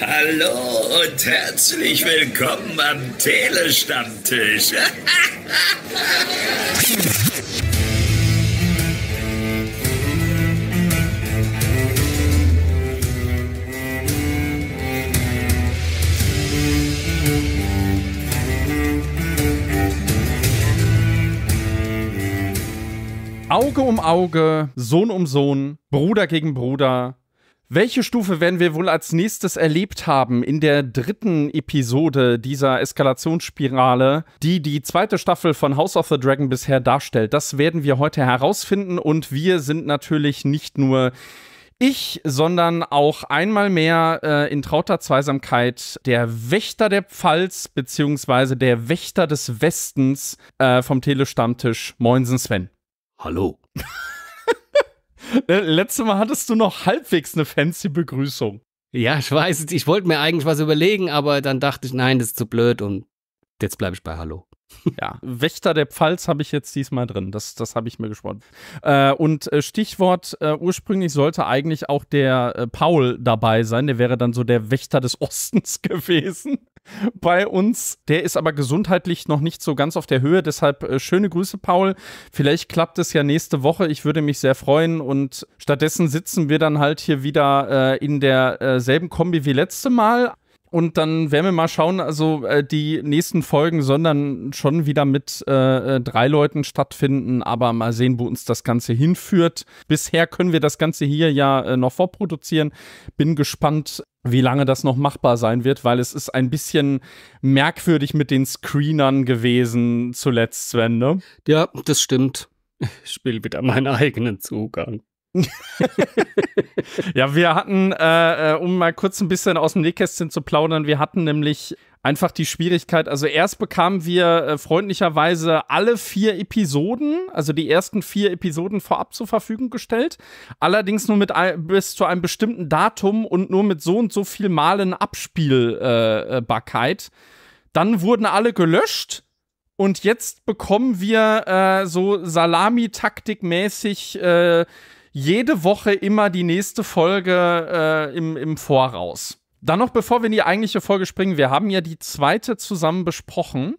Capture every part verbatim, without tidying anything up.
Hallo und herzlich willkommen am Telestammtisch. Auge um Auge, Sohn um Sohn, Bruder gegen Bruder. Welche Stufe werden wir wohl als nächstes erlebt haben in der dritten Episode dieser Eskalationsspirale, die die zweite Staffel von House of the Dragon bisher darstellt? Das werden wir heute herausfinden und wir sind natürlich nicht nur ich, sondern auch einmal mehr äh, in trauter Zweisamkeit der Wächter der Pfalz bzw. der Wächter des Westens äh, vom Telestammtisch. Moinsen Sven. Hallo. Letztes Mal hattest du noch halbwegs eine fancy Begrüßung. Ja, ich weiß, ich wollte mir eigentlich was überlegen, aber dann dachte ich, nein, das ist zu blöd und jetzt bleibe ich bei Hallo. Ja, Wächter der Pfalz habe ich jetzt diesmal drin, das, das habe ich mir geschworen. Äh, und Stichwort, äh, ursprünglich sollte eigentlich auch der äh, Paul dabei sein, der wäre dann so der Wächter des Ostens gewesen bei uns. Der ist aber gesundheitlich noch nicht so ganz auf der Höhe, deshalb äh, schöne Grüße, Paul. Vielleicht klappt es ja nächste Woche, ich würde mich sehr freuen und stattdessen sitzen wir dann halt hier wieder äh, in derselben äh, Kombi wie letzte Mal. Und dann werden wir mal schauen, also äh, die nächsten Folgen sollen dann schon wieder mit äh, drei Leuten stattfinden, aber mal sehen, wo uns das Ganze hinführt. Bisher können wir das Ganze hier ja äh, noch vorproduzieren. Bin gespannt, wie lange das noch machbar sein wird, weil es ist ein bisschen merkwürdig mit den Screenern gewesen zuletzt, Sven, ne? Ja, das stimmt. Ich spiele wieder meinen eigenen Zugang. Ja, wir hatten, äh, um mal kurz ein bisschen aus dem Nähkästchen zu plaudern, wir hatten nämlich einfach die Schwierigkeit, also erst bekamen wir äh, freundlicherweise alle vier Episoden, also die ersten vier Episoden vorab zur Verfügung gestellt, allerdings nur mit ein, bis zu einem bestimmten Datum und nur mit so und so viel Malen Abspielbarkeit. Dann wurden alle gelöscht. Und jetzt bekommen wir äh, so Salami-Taktik-mäßig äh, jede Woche immer die nächste Folge äh, im, im Voraus. Dann noch, bevor wir in die eigentliche Folge springen, wir haben ja die zweite zusammen besprochen.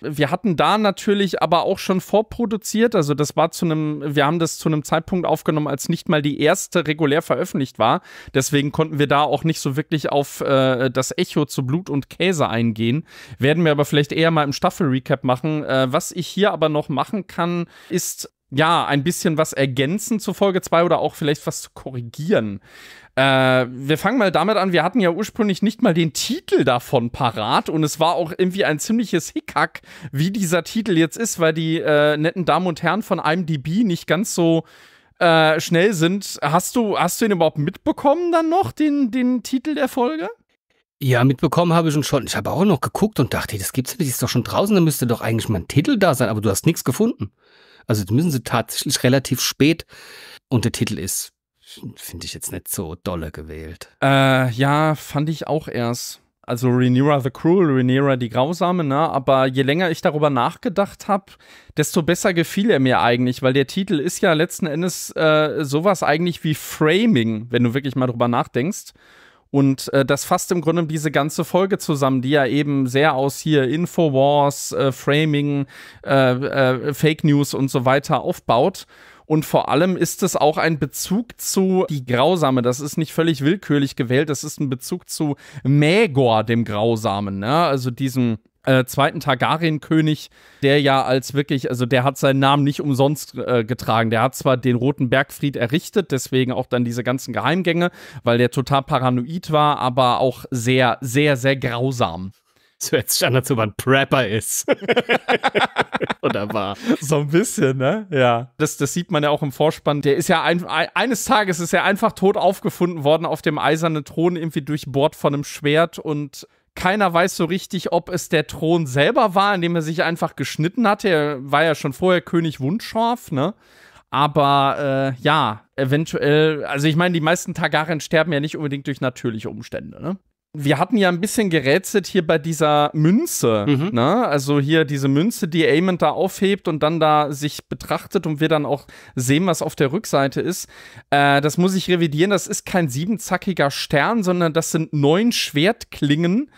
Wir hatten da natürlich aber auch schon vorproduziert, also das war zu einem, wir haben das zu einem Zeitpunkt aufgenommen, als nicht mal die erste regulär veröffentlicht war. Deswegen konnten wir da auch nicht so wirklich auf äh, das Echo zu Blut und Käse eingehen. Werden wir aber vielleicht eher mal im Staffel-Recap machen. Äh, was ich hier aber noch machen kann, ist ja ein bisschen was ergänzen zu Folge zwei oder auch vielleicht was zu korrigieren. Äh, wir fangen mal damit an, wir hatten ja ursprünglich nicht mal den Titel davon parat und es war auch irgendwie ein ziemliches Hickhack, wie dieser Titel jetzt ist, weil die äh, netten Damen und Herren von I M D B nicht ganz so äh, schnell sind. Hast du, hast du ihn überhaupt mitbekommen dann noch, den, den Titel der Folge? Ja, mitbekommen habe ich ihn schon. Ich habe auch noch geguckt und dachte, das gibt's ja, die ist doch schon draußen, da müsste doch eigentlich mal ein Titel da sein, aber du hast nichts gefunden. Also das müssen sie tatsächlich relativ spät und der Titel ist, finde ich jetzt nicht so dolle gewählt. Äh, ja, fand ich auch erst. Also Rhaenyra the Cruel, Rhaenyra die Grausame, ne? Aber je länger ich darüber nachgedacht habe, desto besser gefiel er mir eigentlich, weil der Titel ist ja letzten Endes äh, sowas eigentlich wie Framing, wenn du wirklich mal drüber nachdenkst. Und äh, das fasst im Grunde diese ganze Folge zusammen, die ja eben sehr aus hier Infowars, äh, Framing, äh, äh, Fake News und so weiter aufbaut. Und vor allem ist es auch ein Bezug zu die Grausame. Das ist nicht völlig willkürlich gewählt. Das ist ein Bezug zu Maegor, dem Grausamen, ne? Also diesem äh, zweiten Targaryen-König, der ja als wirklich, also der hat seinen Namen nicht umsonst äh, getragen. Der hat zwar den Roten Bergfried errichtet, deswegen auch dann diese ganzen Geheimgänge, weil der total paranoid war, aber auch sehr, sehr, sehr grausam. So hört sich an, als ob man Prepper ist. Oder war. So ein bisschen, ne? Ja. Das, das sieht man ja auch im Vorspann. Der ist ja ein, eines Tages ist er einfach tot aufgefunden worden auf dem eisernen Thron, irgendwie durchbohrt von einem Schwert und keiner weiß so richtig, ob es der Thron selber war, in dem er sich einfach geschnitten hatte. Er war ja schon vorher König Wundschorf, ne? Aber äh, ja, eventuell, also ich meine, die meisten Targaryen sterben ja nicht unbedingt durch natürliche Umstände, ne? wir hatten ja ein bisschen gerätselt hier bei dieser Münze, mhm. ne? Also hier diese Münze, die Aemond da aufhebt und dann da sich betrachtet und wir dann auch sehen, was auf der Rückseite ist. Äh, das muss ich revidieren, das ist kein siebenzackiger Stern, sondern das sind neun Schwertklingen,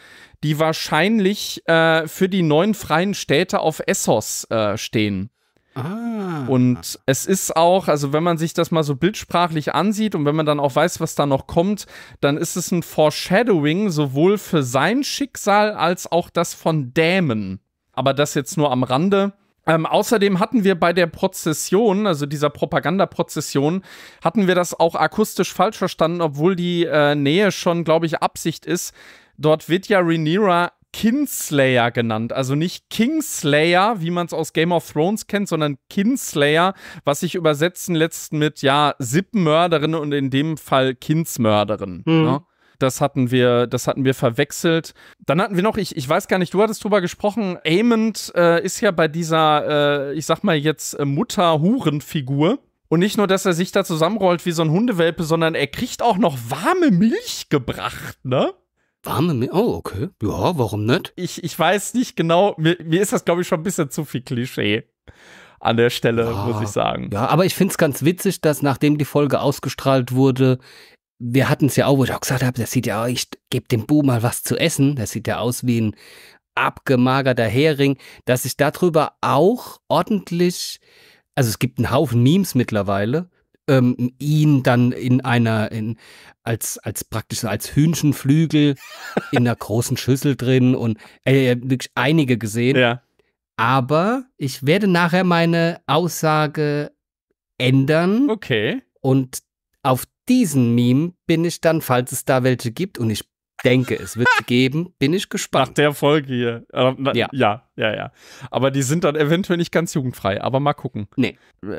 die wahrscheinlich äh, für die neuen freien Städte auf Essos äh, stehen. Ah. Und es ist auch, also wenn man sich das mal so bildsprachlich ansieht und wenn man dann auch weiß, was da noch kommt, dann ist es ein Foreshadowing sowohl für sein Schicksal als auch das von Daemon. Aber das jetzt nur am Rande. Ähm, außerdem hatten wir bei der Prozession, also dieser Propagandaprozession, hatten wir das auch akustisch falsch verstanden, obwohl die äh, Nähe schon, glaube ich, Absicht ist. Dort wird ja Rhaenyra Kinslayer genannt, also nicht Kingslayer, wie man es aus Game of Thrones kennt, sondern Kinslayer, was sich übersetzen lässt mit, ja, Sippenmörderin und in dem Fall Kindsmörderin. Mhm. Ne? Das hatten wir, das hatten wir verwechselt. Dann hatten wir noch, ich, ich weiß gar nicht, du hattest drüber gesprochen, Aemond äh, ist ja bei dieser, äh, ich sag mal jetzt, äh, Mutter-Huren-Figur. Und nicht nur, dass er sich da zusammenrollt wie so ein Hundewelpe, sondern er kriegt auch noch warme Milch gebracht, ne? Warme Milch? Oh, okay. Ja, warum nicht? Ich, ich weiß nicht genau. Mir, mir ist das, glaube ich, schon ein bisschen zu viel Klischee an der Stelle, ja, muss ich sagen. Ja, aber ich finde es ganz witzig, dass nachdem die Folge ausgestrahlt wurde, wir hatten es ja auch, wo ich auch gesagt habe, das sieht ja, ich gebe dem Bu mal was zu essen. Das sieht ja aus wie ein abgemagerter Hering, dass sich darüber auch ordentlich, also es gibt einen Haufen Memes mittlerweile, Ähm, ihn dann in einer, in, als, als praktisch als Hühnchenflügel in einer großen Schüssel drin und äh, wirklich einige gesehen. Ja. Aber ich werde nachher meine Aussage ändern. Okay. Und auf diesen Meme bin ich dann, falls es da welche gibt, und ich denke, es wird sie geben, bin ich gespannt. Nach der Folge hier. Äh, na, ja. ja, ja, ja. Aber die sind dann eventuell nicht ganz jugendfrei, aber mal gucken. Nee.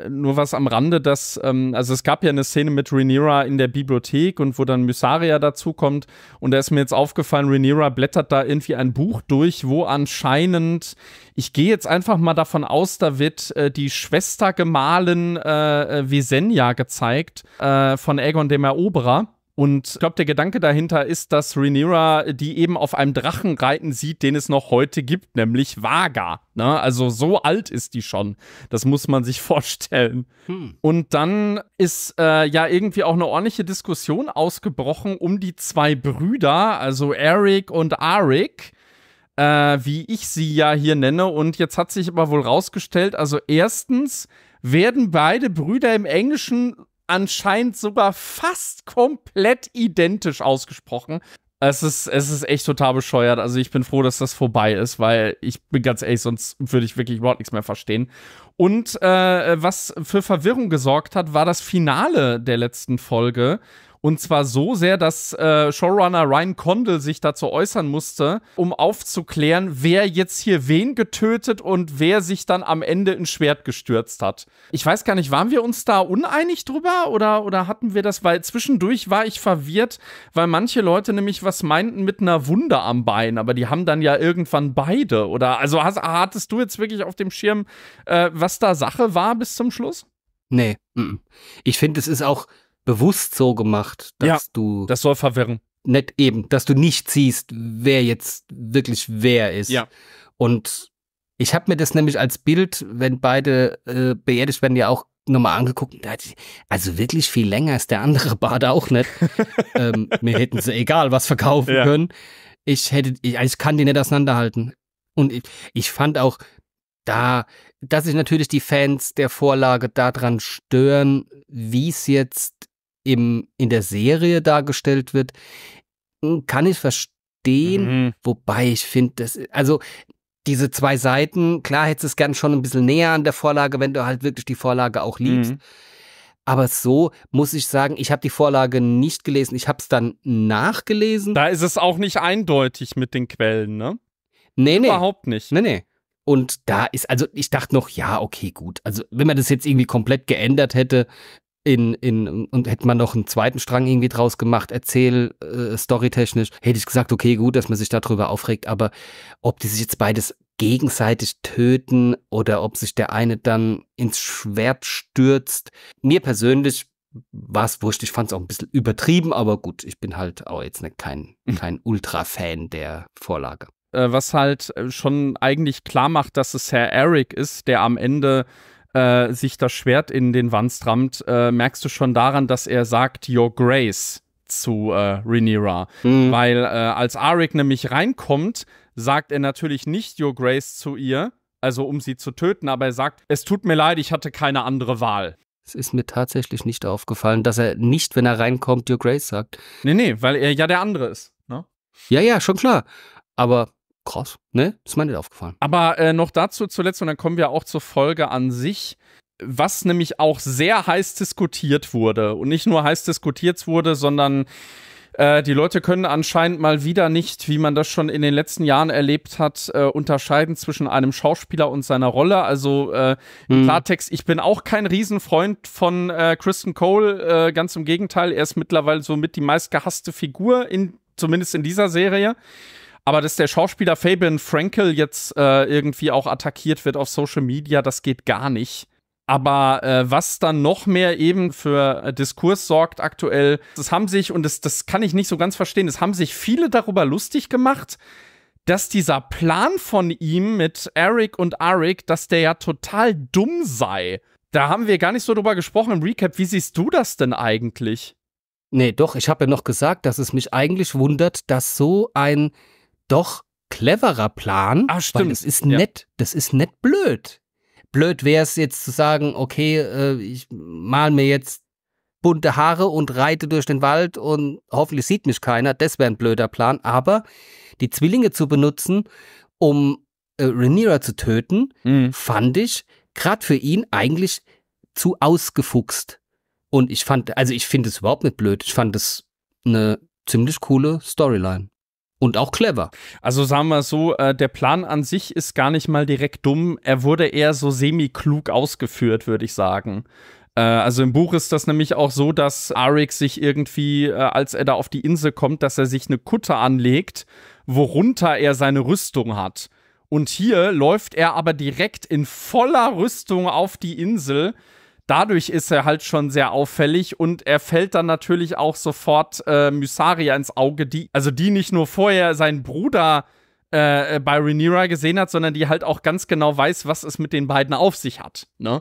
Nur was am Rande, dass, ähm, also es gab ja eine Szene mit Rhaenyra in der Bibliothek und wo dann Mysaria dazukommt und da ist mir jetzt aufgefallen, Rhaenyra blättert da irgendwie ein Buch durch, wo anscheinend, ich gehe jetzt einfach mal davon aus, da wird äh, die Schwester gemahlen äh, Visenya gezeigt, äh, von Aegon dem Eroberer. Und ich glaube, der Gedanke dahinter ist, dass Rhaenyra die eben auf einem Drachen reiten sieht, den es noch heute gibt, nämlich Vaga. Ne? Also so alt ist die schon. Das muss man sich vorstellen. Hm. Und dann ist äh, ja irgendwie auch eine ordentliche Diskussion ausgebrochen um die zwei Brüder, also Eric und Arik, äh, wie ich sie ja hier nenne. Und jetzt hat sich aber wohl rausgestellt, also erstens werden beide Brüder im Englischen anscheinend sogar fast komplett identisch ausgesprochen. Es ist, es ist echt total bescheuert. Also ich bin froh, dass das vorbei ist, weil ich bin ganz ehrlich, sonst würde ich wirklich überhaupt nichts mehr verstehen. Und äh, was für Verwirrung gesorgt hat, war das Finale der letzten Folge. Und zwar so sehr, dass äh, Showrunner Ryan Condal sich dazu äußern musste, um aufzuklären, wer jetzt hier wen getötet und wer sich dann am Ende ins Schwert gestürzt hat. Ich weiß gar nicht, waren wir uns da uneinig drüber oder, oder hatten wir das? Weil zwischendurch war ich verwirrt, weil manche Leute nämlich was meinten mit einer Wunde am Bein, aber die haben dann ja irgendwann beide. Oder also hast, hattest du jetzt wirklich auf dem Schirm, äh, was da Sache war bis zum Schluss? Nee. Ich finde, es ist auch bewusst so gemacht, dass ja, du das soll verwirren. Nicht eben, dass du nicht siehst, wer jetzt wirklich wer ist. Ja. Und ich habe mir das nämlich als Bild, wenn beide äh, beerdigt werden, ja auch nochmal angeguckt. Also wirklich viel länger ist der andere Bart auch nicht. ähm, mir hätten sie egal was verkaufen ja. können. Ich hätte, ich, ich kann die nicht auseinanderhalten. Und ich, ich fand auch da, dass sich natürlich die Fans der Vorlage daran stören, wie es jetzt im, in der Serie dargestellt wird, kann ich verstehen, mhm. wobei ich finde, das, also diese zwei Seiten, klar hättest du es gern schon ein bisschen näher an der Vorlage, wenn du halt wirklich die Vorlage auch liebst, mhm. aber so muss ich sagen, ich habe die Vorlage nicht gelesen, ich habe es dann nachgelesen. Da ist es auch nicht eindeutig mit den Quellen, ne? Nee, nee. Überhaupt nicht. Nee, nee. Und da ist, also ich dachte noch, ja, okay, gut. Also wenn man das jetzt irgendwie komplett geändert hätte, In, in, und hätte man noch einen zweiten Strang irgendwie draus gemacht, erzähl, äh, storytechnisch, hätte ich gesagt, okay, gut, dass man sich darüber aufregt, aber ob die sich jetzt beides gegenseitig töten oder ob sich der eine dann ins Schwert stürzt, mir persönlich war es wurscht. Ich fand es auch ein bisschen übertrieben, aber gut, ich bin halt auch jetzt nicht kein, kein Ultra-Fan der Vorlage. Was halt schon eigentlich klar macht, dass es Herr Eric ist, der am Ende äh, sich das Schwert in den Wanst rammt, äh, merkst du schon daran, dass er sagt, Your Grace zu äh, Rhaenyra. Mhm. Weil äh, als Arik nämlich reinkommt, sagt er natürlich nicht Your Grace zu ihr, also um sie zu töten, aber er sagt, es tut mir leid, ich hatte keine andere Wahl. Es ist mir tatsächlich nicht aufgefallen, dass er nicht, wenn er reinkommt, Your Grace sagt. Nee, nee, weil er ja der andere ist. Ne? Ja, ja, schon klar. Aber krass, ne? Ist mir nicht aufgefallen. Aber äh, noch dazu zuletzt, und dann kommen wir auch zur Folge an sich, was nämlich auch sehr heiß diskutiert wurde. Und nicht nur heiß diskutiert wurde, sondern äh, die Leute können anscheinend mal wieder nicht, wie man das schon in den letzten Jahren erlebt hat, äh, unterscheiden zwischen einem Schauspieler und seiner Rolle. Also äh, im mhm. Klartext, ich bin auch kein Riesenfreund von äh, Criston Cole. Äh, ganz im Gegenteil, er ist mittlerweile somit die meistgehasste Figur, in, zumindest in dieser Serie. Aber dass der Schauspieler Fabian Frankel jetzt äh, irgendwie auch attackiert wird auf Social Media, das geht gar nicht. Aber äh, was dann noch mehr eben für äh, Diskurs sorgt aktuell, das haben sich, und das, das kann ich nicht so ganz verstehen, es haben sich viele darüber lustig gemacht, dass dieser Plan von ihm mit Eric und Arik, dass der ja total dumm sei. Da haben wir gar nicht so drüber gesprochen im Recap. Wie siehst du das denn eigentlich? Nee, doch, ich habe ja noch gesagt, dass es mich eigentlich wundert, dass so ein doch cleverer Plan, Ach, stimmt. weil das ist ja. nett, das ist nett blöd. Blöd wäre es jetzt zu sagen, okay, äh, ich mal mir jetzt bunte Haare und reite durch den Wald und hoffentlich sieht mich keiner, das wäre ein blöder Plan, aber die Zwillinge zu benutzen, um äh, Rhaenyra zu töten, mhm. fand ich gerade für ihn eigentlich zu ausgefuchst. Und ich fand, also ich finde es überhaupt nicht blöd, ich fand es eine ziemlich coole Storyline. Und auch clever. Also sagen wir so, äh, der Plan an sich ist gar nicht mal direkt dumm. Er wurde eher so semi-klug ausgeführt, würde ich sagen. Äh, also im Buch ist das nämlich auch so, dass Arik sich irgendwie, äh, als er da auf die Insel kommt, dass er sich eine Kutte anlegt, worunter er seine Rüstung hat. Und hier läuft er aber direkt in voller Rüstung auf die Insel. Dadurch ist er halt schon sehr auffällig und er fällt dann natürlich auch sofort äh, Mysaria ins Auge, die, also die nicht nur vorher seinen Bruder äh, bei Rhaenyra gesehen hat, sondern die halt auch ganz genau weiß, was es mit den beiden auf sich hat. Ne?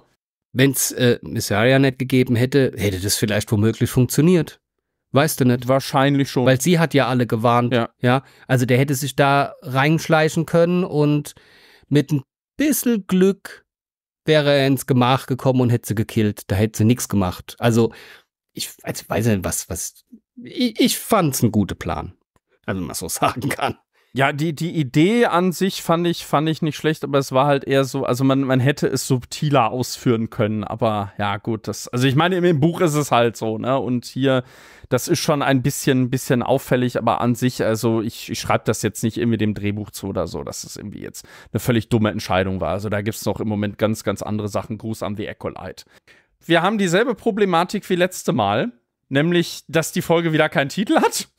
Wenn es äh, Mysaria nicht gegeben hätte, hätte das vielleicht womöglich funktioniert. Weißt du nicht? Wahrscheinlich schon. Weil sie hat ja alle gewarnt. Ja. ja? Also der hätte sich da reinschleichen können und mit ein bisschen Glück wäre er ins Gemach gekommen und hätte sie gekillt. Da hätte sie nichts gemacht. Also, ich also weiß nicht, was, was ich, ich fand es einen guten Plan. Also, wenn man so sagen kann. Ja, die, die Idee an sich fand ich, fand ich nicht schlecht, aber es war halt eher so, also man, man hätte es subtiler ausführen können, aber ja, gut, das, also ich meine, im Buch ist es halt so, ne, und hier, das ist schon ein bisschen, bisschen auffällig, aber an sich, also ich, ich schreibe das jetzt nicht irgendwie dem Drehbuch zu oder so, dass es irgendwie jetzt eine völlig dumme Entscheidung war, also da gibt es noch im Moment ganz, ganz andere Sachen. Gruß an The Acolyte. Wir haben dieselbe Problematik wie letzte Mal, nämlich, dass die Folge wieder keinen Titel hat.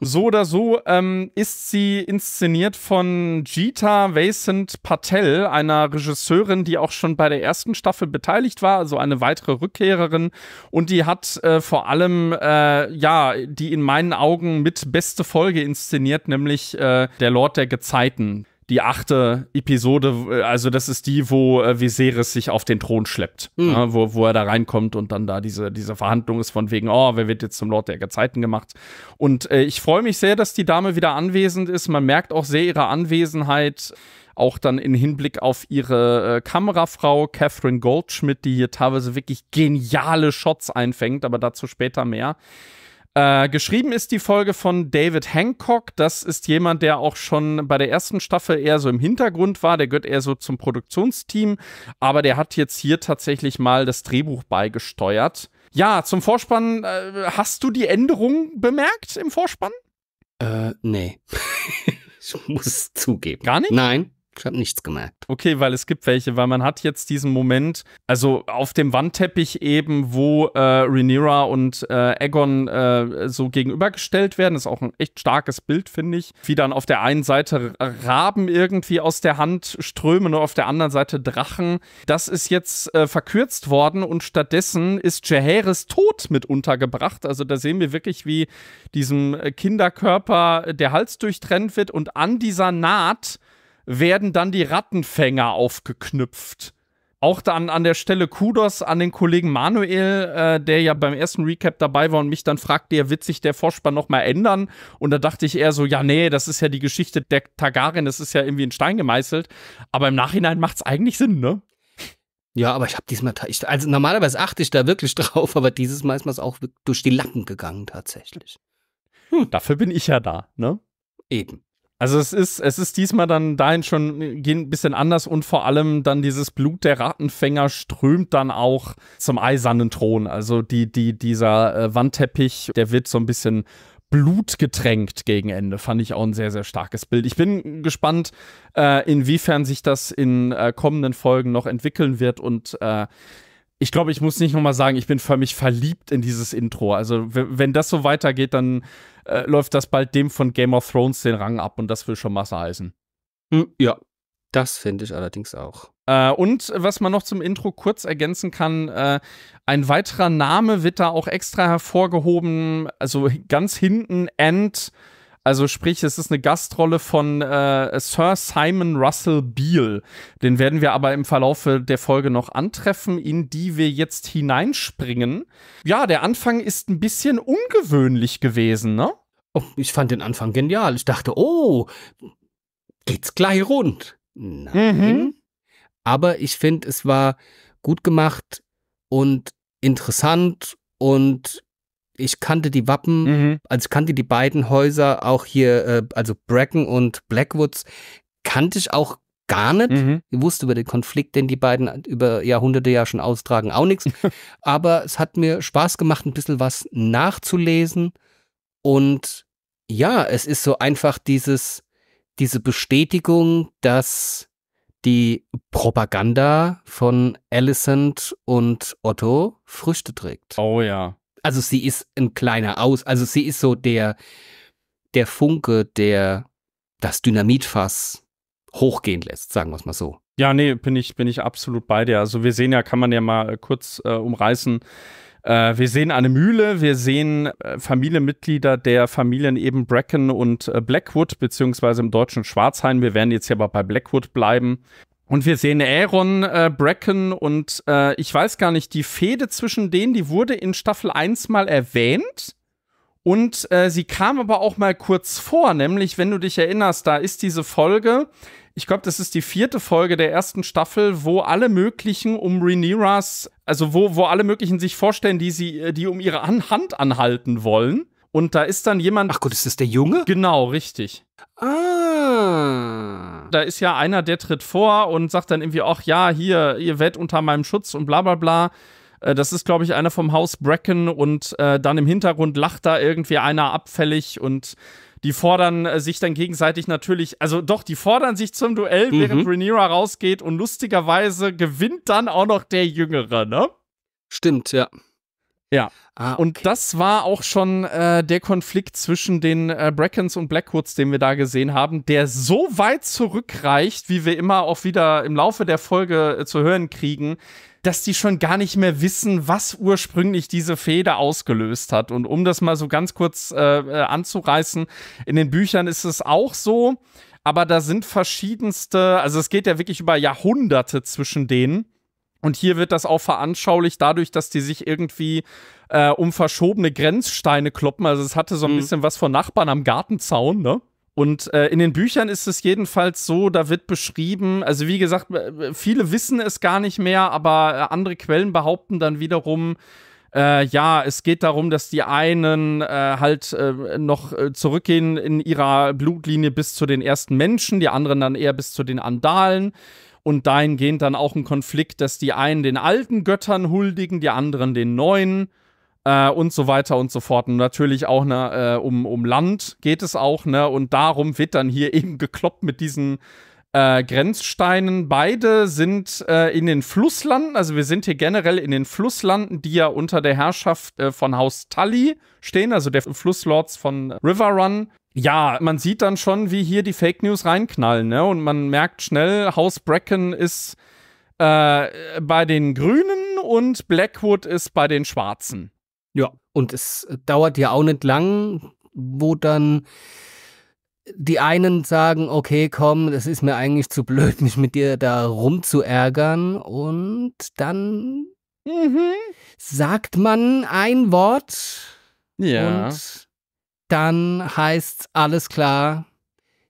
So oder so ähm, ist sie inszeniert von Geeta Vasant Patel, einer Regisseurin, die auch schon bei der ersten Staffel beteiligt war, also eine weitere Rückkehrerin. Und die hat äh, vor allem, äh, ja, die in meinen Augen mit beste Folge inszeniert, nämlich äh, Der Lord der Gezeiten. Die achte Episode, also das ist die, wo äh, Viserys sich auf den Thron schleppt, mhm. ja, wo, wo er da reinkommt und dann da diese, diese Verhandlung ist von wegen, oh, wer wird jetzt zum Lord der Gezeiten gemacht? Und äh, ich freue mich sehr, dass die Dame wieder anwesend ist. Man merkt auch sehr ihre Anwesenheit, auch dann in Hinblick auf ihre äh, Kamerafrau Catherine Goldschmidt, die hier teilweise wirklich geniale Shots einfängt, aber dazu später mehr. Äh, geschrieben ist die Folge von David Hancock. Das ist jemand, der auch schon bei der ersten Staffel eher so im Hintergrund war. Der gehört eher so zum Produktionsteam. Aber der hat jetzt hier tatsächlich mal das Drehbuch beigesteuert. Ja, zum Vorspann. Äh, hast du die Änderung bemerkt im Vorspann? Äh, nee. Ich muss zugeben. Gar nicht? Nein. Ich habe nichts gemerkt. Okay, weil es gibt welche, weil man hat jetzt diesen Moment, also auf dem Wandteppich eben, wo äh, Rhaenyra und äh, Aegon äh, so gegenübergestellt werden, ist auch ein echt starkes Bild, finde ich, wie dann auf der einen Seite Raben irgendwie aus der Hand strömen und auf der anderen Seite Drachen. Das ist jetzt äh, verkürzt worden und stattdessen ist Jaehaerys tot mit untergebracht, also da sehen wir wirklich, wie diesem Kinderkörper der Hals durchtrennt wird und an dieser Naht werden dann die Rattenfänger aufgeknüpft. Auch dann an der Stelle Kudos an den Kollegen Manuel, äh, der ja beim ersten Recap dabei war und mich dann fragte, ja, wird sich der Vorspann nochmal ändern? Und da dachte ich eher so, ja, nee, das ist ja die Geschichte der Targaryen, das ist ja irgendwie in Stein gemeißelt. Aber im Nachhinein macht's eigentlich Sinn, ne? Ja, aber ich habe diesmal, ich, also normalerweise achte ich da wirklich drauf, aber dieses Mal ist mir es auch durch die Lappen gegangen tatsächlich. Hm, dafür bin ich ja da, ne? Eben. Also es ist, es ist diesmal dann dahin schon ein bisschen anders und vor allem dann dieses Blut der Rattenfänger strömt dann auch zum eisernen Thron. Also die, die, dieser äh, Wandteppich, der wird so ein bisschen blutgetränkt gegen Ende. Fand ich auch ein sehr, sehr starkes Bild. Ich bin gespannt, äh, inwiefern sich das in äh, kommenden Folgen noch entwickeln wird und äh, ich glaube, ich muss nicht nochmal sagen, ich bin förmlich verliebt in dieses Intro. Also wenn das so weitergeht, dann äh, läuft das bald dem von Game of Thrones den Rang ab und das will schon Masse heißen. Hm, ja, das finde ich allerdings auch. Äh, und was man noch zum Intro kurz ergänzen kann, äh, ein weiterer Name wird da auch extra hervorgehoben, also ganz hinten, and, also sprich, es ist eine Gastrolle von äh, Sir Simon Russell Beale. Den werden wir aber im Verlauf der Folge noch antreffen, in die wir jetzt hineinspringen. Ja, der Anfang ist ein bisschen ungewöhnlich gewesen, ne? Oh, ich fand den Anfang genial. Ich dachte, oh, geht's gleich rund. Nein. Mhm. Aber ich finde, es war gut gemacht und interessant und ich kannte die Wappen, mhm. also ich kannte die beiden Häuser, auch hier, also Bracken und Blackwoods, kannte ich auch gar nicht. Mhm. Ich wusste über den Konflikt, den die beiden über Jahrhunderte ja schon austragen, auch nichts. Aber es hat mir Spaß gemacht, ein bisschen was nachzulesen. Und ja, es ist so einfach dieses, diese Bestätigung, dass die Propaganda von Alicent und Otto Früchte trägt. Oh ja. Also sie ist ein kleiner Aus, also sie ist so der, der Funke, der das Dynamitfass hochgehen lässt, sagen wir es mal so. Ja, nee, bin ich, bin ich absolut bei dir. Also wir sehen ja, kann man ja mal kurz äh, umreißen, äh, wir sehen eine Mühle, wir sehen äh, Familienmitglieder der Familien eben Bracken und äh, Blackwood, beziehungsweise im Deutschen Schwarzhain, wir werden jetzt hier aber bei Blackwood bleiben. Und wir sehen Aegon, äh, Bracken und äh, ich weiß gar nicht, die Fehde zwischen denen, die wurde in Staffel eins mal erwähnt. Und äh, sie kam aber auch mal kurz vor, nämlich, wenn du dich erinnerst, da ist diese Folge, ich glaube, das ist die vierte Folge der ersten Staffel, wo alle möglichen um Rhaenyras, also wo, wo alle möglichen sich vorstellen, die sie, die um ihre Hand anhalten wollen. Und da ist dann jemand. Ach Gott, ist das der Junge? Genau, richtig. Ah. Da ist ja einer, der tritt vor und sagt dann irgendwie, ach ja, hier, ihr werdet unter meinem Schutz und bla bla bla. Das ist, glaube ich, einer vom Haus Bracken und äh, dann im Hintergrund lacht da irgendwie einer abfällig und die fordern äh, sich dann gegenseitig natürlich, also doch, die fordern sich zum Duell, mhm. während Rhaenyra rausgeht und lustigerweise gewinnt dann auch noch der Jüngere, ne? Stimmt, ja. Ja, ah, okay. Und das war auch schon äh, der Konflikt zwischen den äh, Brackens und Blackwoods, den wir da gesehen haben, der so weit zurückreicht, wie wir immer auch wieder im Laufe der Folge äh, zu hören kriegen, dass die schon gar nicht mehr wissen, was ursprünglich diese Fehde ausgelöst hat. Und um das mal so ganz kurz äh, anzureißen, in den Büchern ist es auch so, aber da sind verschiedenste, also es geht ja wirklich über Jahrhunderte zwischen denen. Und hier wird das auch veranschaulicht dadurch, dass die sich irgendwie äh, um verschobene Grenzsteine kloppen. Also es hatte so ein mhm. bisschen was von Nachbarn am Gartenzaun, ne? Und äh, in den Büchern ist es jedenfalls so, da wird beschrieben, also wie gesagt, viele wissen es gar nicht mehr, aber andere Quellen behaupten dann wiederum, äh, ja, es geht darum, dass die einen äh, halt äh, noch zurückgehen in ihrer Blutlinie bis zu den ersten Menschen, die anderen dann eher bis zu den Andalen. Und dahingehend dann auch ein Konflikt, dass die einen den alten Göttern huldigen, die anderen den neuen äh, und so weiter und so fort. Und natürlich auch ne, äh, um, um Land geht es auch, ne? Und darum wird dann hier eben gekloppt mit diesen äh, Grenzsteinen. Beide sind äh, in den Flusslanden, also wir sind hier generell in den Flusslanden, die ja unter der Herrschaft äh, von Haus Tully stehen, also der Flusslords von Riverrun. Ja, man sieht dann schon, wie hier die Fake News reinknallen, ne? Und man merkt schnell, Haus Bracken ist äh, bei den Grünen und Blackwood ist bei den Schwarzen. Ja, und es dauert ja auch nicht lang, wo dann die einen sagen, okay, komm, das ist mir eigentlich zu blöd, mich mit dir da rumzuärgern. Und dann mhm. sagt man ein Wort. Ja. Und dann heißt's, alles klar,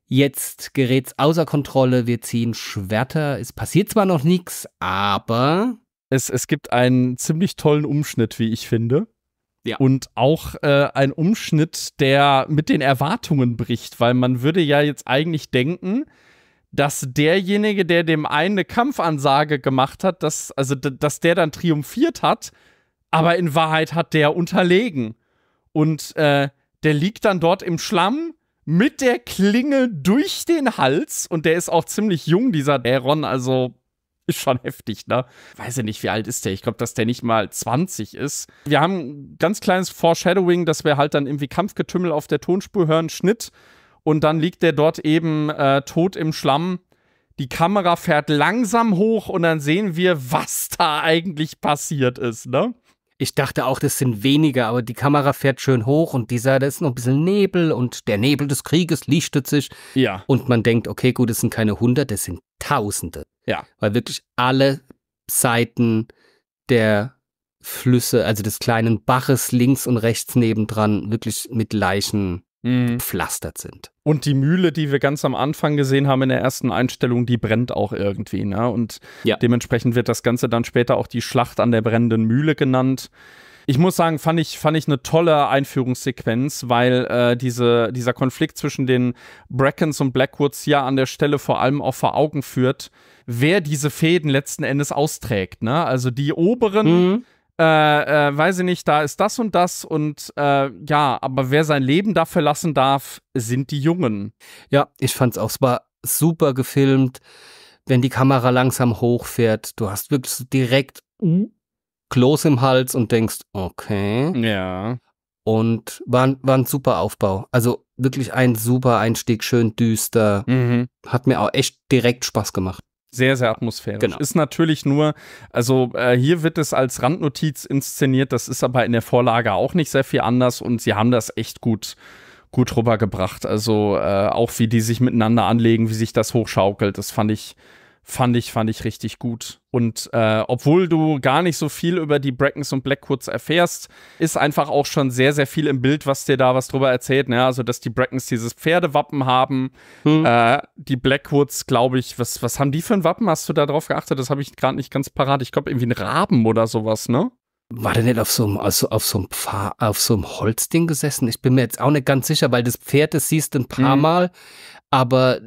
jetzt gerät's außer Kontrolle, wir ziehen Schwerter. Es passiert zwar noch nichts, aber Es, es gibt einen ziemlich tollen Umschnitt, wie ich finde. Ja. Und auch äh, ein Umschnitt, der mit den Erwartungen bricht, weil man würde ja jetzt eigentlich denken, dass derjenige, der dem einen eine Kampfansage gemacht hat, dass, also, dass der dann triumphiert hat, aber in Wahrheit hat der unterlegen. Und äh, der liegt dann dort im Schlamm mit der Klinge durch den Hals und der ist auch ziemlich jung, dieser Daemon, also ist schon heftig, ne? Weiß ich nicht, wie alt ist der? Ich glaube, dass der nicht mal zwanzig ist. Wir haben ein ganz kleines Foreshadowing, dass wir halt dann irgendwie Kampfgetümmel auf der Tonspur hören, Schnitt. Und dann liegt der dort eben äh, tot im Schlamm. Die Kamera fährt langsam hoch und dann sehen wir, was da eigentlich passiert ist, ne? Ich dachte auch, das sind weniger, aber die Kamera fährt schön hoch und dieser, da ist noch ein bisschen Nebel und der Nebel des Krieges lichtet sich. Ja. Und man denkt, okay, gut, das sind keine Hunderte, das sind Tausende. Ja. Weil wirklich alle Seiten der Flüsse, also des kleinen Baches links und rechts nebendran, wirklich mit Leichen mhm. gepflastert sind. Und die Mühle, die wir ganz am Anfang gesehen haben in der ersten Einstellung, die brennt auch irgendwie, ne? Und ja. dementsprechend wird das Ganze dann später auch die Schlacht an der brennenden Mühle genannt. Ich muss sagen, fand ich, fand ich eine tolle Einführungssequenz, weil äh, diese, dieser Konflikt zwischen den Brackens und Blackwoods ja an der Stelle vor allem auch vor Augen führt, wer diese Fäden letzten Endes austrägt, ne? Also die oberen mhm. Äh, äh, weiß ich nicht, da ist das und das und äh, ja, aber wer sein Leben da verlassen darf, sind die Jungen. Ja, ich fand's auch, es war super gefilmt, wenn die Kamera langsam hochfährt, du hast wirklich so direkt Close im Hals und denkst, okay. Ja. Und war, war ein super Aufbau, also wirklich ein super Einstieg, schön düster, mhm. hat mir auch echt direkt Spaß gemacht. Sehr, sehr atmosphärisch. Genau. Ist natürlich nur, also äh, hier wird es als Randnotiz inszeniert, das ist aber in der Vorlage auch nicht sehr viel anders und sie haben das echt gut, gut rübergebracht. Also äh, auch wie die sich miteinander anlegen, wie sich das hochschaukelt, das fand ich, fand ich, fand ich richtig gut. Und äh, obwohl du gar nicht so viel über die Brackens und Blackwoods erfährst, ist einfach auch schon sehr, sehr viel im Bild, was dir da was drüber erzählt. Ne? Also, dass die Brackens dieses Pferdewappen haben. Hm. Äh, die Blackwoods, glaube ich, was, was haben die für ein Wappen? Hast du da drauf geachtet? Das habe ich gerade nicht ganz parat. Ich glaube, irgendwie ein Raben oder sowas, ne? War der nicht auf so einem, also auf so einem Pfad, auf so einem Holzding gesessen? Ich bin mir jetzt auch nicht ganz sicher, weil das Pferd, das siehst du ein paar hm. Mal, aber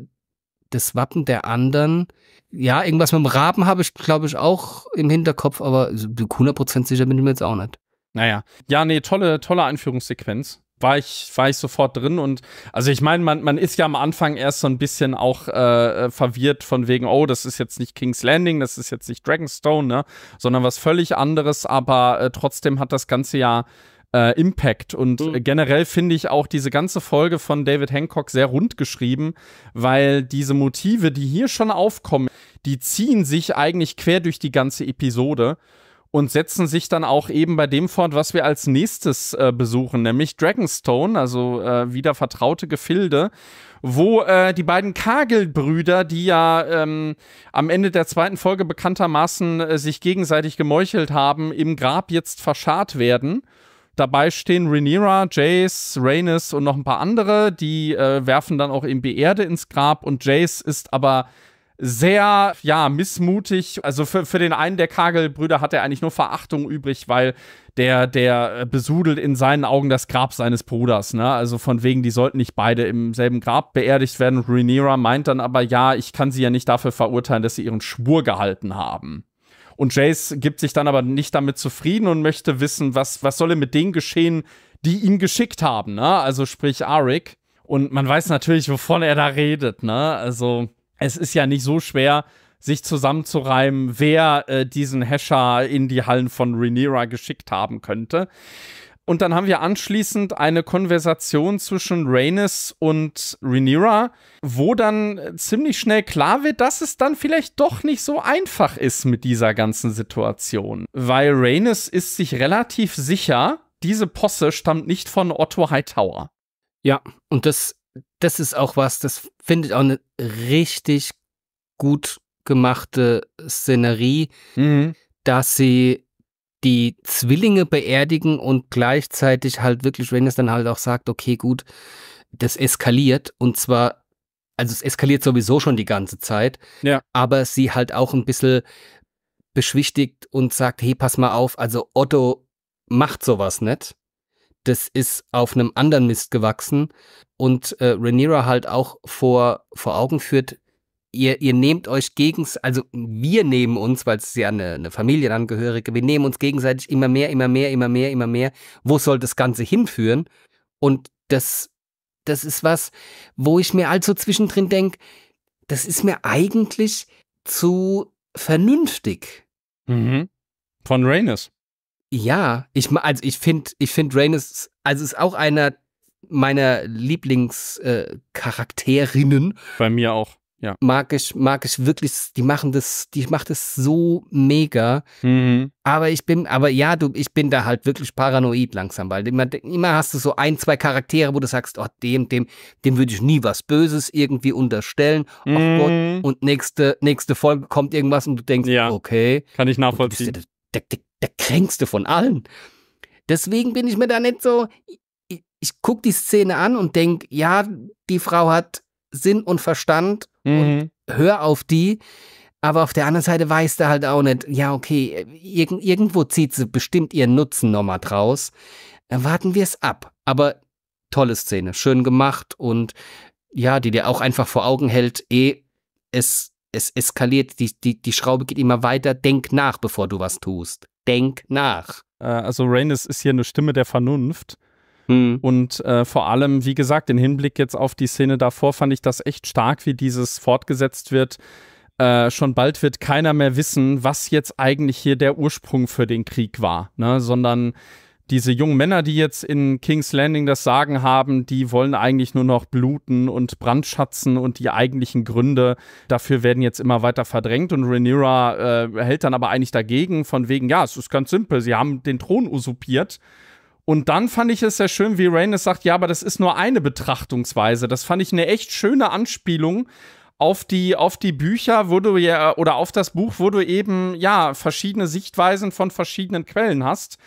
das Wappen der anderen. Ja, irgendwas mit dem Raben habe ich, glaube ich, auch im Hinterkopf, aber hundert Prozent sicher bin ich mir jetzt auch nicht. Naja. Ja, nee, tolle, tolle Einführungssequenz. War ich, war ich sofort drin und, also ich meine, man, man ist ja am Anfang erst so ein bisschen auch äh, verwirrt von wegen, oh, das ist jetzt nicht King's Landing, das ist jetzt nicht Dragonstone, ne, sondern was völlig anderes, aber äh, trotzdem hat das Ganze ja äh, Impact und mhm. generell finde ich auch diese ganze Folge von David Hancock sehr rund geschrieben, weil diese Motive, die hier schon aufkommen, die ziehen sich eigentlich quer durch die ganze Episode und setzen sich dann auch eben bei dem fort, was wir als nächstes äh, besuchen, nämlich Dragonstone, also äh, wieder vertraute Gefilde, wo äh, die beiden Cargill-Brüder, die ja ähm, am Ende der zweiten Folge bekanntermaßen äh, sich gegenseitig gemeuchelt haben, im Grab jetzt verscharrt werden. Dabei stehen Rhaenyra, Jace, Rhaenys und noch ein paar andere, die äh, werfen dann auch eben Beerde ins Grab und Jace ist aber sehr, ja, missmutig. Also für, für den einen der Cargill-Brüder hat er eigentlich nur Verachtung übrig, weil der, der besudelt in seinen Augen das Grab seines Bruders, ne? Also von wegen, die sollten nicht beide im selben Grab beerdigt werden. Rhaenyra meint dann aber, ja, ich kann sie ja nicht dafür verurteilen, dass sie ihren Schwur gehalten haben. Und Jace gibt sich dann aber nicht damit zufrieden und möchte wissen, was, was soll mit denen geschehen, die ihn geschickt haben, ne? Also sprich Arik. Und man weiß natürlich, wovon er da redet, ne? Also es ist ja nicht so schwer, sich zusammenzureimen, wer äh, diesen Häscher in die Hallen von Rhaenyra geschickt haben könnte. Und dann haben wir anschließend eine Konversation zwischen Rhaenys und Rhaenyra, wo dann ziemlich schnell klar wird, dass es dann vielleicht doch nicht so einfach ist mit dieser ganzen Situation. Weil Rhaenys ist sich relativ sicher, diese Posse stammt nicht von Otto Hightower. Ja, und das, das ist auch was, das findet auch eine richtig gut gemachte Szenerie, mhm. dass sie die Zwillinge beerdigen und gleichzeitig halt wirklich, wenn es dann halt auch sagt, okay, gut, das eskaliert und zwar, also es eskaliert sowieso schon die ganze Zeit, ja. aber sie halt auch ein bisschen beschwichtigt und sagt, hey, pass mal auf, also Otto macht sowas nicht. Das ist auf einem anderen Mist gewachsen und äh, Rhaenyra halt auch vor, vor Augen führt, Ihr, ihr nehmt euch gegenseitig, also wir nehmen uns, weil es ja eine, eine Familienangehörige, wir nehmen uns gegenseitig immer mehr, immer mehr, immer mehr, immer mehr. Wo soll das Ganze hinführen? Und das, das ist was, wo ich mir also zwischendrin denke, das ist mir eigentlich zu vernünftig. Mhm. Von Rhaenys. Ja, ich, also ich finde, ich finde Rhaenys, also ist auch einer meiner Lieblingscharakterinnen. Äh, Bei mir auch. Ja. Mag ich, mag ich wirklich, die machen das, die macht es so mega. Mhm. Aber ich bin, aber ja, du, ich bin da halt wirklich paranoid langsam, weil immer, immer hast du so ein, zwei Charaktere, wo du sagst, oh, dem, dem, dem würde ich nie was Böses irgendwie unterstellen. Mhm. Ach Gott, und nächste, nächste Folge kommt irgendwas und du denkst, ja, okay. Kann ich nachvollziehen. Du bist ja der, der, der Kränkste von allen. Deswegen bin ich mir da nicht so, ich, ich gucke die Szene an und denke, ja, die Frau hat Sinn und Verstand mhm. und hör auf die, aber auf der anderen Seite weiß der halt auch nicht, ja okay, irg irgendwo zieht sie bestimmt ihren Nutzen nochmal draus, dann warten wir es ab, aber tolle Szene, schön gemacht und ja, die dir auch einfach vor Augen hält, eh, es, es eskaliert, die, die, die Schraube geht immer weiter, denk nach, bevor du was tust, denk nach. Also Rhaenys ist hier eine Stimme der Vernunft. Und äh, vor allem, wie gesagt, im Hinblick jetzt auf die Szene davor fand ich das echt stark, wie dieses fortgesetzt wird. Äh, schon bald wird keiner mehr wissen, was jetzt eigentlich hier der Ursprung für den Krieg war, ne? Sondern diese jungen Männer, die jetzt in King's Landing das Sagen haben, die wollen eigentlich nur noch bluten und brandschatzen und die eigentlichen Gründe dafür werden jetzt immer weiter verdrängt. Und Rhaenyra äh, hält dann aber eigentlich dagegen, von wegen, ja, es ist ganz simpel, sie haben den Thron usurpiert. Und dann fand ich es sehr schön, wie Rhaenys sagt, ja, aber das ist nur eine Betrachtungsweise. Das fand ich eine echt schöne Anspielung auf die, auf die Bücher, wo du ja, oder auf das Buch, wo du eben, ja, verschiedene Sichtweisen von verschiedenen Quellen hast.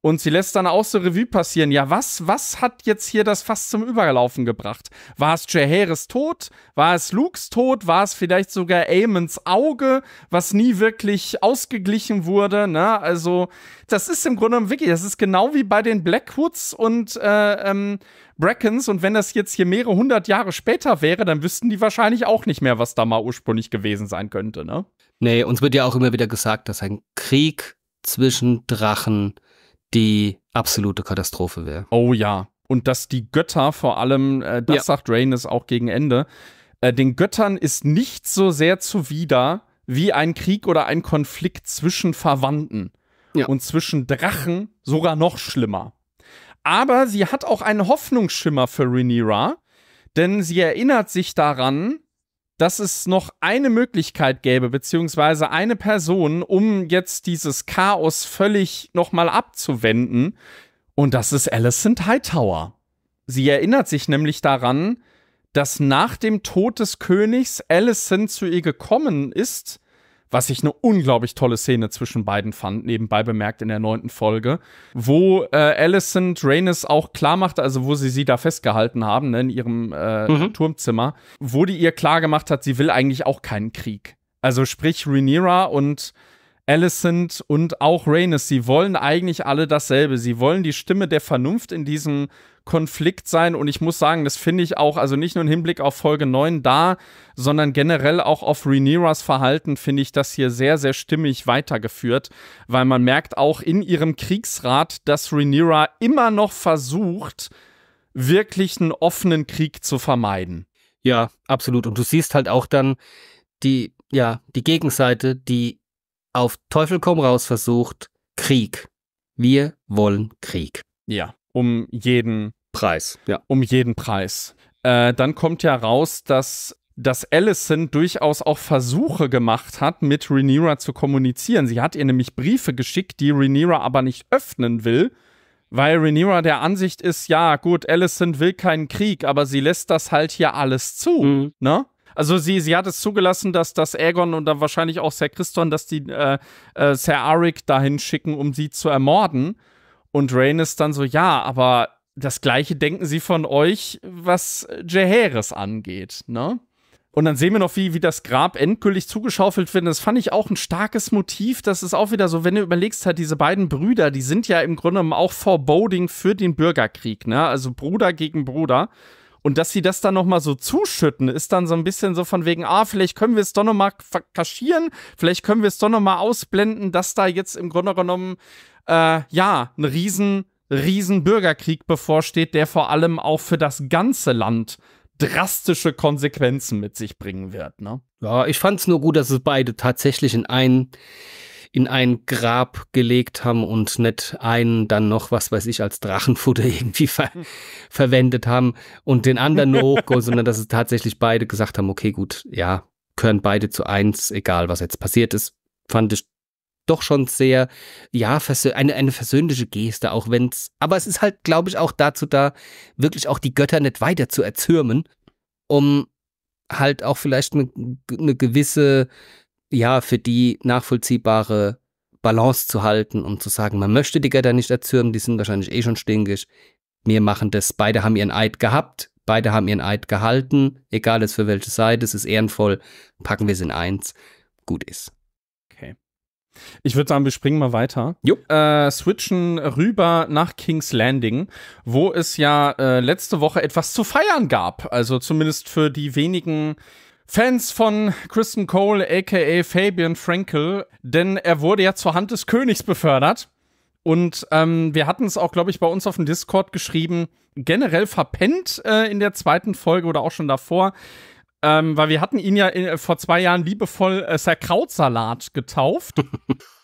Und sie lässt dann auch so Revue passieren. Ja, was, was hat jetzt hier das Fass zum Überlaufen gebracht? War es Jaehaerys Tod? War es Lukes Tod? War es vielleicht sogar Aemonds Auge, was nie wirklich ausgeglichen wurde? Ne? Also, das ist im Grunde genommen wirklich, das ist genau wie bei den Blackwoods und äh, ähm, Brackens. Und wenn das jetzt hier mehrere hundert Jahre später wäre, dann wüssten die wahrscheinlich auch nicht mehr, was da mal ursprünglich gewesen sein könnte. Ne? Nee, uns wird ja auch immer wieder gesagt, dass ein Krieg zwischen Drachen die absolute Katastrophe wäre. Oh ja. Und dass die Götter vor allem, äh, das ja. sagt Rhaenys auch gegen Ende, äh, den Göttern ist nichts so sehr zuwider wie ein Krieg oder ein Konflikt zwischen Verwandten. Ja. Und zwischen Drachen sogar noch schlimmer. Aber sie hat auch einen Hoffnungsschimmer für Rhaenyra, denn sie erinnert sich daran, dass es noch eine Möglichkeit gäbe, beziehungsweise eine Person, um jetzt dieses Chaos völlig nochmal abzuwenden. Und das ist Alicent Hightower. Sie erinnert sich nämlich daran, dass nach dem Tod des Königs Alicent zu ihr gekommen ist, was ich eine unglaublich tolle Szene zwischen beiden fand, nebenbei bemerkt in der neunten Folge, wo äh, Alicent Rhaenys auch klar macht, also wo sie sie da festgehalten haben, ne, in ihrem äh, mhm. Turmzimmer, wo die ihr klar gemacht hat, sie will eigentlich auch keinen Krieg. Also sprich Rhaenyra und Alicent und auch Rhaenys, sie wollen eigentlich alle dasselbe. Sie wollen die Stimme der Vernunft in diesem Konflikt sein. Und ich muss sagen, das finde ich auch, also nicht nur im Hinblick auf Folge neun da, sondern generell auch auf Rhaenyras Verhalten finde ich das hier sehr, sehr stimmig weitergeführt. Weil man merkt auch in ihrem Kriegsrat, dass Rhaenyra immer noch versucht, wirklich einen offenen Krieg zu vermeiden. Ja, absolut. Und du siehst halt auch dann die, ja, die Gegenseite, die auf Teufel komm raus versucht, Krieg. Wir wollen Krieg. Ja, um jeden Preis. Ja. Um jeden Preis. Äh, dann kommt ja raus, dass dass Alicent durchaus auch Versuche gemacht hat, mit Rhaenyra zu kommunizieren. Sie hat ihr nämlich Briefe geschickt, die Rhaenyra aber nicht öffnen will, weil Rhaenyra der Ansicht ist, ja gut, Alicent will keinen Krieg, aber sie lässt das halt hier alles zu. Mhm. Ne? Also sie, sie hat es zugelassen, dass das Aegon und dann wahrscheinlich auch Ser Criston, dass die äh, äh, Ser Arik dahin schicken, um sie zu ermorden. Und Rhaenys dann so, ja, aber das Gleiche denken sie von euch, was Jaehaerys angeht, ne? Und dann sehen wir noch, wie, wie das Grab endgültig zugeschaufelt wird. Das fand ich auch ein starkes Motiv. Das ist auch wieder so, wenn du überlegst, halt diese beiden Brüder, die sind ja im Grunde auch Foreboding für den Bürgerkrieg, ne? Also Bruder gegen Bruder. Und dass sie das dann nochmal so zuschütten, ist dann so ein bisschen so von wegen, ah, vielleicht können wir es doch nochmal kaschieren, vielleicht können wir es doch nochmal ausblenden, dass da jetzt im Grunde genommen, äh, ja, ein riesen, riesen Bürgerkrieg bevorsteht, der vor allem auch für das ganze Land drastische Konsequenzen mit sich bringen wird, ne? Ja, ich fand es nur gut, dass es beide tatsächlich in ein, in ein Grab gelegt haben und nicht einen dann noch, was weiß ich, als Drachenfutter irgendwie ver verwendet haben und den anderen nur hochgeholt, sondern dass es tatsächlich beide gesagt haben, okay, gut, ja, gehören beide zu eins, egal was jetzt passiert ist, fand ich doch schon sehr, ja, eine, eine versöhnliche Geste, auch wenn es, aber es ist halt, glaube ich, auch dazu da, wirklich auch die Götter nicht weiter zu erzürmen, um halt auch vielleicht eine, eine gewisse, ja, für die nachvollziehbare Balance zu halten, um zu sagen, man möchte die Götter nicht erzürmen, die sind wahrscheinlich eh schon stinkig, wir machen das, beide haben ihren Eid gehabt, beide haben ihren Eid gehalten, egal jetzt für welche Seite, es ist ehrenvoll, packen wir es in eins, gut ist. Ich würde sagen, wir springen mal weiter. Äh, switchen rüber nach King's Landing, wo es ja äh, letzte Woche etwas zu feiern gab. Also zumindest für die wenigen Fans von Criston Cole, a k a. Fabian Frankel. Denn er wurde ja zur Hand des Königs befördert. Und ähm, wir hatten es auch, glaube ich, bei uns auf dem Discord geschrieben, generell verpennt äh, in der zweiten Folge oder auch schon davor. Ähm, weil wir hatten ihn ja in, äh, vor zwei Jahren liebevoll äh, Sir Krautsalat getauft.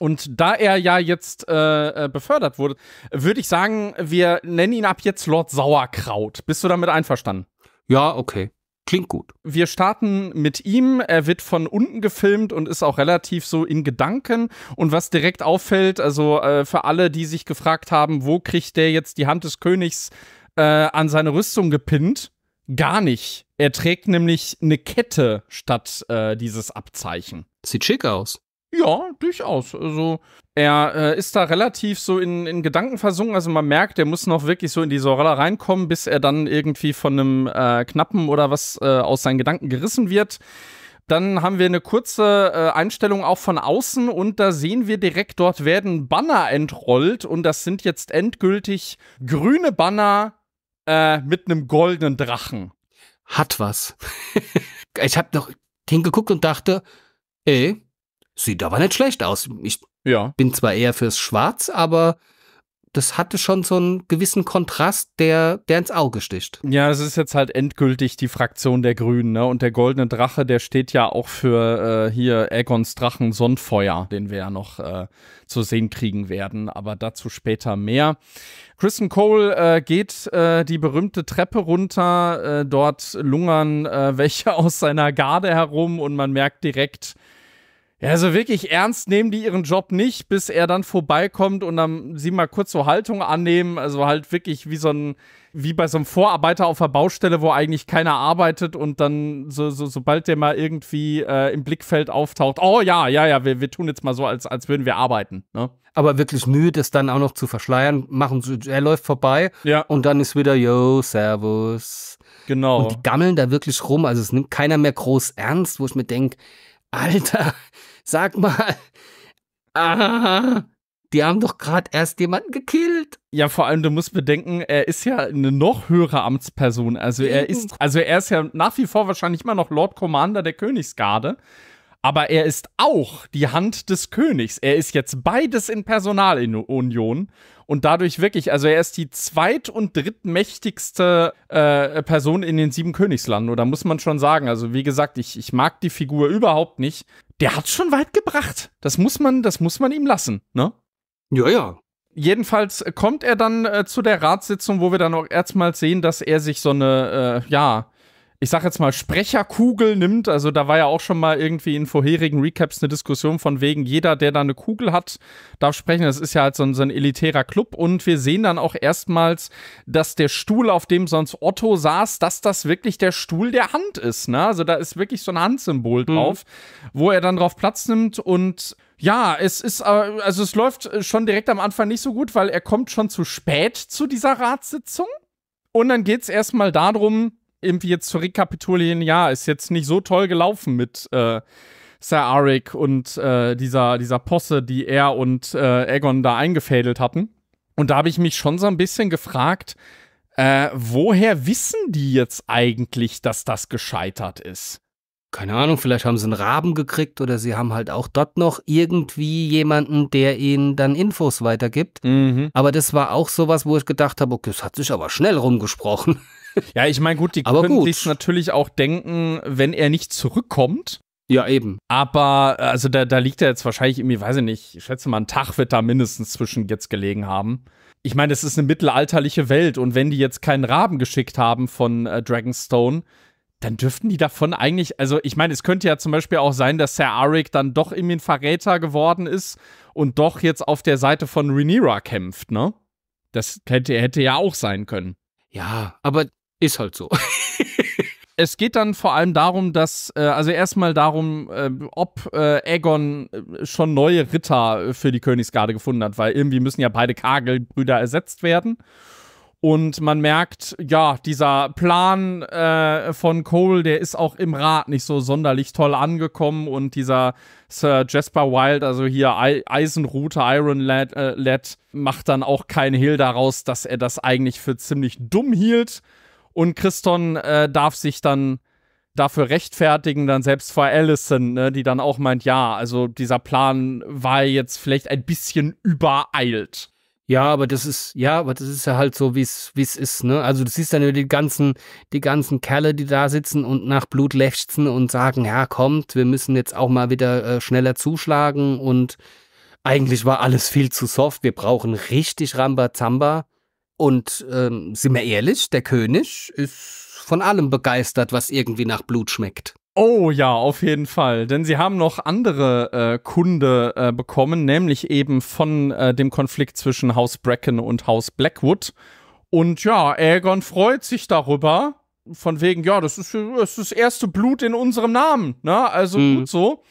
Und da er ja jetzt äh, befördert wurde, würde ich sagen, wir nennen ihn ab jetzt Lord Sauerkraut. Bist du damit einverstanden? Ja, okay. Klingt gut. Wir starten mit ihm. Er wird von unten gefilmt und ist auch relativ so in Gedanken. Und was direkt auffällt, also äh, für alle, die sich gefragt haben, wo kriegt der jetzt die Hand des Königs äh, an seine Rüstung gepinnt? Gar nicht. Er trägt nämlich eine Kette statt äh, dieses Abzeichen. Sieht schick aus. Ja, durchaus. Also er äh, ist da relativ so in, in Gedanken versunken. Also man merkt, er muss noch wirklich so in die Sorella reinkommen, bis er dann irgendwie von einem äh, Knappen oder was äh, aus seinen Gedanken gerissen wird. Dann haben wir eine kurze äh, Einstellung auch von außen und da sehen wir direkt, dort werden Banner entrollt und das sind jetzt endgültig grüne Banner, Äh, mit einem goldenen Drachen. Hat was. Ich habe noch hingeguckt und dachte, ey, sieht aber nicht schlecht aus. Ich ja. bin zwar eher fürs Schwarz, aber das hatte schon so einen gewissen Kontrast, der, der ins Auge sticht. Ja, das ist jetzt halt endgültig die Fraktion der Grünen, ne? Und der goldene Drache, der steht ja auch für äh, hier Aegons Drachen Sonnenfeuer, den wir ja noch äh, zu sehen kriegen werden, aber dazu später mehr. Criston Cole äh, geht äh, die berühmte Treppe runter, äh, dort lungern äh, welche aus seiner Garde herum und man merkt direkt, also wirklich ernst nehmen die ihren Job nicht, bis er dann vorbeikommt und dann sie mal kurz so Haltung annehmen. Also halt wirklich wie so ein, wie bei so einem Vorarbeiter auf der Baustelle, wo eigentlich keiner arbeitet und dann so, so sobald der mal irgendwie äh, im Blickfeld auftaucht, oh ja, ja, ja, wir, wir tun jetzt mal so, als, als würden wir arbeiten, ne? Aber wirklich Mühe, das dann auch noch zu verschleiern, machen sie, er läuft vorbei ja. und dann ist wieder, yo, servus. Genau. Und die gammeln da wirklich rum, also es nimmt keiner mehr groß ernst, wo ich mir denke, Alter, sag mal, ah, die haben doch gerade erst jemanden gekillt. Ja, vor allem, du musst bedenken, er ist ja eine noch höhere Amtsperson. Also er ist, also er ist ja nach wie vor wahrscheinlich immer noch Lord Commander der Königsgarde. Aber er ist auch die Hand des Königs. Er ist jetzt beides in Personalunion und dadurch wirklich, also er ist die zweit- und drittmächtigste äh, Person in den sieben Königslanden. Oder muss man schon sagen, also wie gesagt, ich, ich mag die Figur überhaupt nicht. Der hat schon weit gebracht. Das muss man, das muss man ihm lassen, ne? Ja, ja. Jedenfalls kommt er dann äh, zu der Ratssitzung, wo wir dann auch erstmals sehen, dass er sich so eine, äh, ja, ich sag jetzt mal, Sprecherkugel nimmt. Also da war ja auch schon mal irgendwie in vorherigen Recaps eine Diskussion von wegen, jeder, der da eine Kugel hat, darf sprechen. Das ist ja halt so ein, so ein elitärer Club. Und wir sehen dann auch erstmals, dass der Stuhl, auf dem sonst Otto saß, dass das wirklich der Stuhl der Hand ist, ne? Also da ist wirklich so ein Handsymbol drauf, mhm, wo er dann drauf Platz nimmt und ja, es ist, also es läuft schon direkt am Anfang nicht so gut, weil er kommt schon zu spät zu dieser Ratssitzung. Und dann geht es erstmal darum, irgendwie jetzt zu rekapitulieren, ja, ist jetzt nicht so toll gelaufen mit äh, Ser Arik und äh, dieser, dieser Posse, die er und äh, Aegon da eingefädelt hatten. Und da habe ich mich schon so ein bisschen gefragt, äh, woher wissen die jetzt eigentlich, dass das gescheitert ist? Keine Ahnung, vielleicht haben sie einen Raben gekriegt oder sie haben halt auch dort noch irgendwie jemanden, der ihnen dann Infos weitergibt. Mhm. Aber das war auch sowas, wo ich gedacht habe, okay, das hat sich aber schnell rumgesprochen. Ja, ich meine, gut, die aber können sich natürlich auch denken, wenn er nicht zurückkommt. Ja, eben. Aber, also da, da liegt er jetzt wahrscheinlich irgendwie, weiß ich nicht, ich schätze mal, ein Tag wird da mindestens zwischen jetzt gelegen haben. Ich meine, es ist eine mittelalterliche Welt und wenn die jetzt keinen Raben geschickt haben von äh, Dragonstone, dann dürften die davon eigentlich, also ich meine, es könnte ja zum Beispiel auch sein, dass Ser Arik dann doch irgendwie ein Verräter geworden ist und doch jetzt auf der Seite von Rhaenyra kämpft, ne? Das hätte, hätte ja auch sein können. Ja, aber ist halt so. Es geht dann vor allem darum, dass, äh, also erstmal darum, äh, ob äh, Aegon schon neue Ritter für die Königsgarde gefunden hat, weil irgendwie müssen ja beide Kagelbrüder ersetzt werden. Und man merkt, ja, dieser Plan äh, von Cole, der ist auch im Rat nicht so sonderlich toll angekommen. Und dieser Sir Jasper Wilde, also hier I Eisenrute, Iron Lad, äh, Lad, macht dann auch keinen Hehl daraus, dass er das eigentlich für ziemlich dumm hielt. Und Criston äh, darf sich dann dafür rechtfertigen, dann selbst vor Alicent, ne, die dann auch meint, ja, also dieser Plan war jetzt vielleicht ein bisschen übereilt. Ja, aber das ist, ja, aber das ist ja halt so, wie es ist, ne? Also du siehst dann über die ganzen, die ganzen Kerle, die da sitzen und nach Blut lechzen und sagen, ja, kommt, wir müssen jetzt auch mal wieder äh, schneller zuschlagen und eigentlich war alles viel zu soft, wir brauchen richtig Rambazamba. Und ähm, sind wir ehrlich, der König ist von allem begeistert, was irgendwie nach Blut schmeckt. Oh ja, auf jeden Fall, denn sie haben noch andere äh, Kunde äh, bekommen, nämlich eben von äh, dem Konflikt zwischen Haus Bracken und Haus Blackwood. Und ja, Aegon freut sich darüber, von wegen, ja, das ist, das ist das erste Blut in unserem Namen, ne? Also mhm, gut so.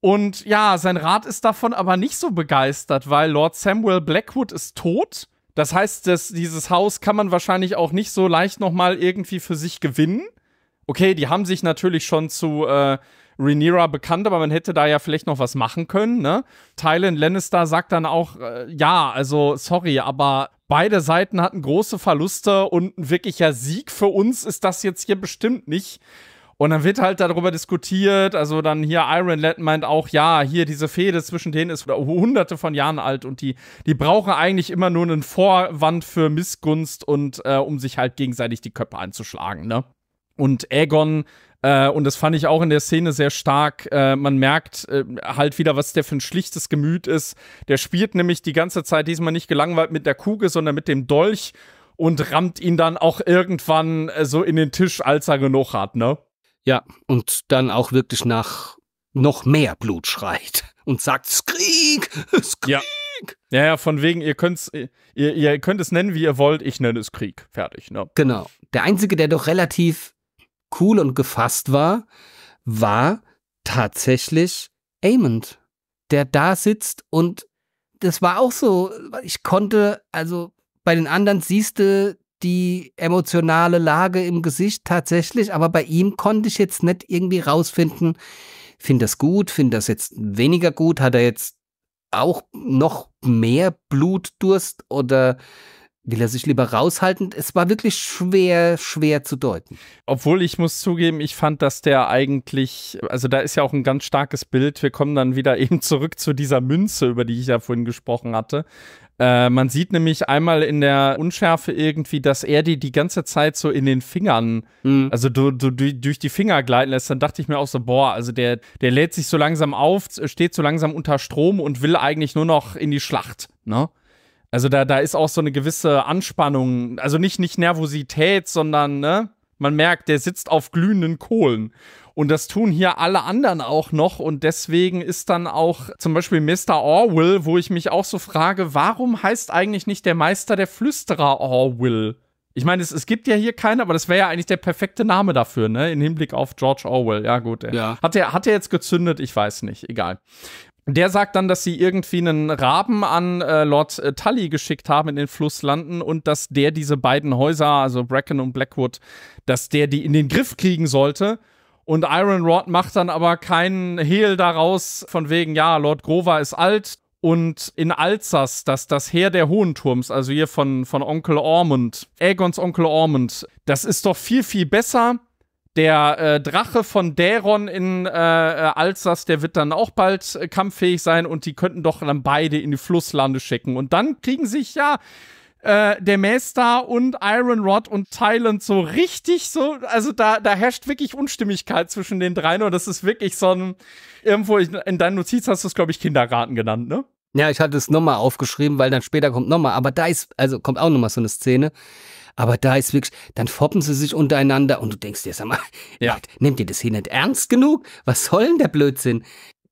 Und ja, sein Rat ist davon aber nicht so begeistert, weil Lord Samuel Blackwood ist tot. Das heißt, dass dieses Haus kann man wahrscheinlich auch nicht so leicht nochmal irgendwie für sich gewinnen. Okay, die haben sich natürlich schon zu äh, Rhaenyra bekannt, aber man hätte da ja vielleicht noch was machen können, ne? Tyrion Lannister sagt dann auch, äh, ja, also sorry, aber beide Seiten hatten große Verluste und ein wirklicher Sieg für uns ist das jetzt hier bestimmt nicht. Und dann wird halt darüber diskutiert, also dann hier Iron Lad meint auch, ja, hier diese Fehde zwischen denen ist hunderte von Jahren alt und die, die brauchen eigentlich immer nur einen Vorwand für Missgunst und äh, um sich halt gegenseitig die Köpfe einzuschlagen, ne? Und Aegon, äh, und das fand ich auch in der Szene sehr stark, äh, man merkt äh, halt wieder, was der für ein schlichtes Gemüt ist. Der spielt nämlich die ganze Zeit diesmal nicht gelangweilt mit der Kugel, sondern mit dem Dolch und rammt ihn dann auch irgendwann äh, so in den Tisch, als er genug hat, ne? Ja, und dann auch wirklich nach noch mehr Blut schreit und sagt, Skrik, Skrik. Ja. Ja, ja, von wegen, ihr, könnt's, ihr, ihr könnt es nennen, wie ihr wollt, ich nenne es Krieg. Fertig, ne? Genau. Der Einzige, der doch relativ cool und gefasst war, war tatsächlich Aemond, der da sitzt und das war auch so, ich konnte, also bei den anderen siehst du die emotionale Lage im Gesicht tatsächlich, aber bei ihm konnte ich jetzt nicht irgendwie rausfinden, finde das gut, finde das jetzt weniger gut, hat er jetzt auch noch mehr Blutdurst oder Will er sich lieber raushalten? Es war wirklich schwer, schwer zu deuten. Obwohl, ich muss zugeben, ich fand, dass der eigentlich, also da ist ja auch ein ganz starkes Bild. Wir kommen dann wieder eben zurück zu dieser Münze, über die ich ja vorhin gesprochen hatte. Äh, man sieht nämlich einmal in der Unschärfe irgendwie, dass er die die ganze Zeit so in den Fingern, mhm. also du, du, du, durch die Finger gleiten lässt. Dann dachte ich mir auch so, boah, also der, der lädt sich so langsam auf, steht so langsam unter Strom und will eigentlich nur noch in die Schlacht, ne? Also da, da ist auch so eine gewisse Anspannung, also nicht, nicht Nervosität, sondern ne, man merkt, der sitzt auf glühenden Kohlen. Und das tun hier alle anderen auch noch. Und deswegen ist dann auch zum Beispiel Mister Orwell, wo ich mich auch so frage, warum heißt eigentlich nicht der Meister der Flüsterer Orwell? Ich meine, es, es gibt ja hier keinen, aber das wäre ja eigentlich der perfekte Name dafür, ne? Im Hinblick auf George Orwell. Ja gut, ey. Ja. Hat der, hat der jetzt gezündet? Ich weiß nicht, egal. Der sagt dann, dass sie irgendwie einen Raben an äh, Lord äh, Tully geschickt haben in den Fluss landen und dass der diese beiden Häuser, also Bracken und Blackwood, dass der die in den Griff kriegen sollte. Und Ironrod macht dann aber keinen Hehl daraus von wegen, ja, Lord Grover ist alt und in Alsace, dass das Heer der Hohenturms, also hier von, von Onkel Ormond, Aegons Onkel Ormond, das ist doch viel, viel besser. Der äh, Drache von Daeron in äh, Alsace, der wird dann auch bald äh, kampffähig sein und die könnten doch dann beide in die Flusslande schicken. Und dann kriegen sich ja äh, der Maester und Ironrod und Tyland so richtig so, also da, da herrscht wirklich Unstimmigkeit zwischen den dreien und das ist wirklich so ein, irgendwo, in deinen Notizen hast du es, glaube ich, Kindergarten genannt, ne? Ja, ich hatte es nochmal aufgeschrieben, weil dann später kommt nochmal, aber da ist, also kommt auch nochmal so eine Szene. Aber da ist wirklich, dann foppen sie sich untereinander und du denkst dir, sag mal, ja. Leute, nehmt ihr das hier nicht ernst genug? Was soll denn der Blödsinn?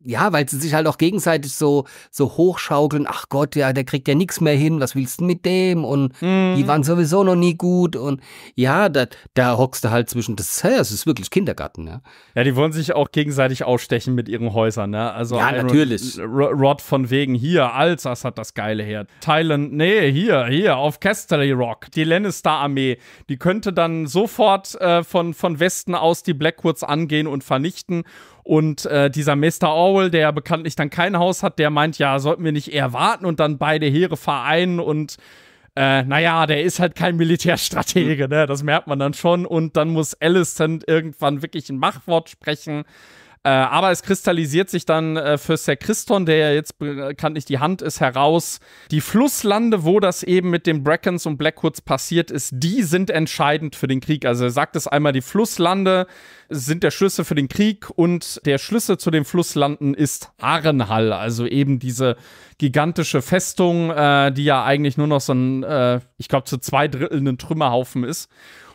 Ja, weil sie sich halt auch gegenseitig so, so hochschaukeln. Ach Gott, ja, der kriegt ja nichts mehr hin. Was willst du mit dem? Und mhm. die waren sowieso noch nie gut. Und ja, da, da hockst du halt zwischen. Das, das ist wirklich Kindergarten, ja. Ja, die wollen sich auch gegenseitig ausstechen mit ihren Häusern, ne? Also ja, natürlich. Rod von wegen, hier, Alsace hat das geile Herd. Thailand, nee, hier, hier, auf Casterly Rock. Die Lannister-Armee, die könnte dann sofort äh, von, von Westen aus die Blackwoods angehen und vernichten. Und äh, dieser Mister Orwell, der ja bekanntlich dann kein Haus hat, der meint, ja, sollten wir nicht eher warten und dann beide Heere vereinen und äh, naja, der ist halt kein Militärstratege, ne? Das merkt man dann schon. Und dann muss Alicent irgendwann wirklich ein Machtwort sprechen. Äh, aber es kristallisiert sich dann äh, für Ser Criston, der ja jetzt bekanntlich die Hand ist, heraus. Die Flusslande, wo das eben mit den Brackens und Blackwoods passiert ist, die sind entscheidend für den Krieg. Also er sagt es einmal, die Flusslande sind der Schlüssel für den Krieg und der Schlüssel zu den Flusslanden ist Harrenhal. Also eben diese gigantische Festung, äh, die ja eigentlich nur noch so ein, äh, ich glaube, zu zwei Dritteln ein Trümmerhaufen ist.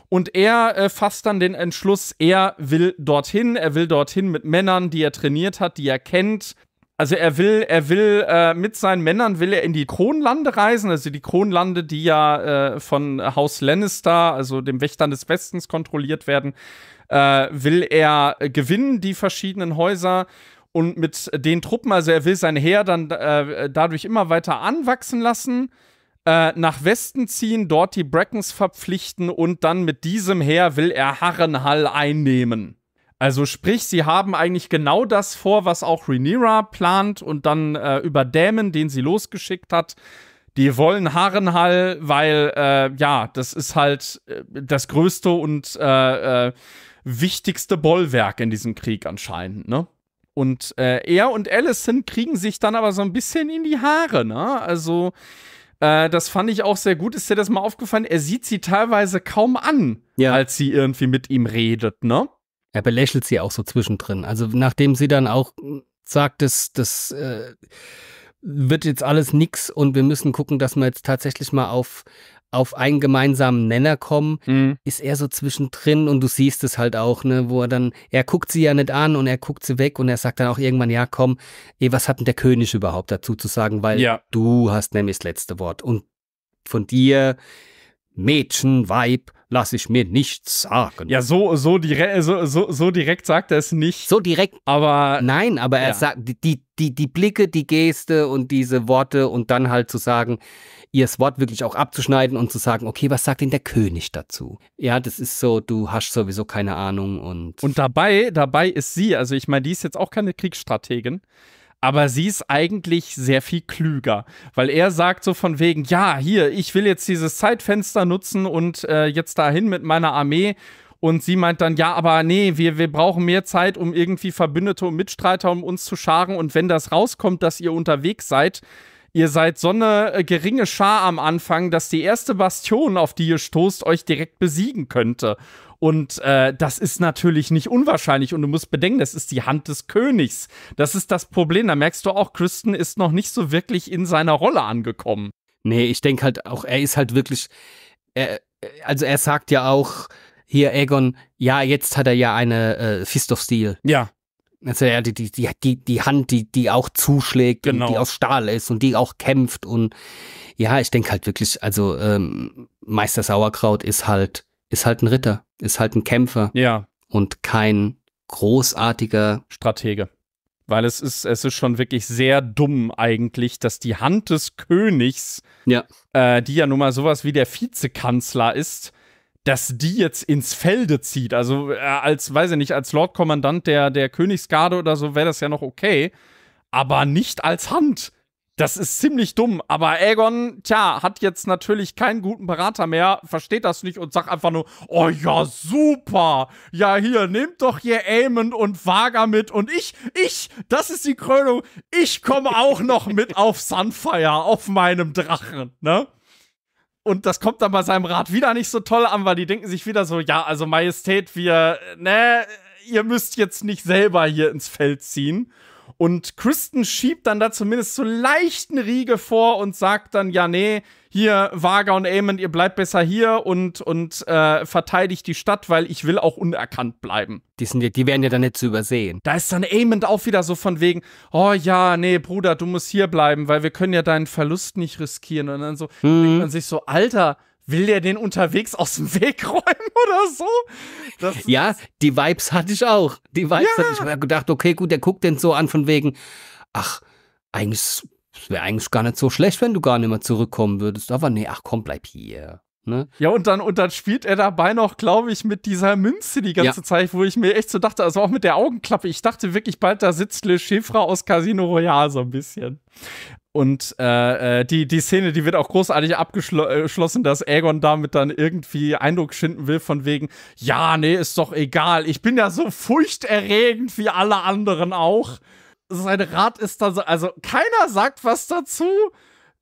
Und er äh, fasst dann den Entschluss, er will dorthin, er will dorthin mit Männern, die er trainiert hat, die er kennt. Also er will, er will äh, mit seinen Männern will er in die Kronlande reisen, also die Kronlande, die ja äh, von Haus Lannister, also dem Wächtern des Westens, kontrolliert werden, äh, will er äh, gewinnen, die verschiedenen Häuser. Und mit den Truppen, also er will sein Heer dann äh, dadurch immer weiter anwachsen lassen. Nach Westen ziehen, dort die Brackens verpflichten und dann mit diesem Heer will er Harrenhal einnehmen. Also sprich, sie haben eigentlich genau das vor, was auch Rhaenyra plant und dann äh, über Daemon, den sie losgeschickt hat. Die wollen Harrenhal, weil, äh, ja, das ist halt äh, das größte und äh, äh, wichtigste Bollwerk in diesem Krieg anscheinend, ne? Und äh, er und Alicent kriegen sich dann aber so ein bisschen in die Haare, ne? Also Äh, das fand ich auch sehr gut. Ist dir das mal aufgefallen? Er sieht sie teilweise kaum an, ja, als sie irgendwie mit ihm redet, ne? Er belächelt sie auch so zwischendrin. Also nachdem sie dann auch sagt, das, das äh, wird jetzt alles nix und wir müssen gucken, dass wir jetzt tatsächlich mal auf, auf einen gemeinsamen Nenner kommen, mhm. ist er so zwischendrin und du siehst es halt auch, ne, wo er dann, er guckt sie ja nicht an und er guckt sie weg und er sagt dann auch irgendwann, ja komm, ey, was hat denn der König überhaupt dazu zu sagen, weil ja. du hast nämlich das letzte Wort und von dir, Mädchen, Weib, lass ich mir nichts sagen. Ja, so, so, dire so, so, so direkt sagt er es nicht. So direkt, aber nein, aber ja. er sagt, die, die, die Blicke, die Geste und diese Worte und dann halt zu sagen, ihr das Wort wirklich auch abzuschneiden und zu sagen, okay, was sagt denn der König dazu? Ja, das ist so, du hast sowieso keine Ahnung und... Und dabei, dabei ist sie, also ich meine, die ist jetzt auch keine Kriegsstrategin, Aber sie ist eigentlich sehr viel klüger, weil er sagt so von wegen, ja, hier, ich will jetzt dieses Zeitfenster nutzen und äh, jetzt dahin mit meiner Armee. Und sie meint dann, ja, aber nee, wir, wir brauchen mehr Zeit, um irgendwie Verbündete und Mitstreiter um uns zu scharen. Und wenn das rauskommt, dass ihr unterwegs seid, ihr seid so eine geringe Schar am Anfang, dass die erste Bastion, auf die ihr stoßt, euch direkt besiegen könnte. Und äh, das ist natürlich nicht unwahrscheinlich. Und du musst bedenken, das ist die Hand des Königs. Das ist das Problem. Da merkst du auch, Criston ist noch nicht so wirklich in seiner Rolle angekommen. Nee, ich denke halt auch, er ist halt wirklich, er, also er sagt ja auch, hier, Aegon, ja, jetzt hat er ja eine äh, Fist of Steel. Ja. Also ja, die, die, die, die Hand, die, die auch zuschlägt, genau, und die aus Stahl ist und die auch kämpft. Und ja, ich denke halt wirklich, also ähm, Meister Sauerkraut ist halt, ist halt ein Ritter, ist halt ein Kämpfer. Ja. Und kein großartiger Stratege. Weil es ist, es ist schon wirklich sehr dumm eigentlich, dass die Hand des Königs, ja, Äh, die ja nun mal sowas wie der Vizekanzler ist, dass die jetzt ins Felde zieht. Also äh, als, weiß ich nicht, als Lordkommandant der, der Königsgarde oder so wäre das ja noch okay, aber nicht als Hand. Das ist ziemlich dumm, aber Aegon, tja, hat jetzt natürlich keinen guten Berater mehr, versteht das nicht und sagt einfach nur, oh ja, super, ja hier, nehmt doch hier Aemond und Vaga mit und ich, ich, das ist die Krönung, ich komme auch noch mit auf Sunfire, auf meinem Drachen, ne? Und das kommt dann bei seinem Rat wieder nicht so toll an, weil die denken sich wieder so, ja, also Majestät, wir, ne, ihr müsst jetzt nicht selber hier ins Feld ziehen. Und Criston schiebt dann da zumindest so leichten Riegel vor und sagt dann, ja, nee, hier, Vaga und Aemond, ihr bleibt besser hier und, und äh, verteidigt die Stadt, weil ich will auch unerkannt bleiben. Die, sind, die werden ja dann nicht zu übersehen. Da ist dann Aemond auch wieder so von wegen, oh ja, nee, Bruder, du musst hier bleiben, weil wir können ja deinen Verlust nicht riskieren. Und dann so, mhm, denkt man sich so, Alter, will der den unterwegs aus dem Weg räumen oder so? Das ja, die Vibes hatte ich auch. Die Vibes ja. hatte ich. Ich habe gedacht, okay, gut, der guckt den so an von wegen, ach, eigentlich wäre eigentlich gar nicht so schlecht, wenn du gar nicht mehr zurückkommen würdest. Aber nee, ach komm, bleib hier. Ne? Ja, und dann, und dann spielt er dabei noch, glaube ich, mit dieser Münze die ganze ja. Zeit, wo ich mir echt so dachte, also auch mit der Augenklappe, ich dachte wirklich bald, da sitzt Le Chiffre aus Casino Royale so ein bisschen. Und äh, die, die Szene, die wird auch großartig abgeschlossen, dass Aegon damit dann irgendwie Eindruck schinden will von wegen, ja, nee, ist doch egal, ich bin ja so furchterregend wie alle anderen auch. Sein Rat ist dann so, also keiner sagt was dazu.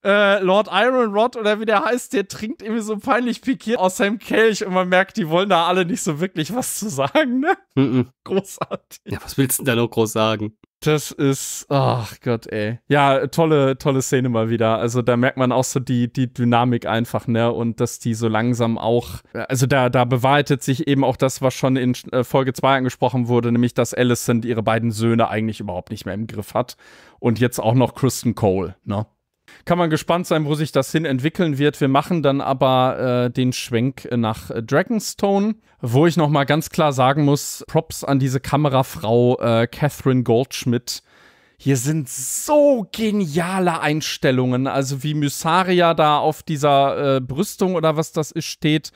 Äh, Lord Ironrod oder wie der heißt, der trinkt irgendwie so peinlich pikiert aus seinem Kelch und man merkt, die wollen da alle nicht so wirklich was zu sagen, ne? Mm-mm. Großartig. Ja, was willst du denn da noch groß sagen? Das ist, ach Gott, ey. Ja, tolle, tolle Szene mal wieder. Also da merkt man auch so die, die Dynamik einfach, ne? Und dass die so langsam auch, also da, da bewahrheitet sich eben auch das, was schon in Folge zwei angesprochen wurde, nämlich, dass Alicent ihre beiden Söhne eigentlich überhaupt nicht mehr im Griff hat. Und jetzt auch noch Criston Cole, ne? Kann man gespannt sein, wo sich das hin entwickeln wird. Wir machen dann aber äh, den Schwenk nach äh, Dragonstone, wo ich noch mal ganz klar sagen muss, Props an diese Kamerafrau äh, Catherine Goldschmidt. Hier sind so geniale Einstellungen, also wie Mysaria da auf dieser äh, Brüstung oder was das ist steht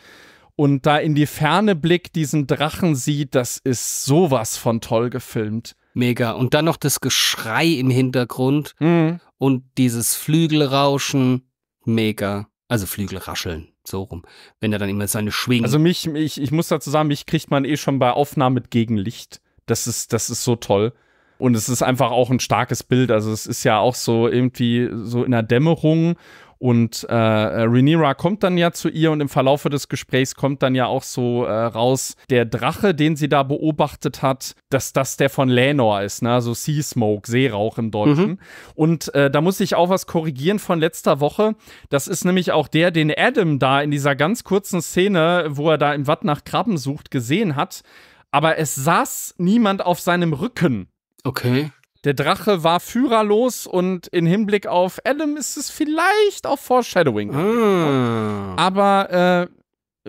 und da in die Ferne blickt, diesen Drachen sieht, das ist sowas von toll gefilmt. Mega. Und dann noch das Geschrei im Hintergrund mhm. und dieses Flügelrauschen. Mega. Also Flügelrascheln, so rum. Wenn er dann immer seine Schwingen. Also mich, ich, ich muss dazu sagen, mich kriegt man eh schon bei Aufnahmen mit Gegenlicht. Das ist, das ist so toll. Und es ist einfach auch ein starkes Bild. Also es ist ja auch so irgendwie so in der Dämmerung. Und äh, Rhaenyra kommt dann ja zu ihr und im Verlaufe des Gesprächs kommt dann ja auch so äh, raus, der Drache, den sie da beobachtet hat, dass das der von Lenor ist, ne? So Sea Smoke, Seerauch im Deutschen. Mhm. Und äh, da muss ich auch was korrigieren von letzter Woche. Das ist nämlich auch der, den Adam da in dieser ganz kurzen Szene, wo er da im Watt nach Krabben sucht, gesehen hat. Aber es saß niemand auf seinem Rücken. Okay. Der Drache war führerlos und in Hinblick auf Adam ist es vielleicht auch Foreshadowing. Ah. Aber äh,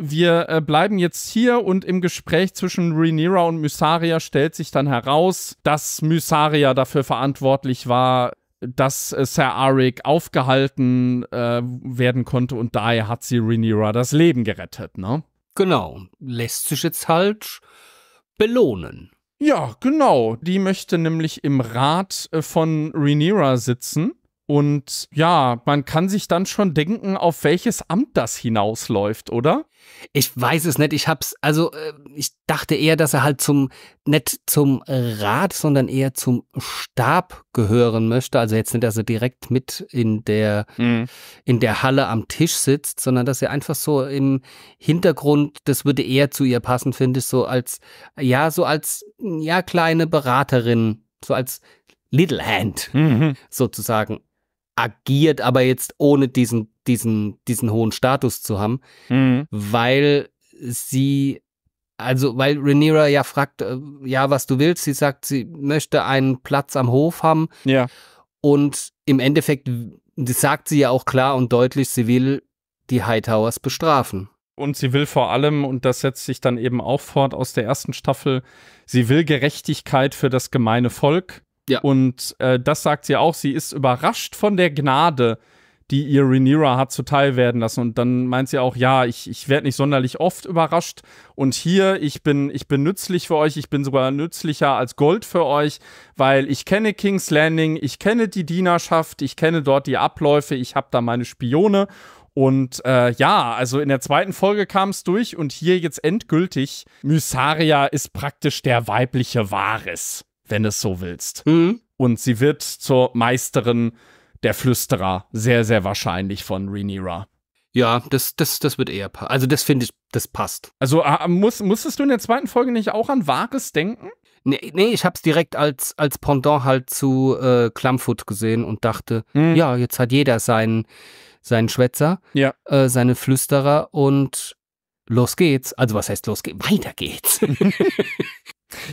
wir äh, bleiben jetzt hier und im Gespräch zwischen Rhaenyra und Mysaria stellt sich dann heraus, dass Mysaria dafür verantwortlich war, dass äh, Ser Arik aufgehalten äh, werden konnte und daher hat sie Rhaenyra das Leben gerettet, ne? Genau. Lässt sich jetzt halt belohnen. Ja, genau. Die möchte nämlich im Rat von Rhaenyra sitzen. Und ja, man kann sich dann schon denken, auf welches Amt das hinausläuft, oder? Ich weiß es nicht. Ich hab's, also ich dachte eher, dass er halt zum, nicht zum Rat, sondern eher zum Stab gehören möchte. Also jetzt nicht, dass er direkt mit in der, mhm. in der Halle am Tisch sitzt, sondern dass er einfach so im Hintergrund, das würde eher zu ihr passen, finde ich, so als, ja, so als, ja, kleine Beraterin, so als Little Hand, mhm. sozusagen. Agiert, aber jetzt ohne diesen, diesen, diesen hohen Status zu haben, mhm. weil sie, also weil Rhaenyra ja fragt, ja, was du willst, sie sagt, sie möchte einen Platz am Hof haben, ja, und im Endeffekt, das sagt sie ja auch klar und deutlich, sie will die Hightowers bestrafen. Und sie will vor allem, und das setzt sich dann eben auch fort aus der ersten Staffel, sie will Gerechtigkeit für das gemeine Volk. Ja. Und äh, das sagt sie auch, sie ist überrascht von der Gnade, die ihr Rhaenyra hat zuteil werden lassen. Und dann meint sie auch, ja, ich, ich werde nicht sonderlich oft überrascht. Und hier, ich bin, ich bin nützlich für euch, ich bin sogar nützlicher als Gold für euch, weil ich kenne King's Landing, ich kenne die Dienerschaft, ich kenne dort die Abläufe, ich habe da meine Spione. Und äh, ja, also in der zweiten Folge kam es durch und hier jetzt endgültig, Mysaria ist praktisch der weibliche Varys, wenn du es so willst. Mhm. Und sie wird zur Meisterin der Flüsterer, sehr, sehr wahrscheinlich von Rhaenyra. Ja, das, das, das wird eher passen. Also das finde ich, das passt. Also äh, muss, musstest du in der zweiten Folge nicht auch an Varys denken? Nee, nee, ich habe es direkt als, als Pendant halt zu äh, Clumfoot gesehen und dachte, mhm. ja, jetzt hat jeder seinen, seinen Schwätzer, ja. äh, seine Flüsterer und los geht's. Also was heißt los geht's? Weiter geht's.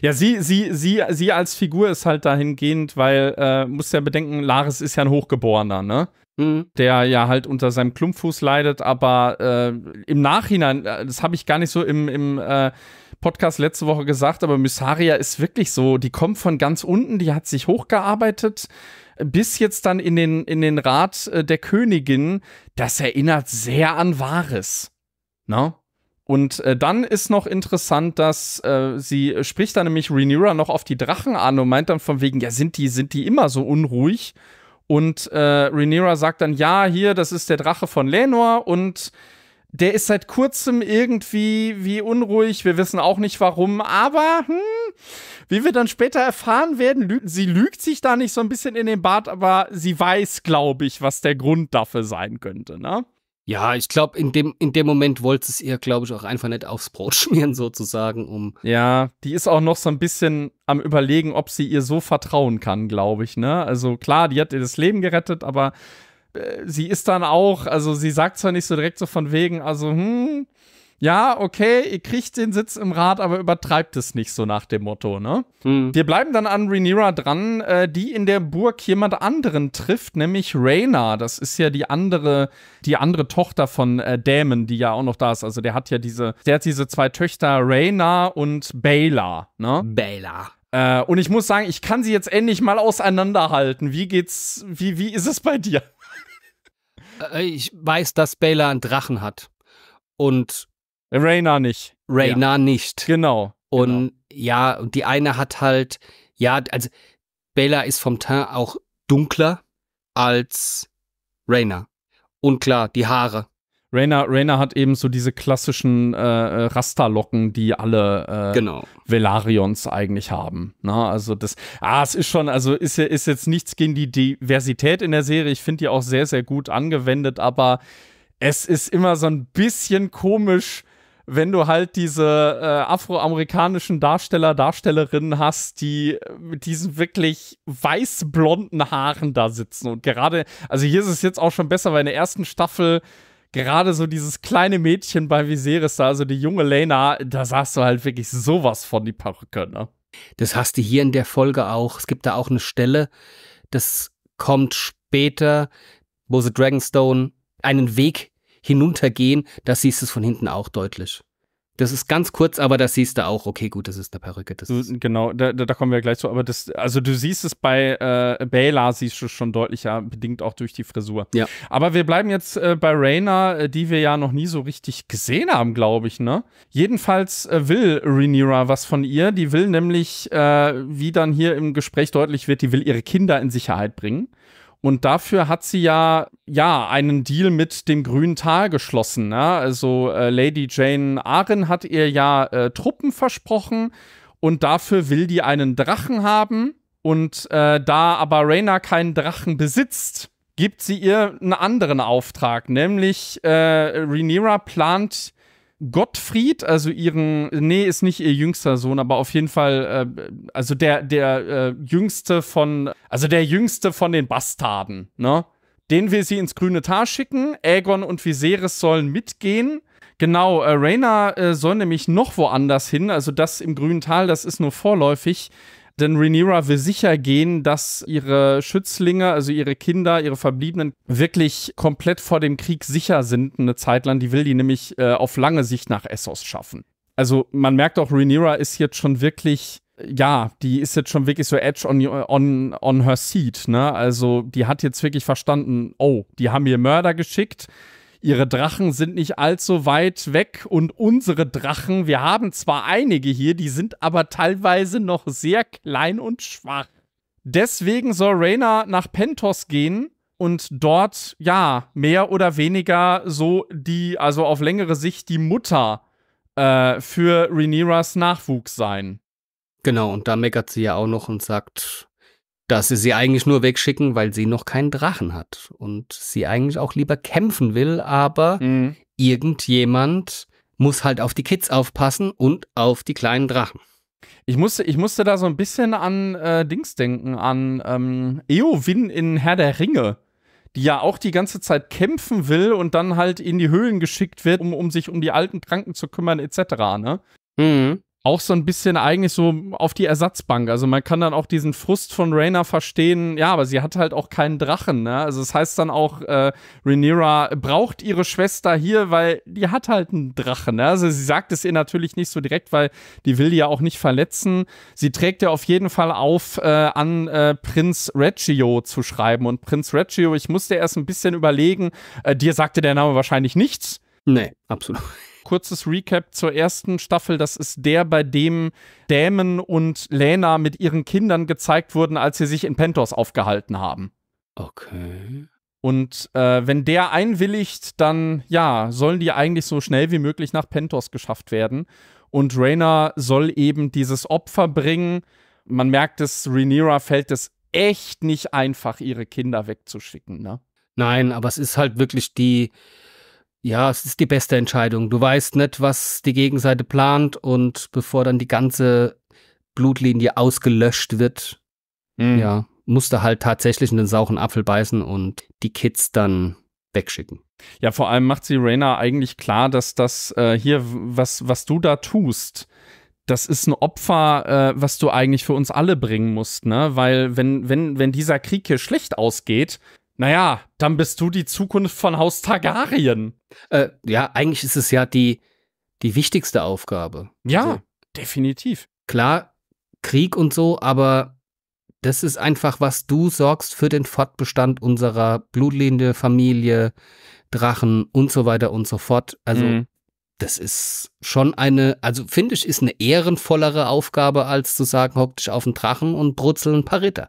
Ja, sie, sie, sie, sie als Figur ist halt dahingehend, weil, äh, musst ja bedenken, Larys ist ja ein Hochgeborener, ne? Mhm. Der ja halt unter seinem Klumpfuß leidet, aber äh, im Nachhinein, das habe ich gar nicht so im, im äh, Podcast letzte Woche gesagt, aber Mysaria ist wirklich so, die kommt von ganz unten, die hat sich hochgearbeitet, bis jetzt dann in den, in den Rat äh, der Königin, das erinnert sehr an Varys, ne? Und äh, dann ist noch interessant, dass äh, sie spricht dann nämlich Rhaenyra noch auf die Drachen an und meint dann von wegen, ja, sind die, sind die immer so unruhig? Und äh, Rhaenyra sagt dann, ja, hier, das ist der Drache von Lenor und der ist seit kurzem irgendwie wie unruhig, wir wissen auch nicht warum, aber hm, wie wir dann später erfahren werden, lü sie lügt sich da nicht so ein bisschen in den Bart, aber sie weiß, glaube ich, was der Grund dafür sein könnte, ne? Ja, ich glaube, in dem, in dem Moment wollte es ihr, glaube ich, auch einfach nicht aufs Brot schmieren, sozusagen, um. Ja, die ist auch noch so ein bisschen am Überlegen, ob sie ihr so vertrauen kann, glaube ich, ne? Also klar, die hat ihr das Leben gerettet, aber äh, sie ist dann auch, also sie sagt zwar nicht so direkt so von wegen, also, hm, ja, okay, ihr kriegt den Sitz im Rat, aber übertreibt es nicht so nach dem Motto, ne? Hm. Wir bleiben dann an Rhaenyra dran, äh, die in der Burg jemand anderen trifft, nämlich Rhaena. Das ist ja die andere, die andere Tochter von äh, Daemon, die ja auch noch da ist. Also der hat ja diese, der hat diese zwei Töchter, Rhaena und Baela, ne? Baela. Äh, und ich muss sagen, ich kann sie jetzt endlich mal auseinanderhalten. Wie geht's, wie, wie ist es bei dir? äh, ich weiß, dass Baela einen Drachen hat. Und Rhaena nicht. Rhaena ja. nicht. Genau. Und genau. ja, und die eine hat halt, ja, also Baela ist vom Teint auch dunkler als Rhaena. Und klar, die Haare. Rhaena, Rhaena hat eben so diese klassischen äh, Rasterlocken, die alle äh, genau. Velarion's eigentlich haben. Na, also das, ah, es ist schon, also ist, ist jetzt nichts gegen die Diversität in der Serie. Ich finde die auch sehr, sehr gut angewendet, aber es ist immer so ein bisschen komisch, wenn du halt diese äh, afroamerikanischen Darsteller, Darstellerinnen hast, die mit diesen wirklich weißblonden Haaren da sitzen. Und gerade, also hier ist es jetzt auch schon besser, weil in der ersten Staffel gerade so dieses kleine Mädchen bei Viserys da, also die junge Lena, da sahst du halt wirklich sowas von die Perücke, ne? Das hast du hier in der Folge auch. Es gibt da auch eine Stelle, das kommt später, wo sie Dragonstone einen Weg hinuntergehen, das siehst du von hinten auch deutlich. Das ist ganz kurz, aber das siehst du auch. Okay, gut, das ist eine Perücke. Das ist genau, da, da kommen wir gleich zu. Aber das, also du siehst es bei äh, Baela, siehst du schon deutlicher, bedingt auch durch die Frisur. Ja. Aber wir bleiben jetzt äh, bei Rhaena, die wir ja noch nie so richtig gesehen haben, glaube ich, ne? Jedenfalls äh, will Rhaenyra was von ihr. Die will nämlich, äh, wie dann hier im Gespräch deutlich wird, die will ihre Kinder in Sicherheit bringen. Und dafür hat sie ja, ja einen Deal mit dem grünen Tal geschlossen. Ne? Also äh, Lady Jane Arryn hat ihr ja äh, Truppen versprochen und dafür will die einen Drachen haben. Und äh, da aber Rhaena keinen Drachen besitzt, gibt sie ihr einen anderen Auftrag. Nämlich äh, Rhaenyra plant Gottfried, also ihren, nee, ist nicht ihr jüngster Sohn, aber auf jeden Fall, äh, also der, der äh, jüngste von, also der jüngste von den Bastarden, ne? Den will sie ins grüne Tal schicken. Aegon und Viserys sollen mitgehen. Genau, äh, Rhaena äh, soll nämlich noch woanders hin, also das im grünen Tal, das ist nur vorläufig. Denn Rhaenyra will sicher gehen, dass ihre Schützlinge, also ihre Kinder, ihre Verbliebenen, wirklich komplett vor dem Krieg sicher sind eine Zeit lang. Die will die nämlich äh, auf lange Sicht nach Essos schaffen. Also man merkt auch, Rhaenyra ist jetzt schon wirklich, ja, die ist jetzt schon wirklich so edge on, on, on her seat, ne? Also die hat jetzt wirklich verstanden, oh, die haben hier Mörder geschickt. Ihre Drachen sind nicht allzu weit weg und unsere Drachen, wir haben zwar einige hier, die sind aber teilweise noch sehr klein und schwach. Deswegen soll Rhaena nach Pentos gehen und dort, ja, mehr oder weniger so die, also auf längere Sicht die Mutter äh, für Rhaenyras Nachwuchs sein. Genau, und da meckert sie ja auch noch und sagt, dass sie sie eigentlich nur wegschicken, weil sie noch keinen Drachen hat und sie eigentlich auch lieber kämpfen will, aber mhm. irgendjemand muss halt auf die Kids aufpassen und auf die kleinen Drachen. Ich musste, ich musste da so ein bisschen an äh, Dings denken, an ähm, Éowyn in Herr der Ringe, die ja auch die ganze Zeit kämpfen will und dann halt in die Höhlen geschickt wird, um, um sich um die alten Kranken zu kümmern et cetera, ne? Mhm. Auch so ein bisschen eigentlich so auf die Ersatzbank. Also man kann dann auch diesen Frust von Rhaena verstehen. Ja, aber sie hat halt auch keinen Drachen, ne? Also das heißt dann auch, äh, Rhaenyra braucht ihre Schwester hier, weil die hat halt einen Drachen, ne? Also sie sagt es ihr natürlich nicht so direkt, weil die will die ja auch nicht verletzen. Sie trägt ja auf jeden Fall auf, äh, an äh, Prinz Reggio zu schreiben. Und Prinz Reggio, ich musste erst ein bisschen überlegen, äh, dir sagte der Name wahrscheinlich nichts. Nee, absolut. Kurzes Recap zur ersten Staffel. Das ist der, bei dem Daemon und Lena mit ihren Kindern gezeigt wurden, als sie sich in Pentos aufgehalten haben. Okay. Und äh, wenn der einwilligt, dann, ja, sollen die eigentlich so schnell wie möglich nach Pentos geschafft werden. Und Rhaena soll eben dieses Opfer bringen. Man merkt es, Rhaenyra fällt es echt nicht einfach, ihre Kinder wegzuschicken, ne? Nein, aber es ist halt wirklich die Ja, es ist die beste Entscheidung. Du weißt nicht, was die Gegenseite plant und bevor dann die ganze Blutlinie ausgelöscht wird, mhm. ja, musst du halt tatsächlich in den sauren Apfel beißen und die Kids dann wegschicken. Ja, vor allem macht sie Rhaena eigentlich klar, dass das äh, hier, was, was du da tust, das ist ein Opfer, äh, was du eigentlich für uns alle bringen musst, ne? Weil wenn, wenn, wenn dieser Krieg hier schlecht ausgeht, naja, dann bist du die Zukunft von Haus Targaryen. Äh, ja, eigentlich ist es ja die, die wichtigste Aufgabe. Ja, also, definitiv. Klar, Krieg und so, aber das ist einfach, was du sorgst für den Fortbestand unserer Blutlinie, Familie, Drachen und so weiter und so fort. Also, mhm. das ist schon eine, also finde ich, ist eine ehrenvollere Aufgabe, als zu sagen, hock dich auf einen Drachen und brutzel ein paar Ritter.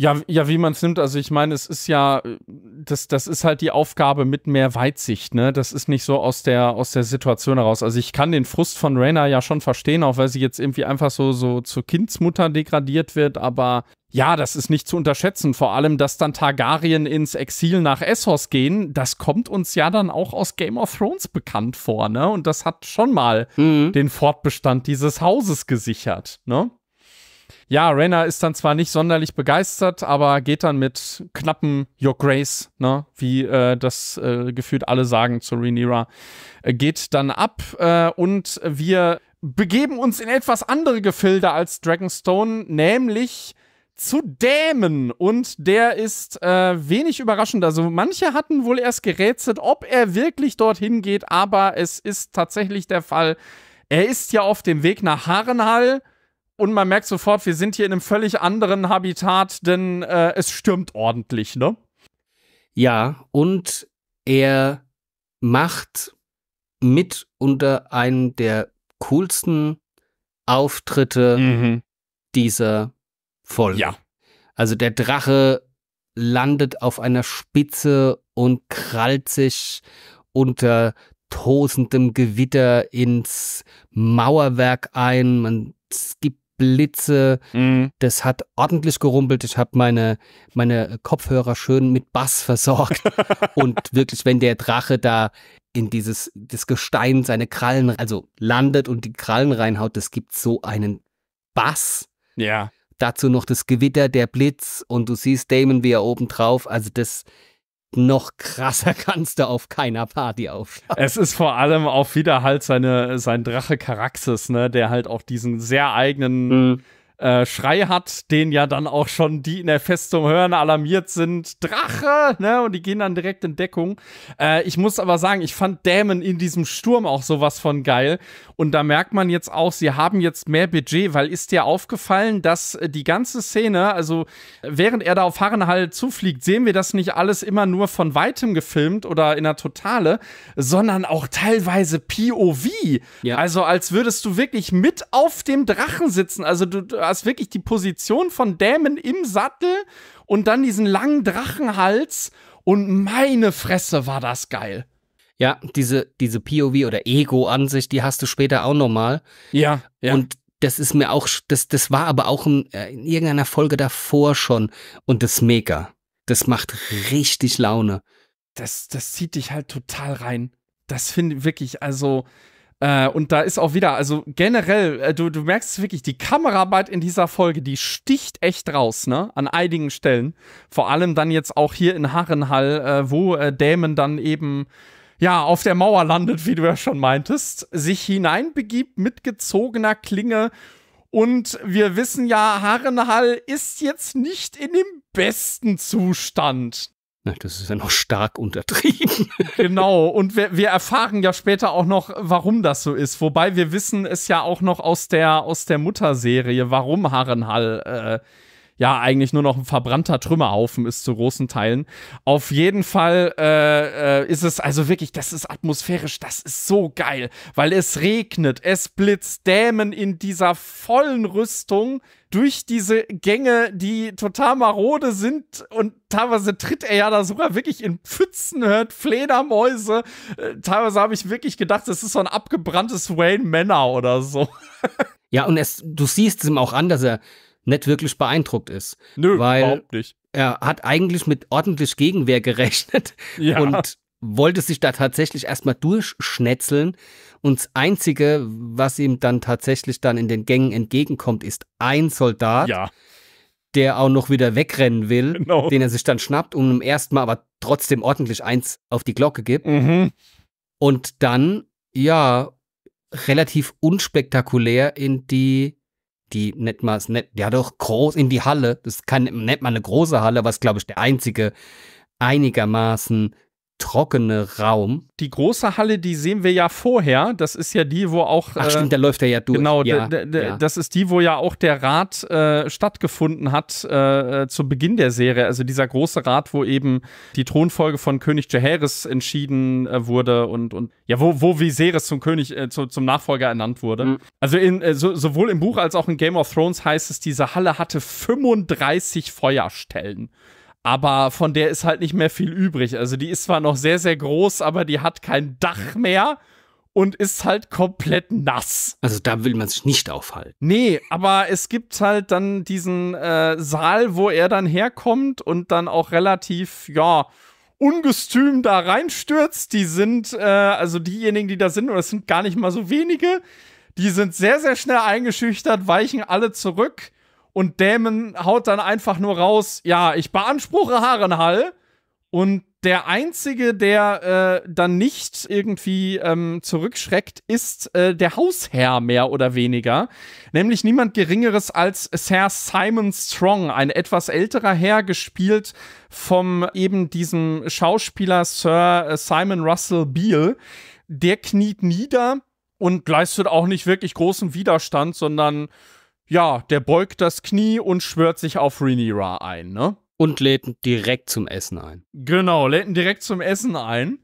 Ja, ja, wie man es nimmt, also ich meine, es ist ja, das, das ist halt die Aufgabe mit mehr Weitsicht, ne? Das ist nicht so aus der, aus der Situation heraus. Also ich kann den Frust von Rhaena ja schon verstehen, auch weil sie jetzt irgendwie einfach so, so zur Kindsmutter degradiert wird, aber ja, das ist nicht zu unterschätzen. Vor allem, dass dann Targaryen ins Exil nach Essos gehen, das kommt uns ja dann auch aus Game of Thrones bekannt vor, ne? Und das hat schon mal mhm. den Fortbestand dieses Hauses gesichert, ne? Ja, Rhaena ist dann zwar nicht sonderlich begeistert, aber geht dann mit knappen Your Grace, ne, wie äh, das äh, gefühlt alle sagen zu Rhaenyra, äh, geht dann ab äh, und wir begeben uns in etwas andere Gefilde als Dragonstone, nämlich zu Daemon. Und der ist äh, wenig überraschend. Also manche hatten wohl erst gerätselt, ob er wirklich dorthin geht, aber es ist tatsächlich der Fall. Er ist ja auf dem Weg nach Harrenhal und man merkt sofort, wir sind hier in einem völlig anderen Habitat, denn äh, es stürmt ordentlich, ne? Ja, und er macht mit unter einem der coolsten Auftritte mhm. dieser Folge. Ja. Also der Drache landet auf einer Spitze und krallt sich unter tosendem Gewitter ins Mauerwerk ein. Man, es gibt Blitze. Mhm. Das hat ordentlich gerumpelt. Ich habe meine, meine Kopfhörer schön mit Bass versorgt. Und wirklich, wenn der Drache da in dieses das Gestein seine Krallen, also landet und die Krallen reinhaut, das gibt so einen Bass. Ja. Dazu noch das Gewitter, der Blitz und du siehst Daemon wie er oben drauf. Also das noch krasser kannst du auf keiner Party aufschlagen. Es ist vor allem auch wieder halt seine, sein Drache Caraxes, ne, der halt auch diesen sehr eigenen mhm. äh, Schrei hat, den ja dann auch schon die in der Festung hören, alarmiert sind. Drache! Ne, und die gehen dann direkt in Deckung. Äh, ich muss aber sagen, ich fand Daemon in diesem Sturm auch sowas von geil. Und da merkt man jetzt auch, sie haben jetzt mehr Budget, weil ist dir aufgefallen, dass die ganze Szene, also während er da auf Harrenhal zufliegt, sehen wir das nicht alles immer nur von Weitem gefilmt oder in der Totale, sondern auch teilweise P O V. Ja. Also als würdest du wirklich mit auf dem Drachen sitzen. Also du, du hast wirklich die Position von Daemon im Sattel und dann diesen langen Drachenhals und meine Fresse war das geil. Ja, diese, diese P O V oder Ego-Ansicht, die hast du später auch nochmal. Ja, ja. Und das ist mir auch, das, das war aber auch in, in irgendeiner Folge davor schon. Und das ist mega. Das macht richtig Laune. Das, das zieht dich halt total rein. Das finde ich wirklich, also Äh, und da ist auch wieder, also generell, äh, du, du merkst wirklich, die Kameraarbeit in dieser Folge, die sticht echt raus, ne? An einigen Stellen. Vor allem dann jetzt auch hier in Harrenhal, äh, wo äh, Daemon dann eben, ja, auf der Mauer landet, wie du ja schon meintest, sich hineinbegibt mit gezogener Klinge. Und wir wissen ja, Harrenhal ist jetzt nicht in dem besten Zustand. Das ist ja noch stark untertrieben. Genau, und wir, wir erfahren ja später auch noch, warum das so ist. Wobei wir wissen es ja auch noch aus der, aus der Mutterserie, warum Harrenhal äh, ja eigentlich nur noch ein verbrannter Trümmerhaufen ist zu großen Teilen. Auf jeden Fall äh, ist es, also wirklich, das ist atmosphärisch, das ist so geil. Weil es regnet, es blitzt, Daemon in dieser vollen Rüstung durch diese Gänge, die total marode sind und teilweise tritt er ja da sogar wirklich in Pfützen, hört Fledermäuse. Teilweise habe ich wirklich gedacht, das ist so ein abgebranntes Wayne Manor oder so. Ja, und es, du siehst es ihm auch an, dass er nicht wirklich beeindruckt ist. Nö, weil überhaupt nicht. Er hat eigentlich mit ordentlich Gegenwehr gerechnet ja. und wollte sich da tatsächlich erstmal durchschnetzeln. Und das Einzige, was ihm dann tatsächlich dann in den Gängen entgegenkommt, ist ein Soldat, ja. der auch noch wieder wegrennen will, genau. den er sich dann schnappt und im ersten Mal aber trotzdem ordentlich eins auf die Glocke gibt. Mhm. Und dann, ja, relativ unspektakulär in die die nennt man es nicht, ja doch, groß in die Halle. Das kann, nennt man eine große Halle, was, glaube ich, der einzige einigermaßen trockene Raum. Die große Halle, die sehen wir ja vorher. Das ist ja die, wo auch Ach äh, stimmt, da läuft er ja durch. Genau, ja, ja. Das ist die, wo ja auch der Rat äh, stattgefunden hat äh, zu Beginn der Serie. Also dieser große Rat, wo eben die Thronfolge von König Jaehaerys entschieden äh, wurde und, und ja, wo, wo Viserys zum König, äh, zu, zum Nachfolger ernannt wurde. Mhm. Also in, äh, so, sowohl im Buch als auch in Game of Thrones heißt es, diese Halle hatte fünfunddreißig Feuerstellen. Aber von der ist halt nicht mehr viel übrig. Also die ist zwar noch sehr, sehr groß, aber die hat kein Dach mehr und ist halt komplett nass. Also da will man sich nicht aufhalten. Nee, aber es gibt halt dann diesen äh, Saal, wo er dann herkommt und dann auch relativ, ja, ungestüm da reinstürzt. Die sind, äh, also diejenigen, die da sind, oder es sind gar nicht mal so wenige, die sind sehr, sehr schnell eingeschüchtert, weichen alle zurück. Und Daemon haut dann einfach nur raus, ja, ich beanspruche Harrenhal. Und der Einzige, der äh, dann nicht irgendwie ähm, zurückschreckt, ist äh, der Hausherr mehr oder weniger. Nämlich niemand Geringeres als Sir Simon Strong, ein etwas älterer Herr, gespielt vom eben diesem Schauspieler Sir Simon Russell Beale. Der kniet nieder und leistet auch nicht wirklich großen Widerstand, sondern ja, der beugt das Knie und schwört sich auf Rhaenyra ein, ne? Und lädt ihn direkt zum Essen ein. Genau, lädt ihn direkt zum Essen ein.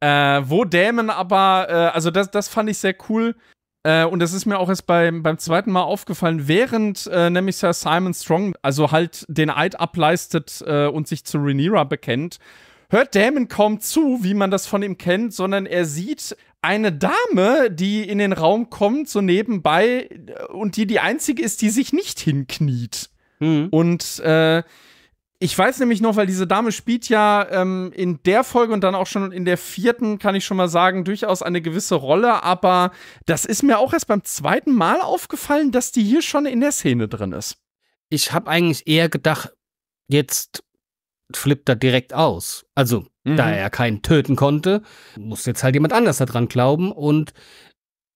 Äh, wo Daemon aber, äh, also das, das fand ich sehr cool. Äh, und das ist mir auch erst beim, beim zweiten Mal aufgefallen, während äh, nämlich Sir Simon Strong, also halt den Eid ableistet äh, und sich zu Rhaenyra bekennt, hört Daemon kaum zu, wie man das von ihm kennt, sondern er sieht eine Dame, die in den Raum kommt, so nebenbei, und die die einzige ist, die sich nicht hinkniet. Mhm. Und äh, ich weiß nämlich noch, weil diese Dame spielt ja ähm, in der Folge und dann auch schon in der vierten, kann ich schon mal sagen, durchaus eine gewisse Rolle, aber das ist mir auch erst beim zweiten Mal aufgefallen, dass die hier schon in der Szene drin ist. Ich habe eigentlich eher gedacht, jetzt flippt er direkt aus. Also, mhm. da er keinen töten konnte, muss jetzt halt jemand anders daran glauben, und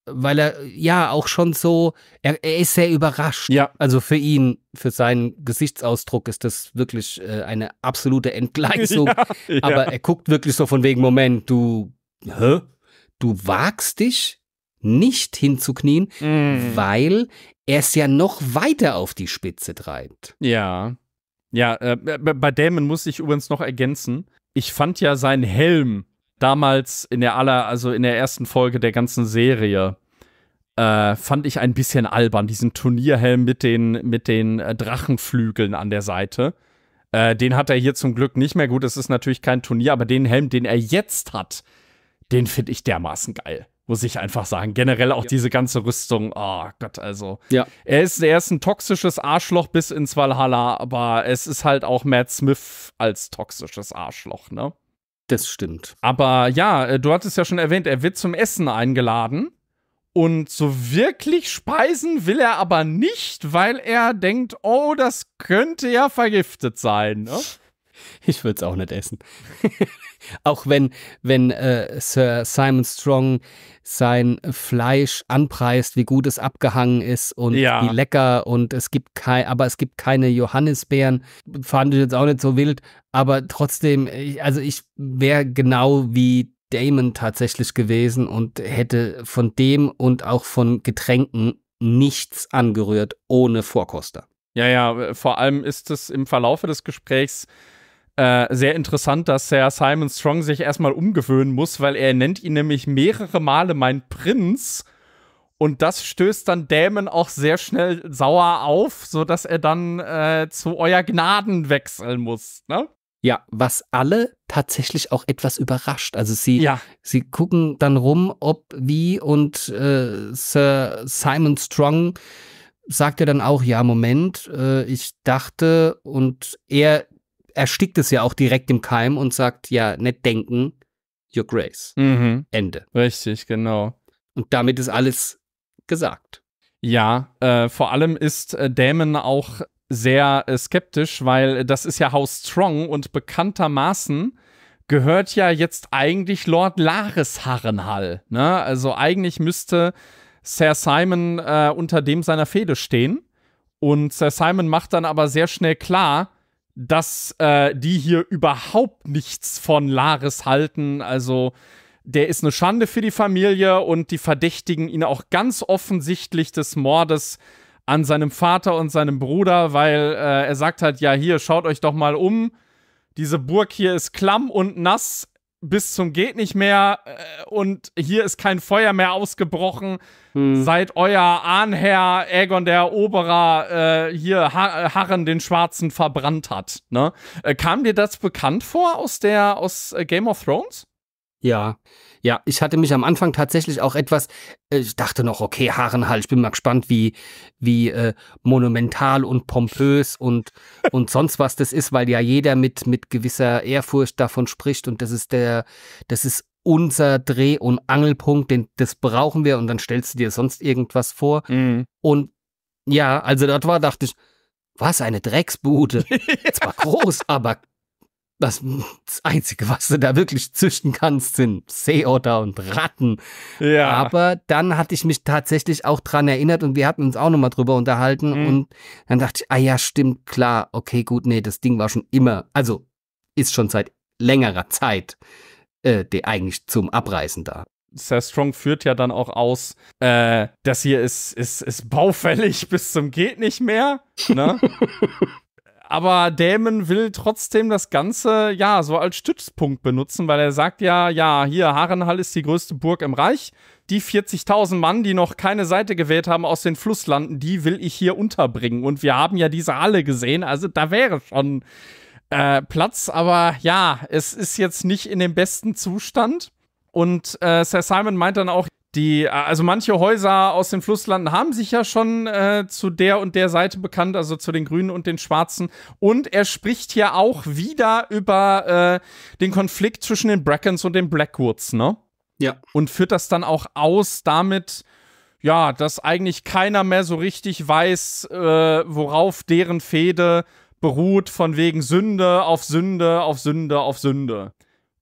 weil er ja auch schon so, er, er ist sehr überrascht. Ja. Also für ihn, für seinen Gesichtsausdruck ist das wirklich äh, eine absolute Entgleisung. Ja, ja. Aber er guckt wirklich so von wegen, Moment, du, hä? Du wagst dich nicht hinzuknien, mm. weil er es ja noch weiter auf die Spitze treibt. Ja, ja. Äh, bei Daemon muss ich übrigens noch ergänzen, ich fand ja seinen Helm damals in der aller, also in der ersten Folge der ganzen Serie, äh, fand ich ein bisschen albern, diesen Turnierhelm mit den, mit den äh, Drachenflügeln an der Seite. Äh, den hat er hier zum Glück nicht mehr. Gut, es ist natürlich kein Turnier, aber den Helm, den er jetzt hat, den finde ich dermaßen geil. Muss ich einfach sagen. Generell auch ja. diese ganze Rüstung. Oh Gott, also. Ja. Er ist, er ist ein toxisches Arschloch bis ins Valhalla, aber es ist halt auch Matt Smith als toxisches Arschloch, ne? Das stimmt. Aber ja, du hattest ja schon erwähnt, er wird zum Essen eingeladen. Und so wirklich speisen will er aber nicht, weil er denkt, oh, das könnte ja vergiftet sein. Ne? Ich würde es auch nicht essen. Auch wenn, wenn äh, Sir Simon Strong sein Fleisch anpreist, wie gut es abgehangen ist und ja. wie lecker, und es gibt kein, aber es gibt keine Johannisbeeren, fand ich jetzt auch nicht so wild, aber trotzdem, also ich wäre genau wie Daemon tatsächlich gewesen und hätte von dem und auch von Getränken nichts angerührt ohne Vorkoster. Ja, ja, vor allem ist es im Verlaufe des Gesprächs Äh, sehr interessant, dass Sir Simon Strong sich erstmal umgewöhnen muss, weil er nennt ihn nämlich mehrere Male mein Prinz, und das stößt dann Daemon auch sehr schnell sauer auf, sodass er dann äh, zu euer Gnaden wechseln muss, ne? Ja, was alle tatsächlich auch etwas überrascht. Also sie, ja. sie gucken dann rum, ob, wie, und äh, Sir Simon Strong sagt ja dann auch, ja, Moment, äh, ich dachte, und er erstickt es ja auch direkt im Keim und sagt, ja, nicht denken, Your Grace. Mhm. Ende. Richtig, genau. Und damit ist alles gesagt. Ja, äh, vor allem ist äh, Daemon auch sehr äh, skeptisch, weil das ist ja Haus Strong, und bekanntermaßen gehört ja jetzt eigentlich Lord Larys Harrenhal. Ne? Also eigentlich müsste Sir Simon äh, unter dem seiner Fehde stehen, und Sir Simon macht dann aber sehr schnell klar, dass äh, die hier überhaupt nichts von Larys halten. Also der ist eine Schande für die Familie, und die verdächtigen ihn auch ganz offensichtlich des Mordes an seinem Vater und seinem Bruder, weil äh, er sagt halt, ja, hier, schaut euch doch mal um. Diese Burg hier ist klamm und nass bis zum geht nicht mehr, äh, und hier ist kein Feuer mehr ausgebrochen. Hm. Seid euer Ahnherr Aegon der Eroberer äh, hier ha Harren den Schwarzen verbrannt hat. Ne? Äh, kam dir das bekannt vor aus der aus äh, Game of Thrones? Ja, ja, ich hatte mich am Anfang tatsächlich auch etwas, äh, ich dachte noch, okay, Harrenhal, ich bin mal gespannt, wie, wie äh, monumental und pompös und, und sonst was das ist, weil ja jeder mit, mit gewisser Ehrfurcht davon spricht, und das ist der, das ist unser Dreh- und Angelpunkt, den, das brauchen wir, und dann stellst du dir sonst irgendwas vor. Mhm. Und ja, also dort war, dachte ich, was, eine Drecksbude, zwar groß, aber das Einzige, was du da wirklich züchten kannst, sind Seeotter und Ratten. Ja. Aber dann hatte ich mich tatsächlich auch dran erinnert, und wir hatten uns auch nochmal drüber unterhalten. Mhm. Und dann dachte ich, ah ja, stimmt, klar, okay, gut, nee, das Ding war schon immer, also ist schon seit längerer Zeit äh, eigentlich zum Abreißen da. Ser Strong führt ja dann auch aus, äh, das hier ist, ist, ist baufällig bis zum geht nicht mehr, ne? Aber Daemon will trotzdem das Ganze, ja, so als Stützpunkt benutzen, weil er sagt ja, ja, hier, Harrenhal ist die größte Burg im Reich. Die vierzigtausend Mann, die noch keine Seite gewählt haben aus den Flusslanden, die will ich hier unterbringen. Und wir haben ja diese Halle gesehen, also da wäre schon äh, Platz. Aber ja, es ist jetzt nicht in dem besten Zustand. Und äh, Ser Simon meint dann auch, die, also manche Häuser aus den Flusslanden haben sich ja schon äh, zu der und der Seite bekannt, also zu den Grünen und den Schwarzen. Und er spricht hier auch wieder über äh, den Konflikt zwischen den Brackens und den Blackwoods, ne? Ja. Und führt das dann auch aus damit, ja, dass eigentlich keiner mehr so richtig weiß, äh, worauf deren Fehde beruht, von wegen Sünde auf Sünde auf Sünde auf Sünde.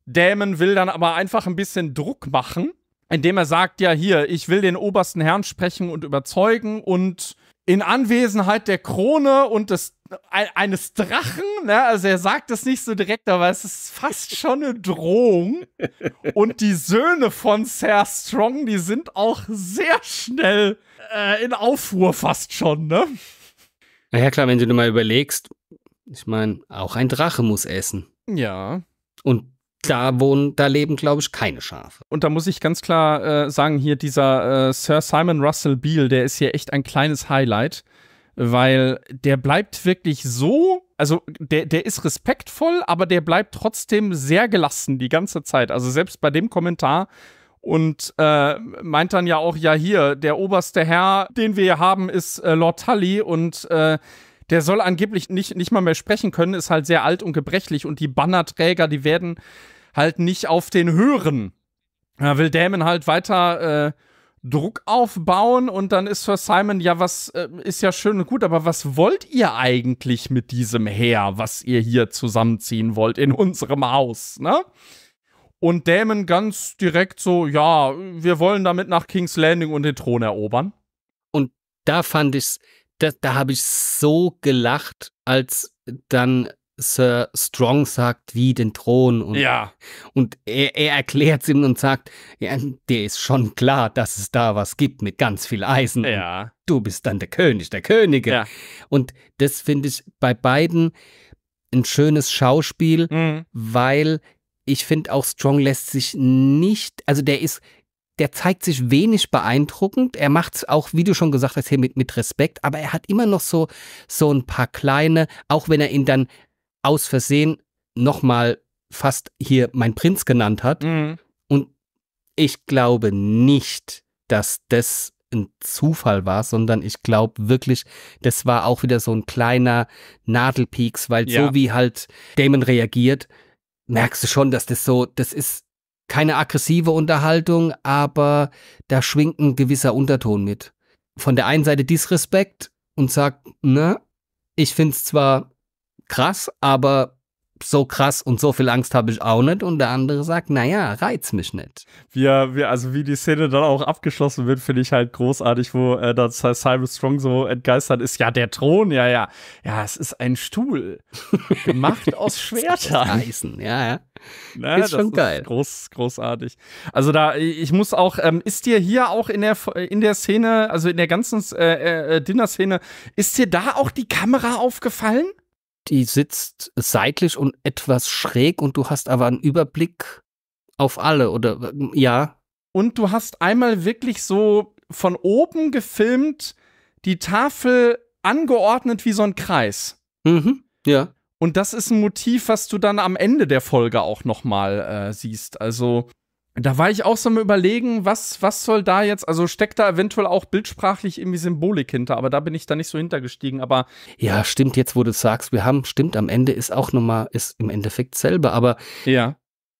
Daemon will dann aber einfach ein bisschen Druck machen, indem er sagt, ja hier, ich will den obersten Herrn sprechen und überzeugen und in Anwesenheit der Krone und des, ein, eines Drachen, ne, also er sagt es nicht so direkt, aber es ist fast schon eine Drohung. Und die Söhne von Ser Strong, die sind auch sehr schnell äh, in Aufruhr fast schon, ne? Na ja, klar, wenn du dir mal überlegst, ich meine, auch ein Drache muss essen. Ja. Und Da wohnen, da leben, glaube ich, keine Schafe. Und da muss ich ganz klar äh, sagen, hier dieser äh, Ser Simon Russell Beale, der ist hier echt ein kleines Highlight, weil der bleibt wirklich so, also der, der ist respektvoll, aber der bleibt trotzdem sehr gelassen die ganze Zeit. Also selbst bei dem Kommentar und äh, meint dann ja auch, ja hier, der oberste Herr, den wir hier haben, ist äh, Lord Tully und äh, der soll angeblich nicht, nicht mal mehr sprechen können, ist halt sehr alt und gebrechlich. Und die Bannerträger, die werden halt nicht auf den hören. Da will Daemon halt weiter äh, Druck aufbauen. Und dann ist für Simon, ja, was äh, ist ja schön und gut, aber was wollt ihr eigentlich mit diesem Heer, was ihr hier zusammenziehen wollt in unserem Haus, ne? Und Daemon ganz direkt so, ja, wir wollen damit nach King's Landing und den Thron erobern. Und da fand ich's Da, da habe ich so gelacht, als dann Ser Strong sagt, wie den Thron. Und, ja. Und er, er erklärt es ihm und sagt, ja, dir ist schon klar, dass es da was gibt mit ganz viel Eisen. Ja. Du bist dann der König, der Könige. Ja. Und das finde ich bei beiden ein schönes Schauspiel, mhm. weil ich finde auch Strong lässt sich nicht, also der ist... Der zeigt sich wenig beeindruckend. Er macht es auch, wie du schon gesagt hast, hier mit, mit Respekt. Aber er hat immer noch so, so ein paar kleine, auch wenn er ihn dann aus Versehen nochmal fast hier mein Prinz genannt hat. Mhm. Und ich glaube nicht, dass das ein Zufall war, sondern ich glaube wirklich, das war auch wieder so ein kleiner Nadelpieks, weil ja. so wie halt Daemon reagiert, merkst du schon, dass das so, das ist keine aggressive Unterhaltung, aber da schwingt ein gewisser Unterton mit. Von der einen Seite Disrespekt und sagt, ne, ich find's zwar krass, aber so krass und so viel Angst habe ich auch nicht. Und der andere sagt, naja, reizt mich nicht. Wir, wir, also wie die Szene dann auch abgeschlossen wird, finde ich halt großartig, wo äh, das Simon Strong so entgeistert ist. Ja, der Thron, ja, ja. Ja, es ist ein Stuhl. Gemacht aus Schwertern. Eisen, ja, ja. Na, ist schon das geil. Ist groß, großartig. Also da, ich muss auch, ähm, ist dir hier auch in der, in der Szene, also in der ganzen äh, äh, Dinner-Szene, ist dir da auch die Kamera aufgefallen? Die sitzt seitlich und etwas schräg und du hast aber einen Überblick auf alle, oder? Ja. Und du hast einmal wirklich so von oben gefilmt, die Tafel angeordnet wie so ein Kreis. Mhm, ja. Und das ist ein Motiv, was du dann am Ende der Folge auch nochmal äh, siehst. Also da war ich auch so am Überlegen, was, was soll da jetzt, also steckt da eventuell auch bildsprachlich irgendwie Symbolik hinter, aber da bin ich da nicht so hintergestiegen, aber. Ja, stimmt, jetzt wo du sagst, wir haben, stimmt, am Ende ist auch nochmal, ist im Endeffekt selber, aber. Ja.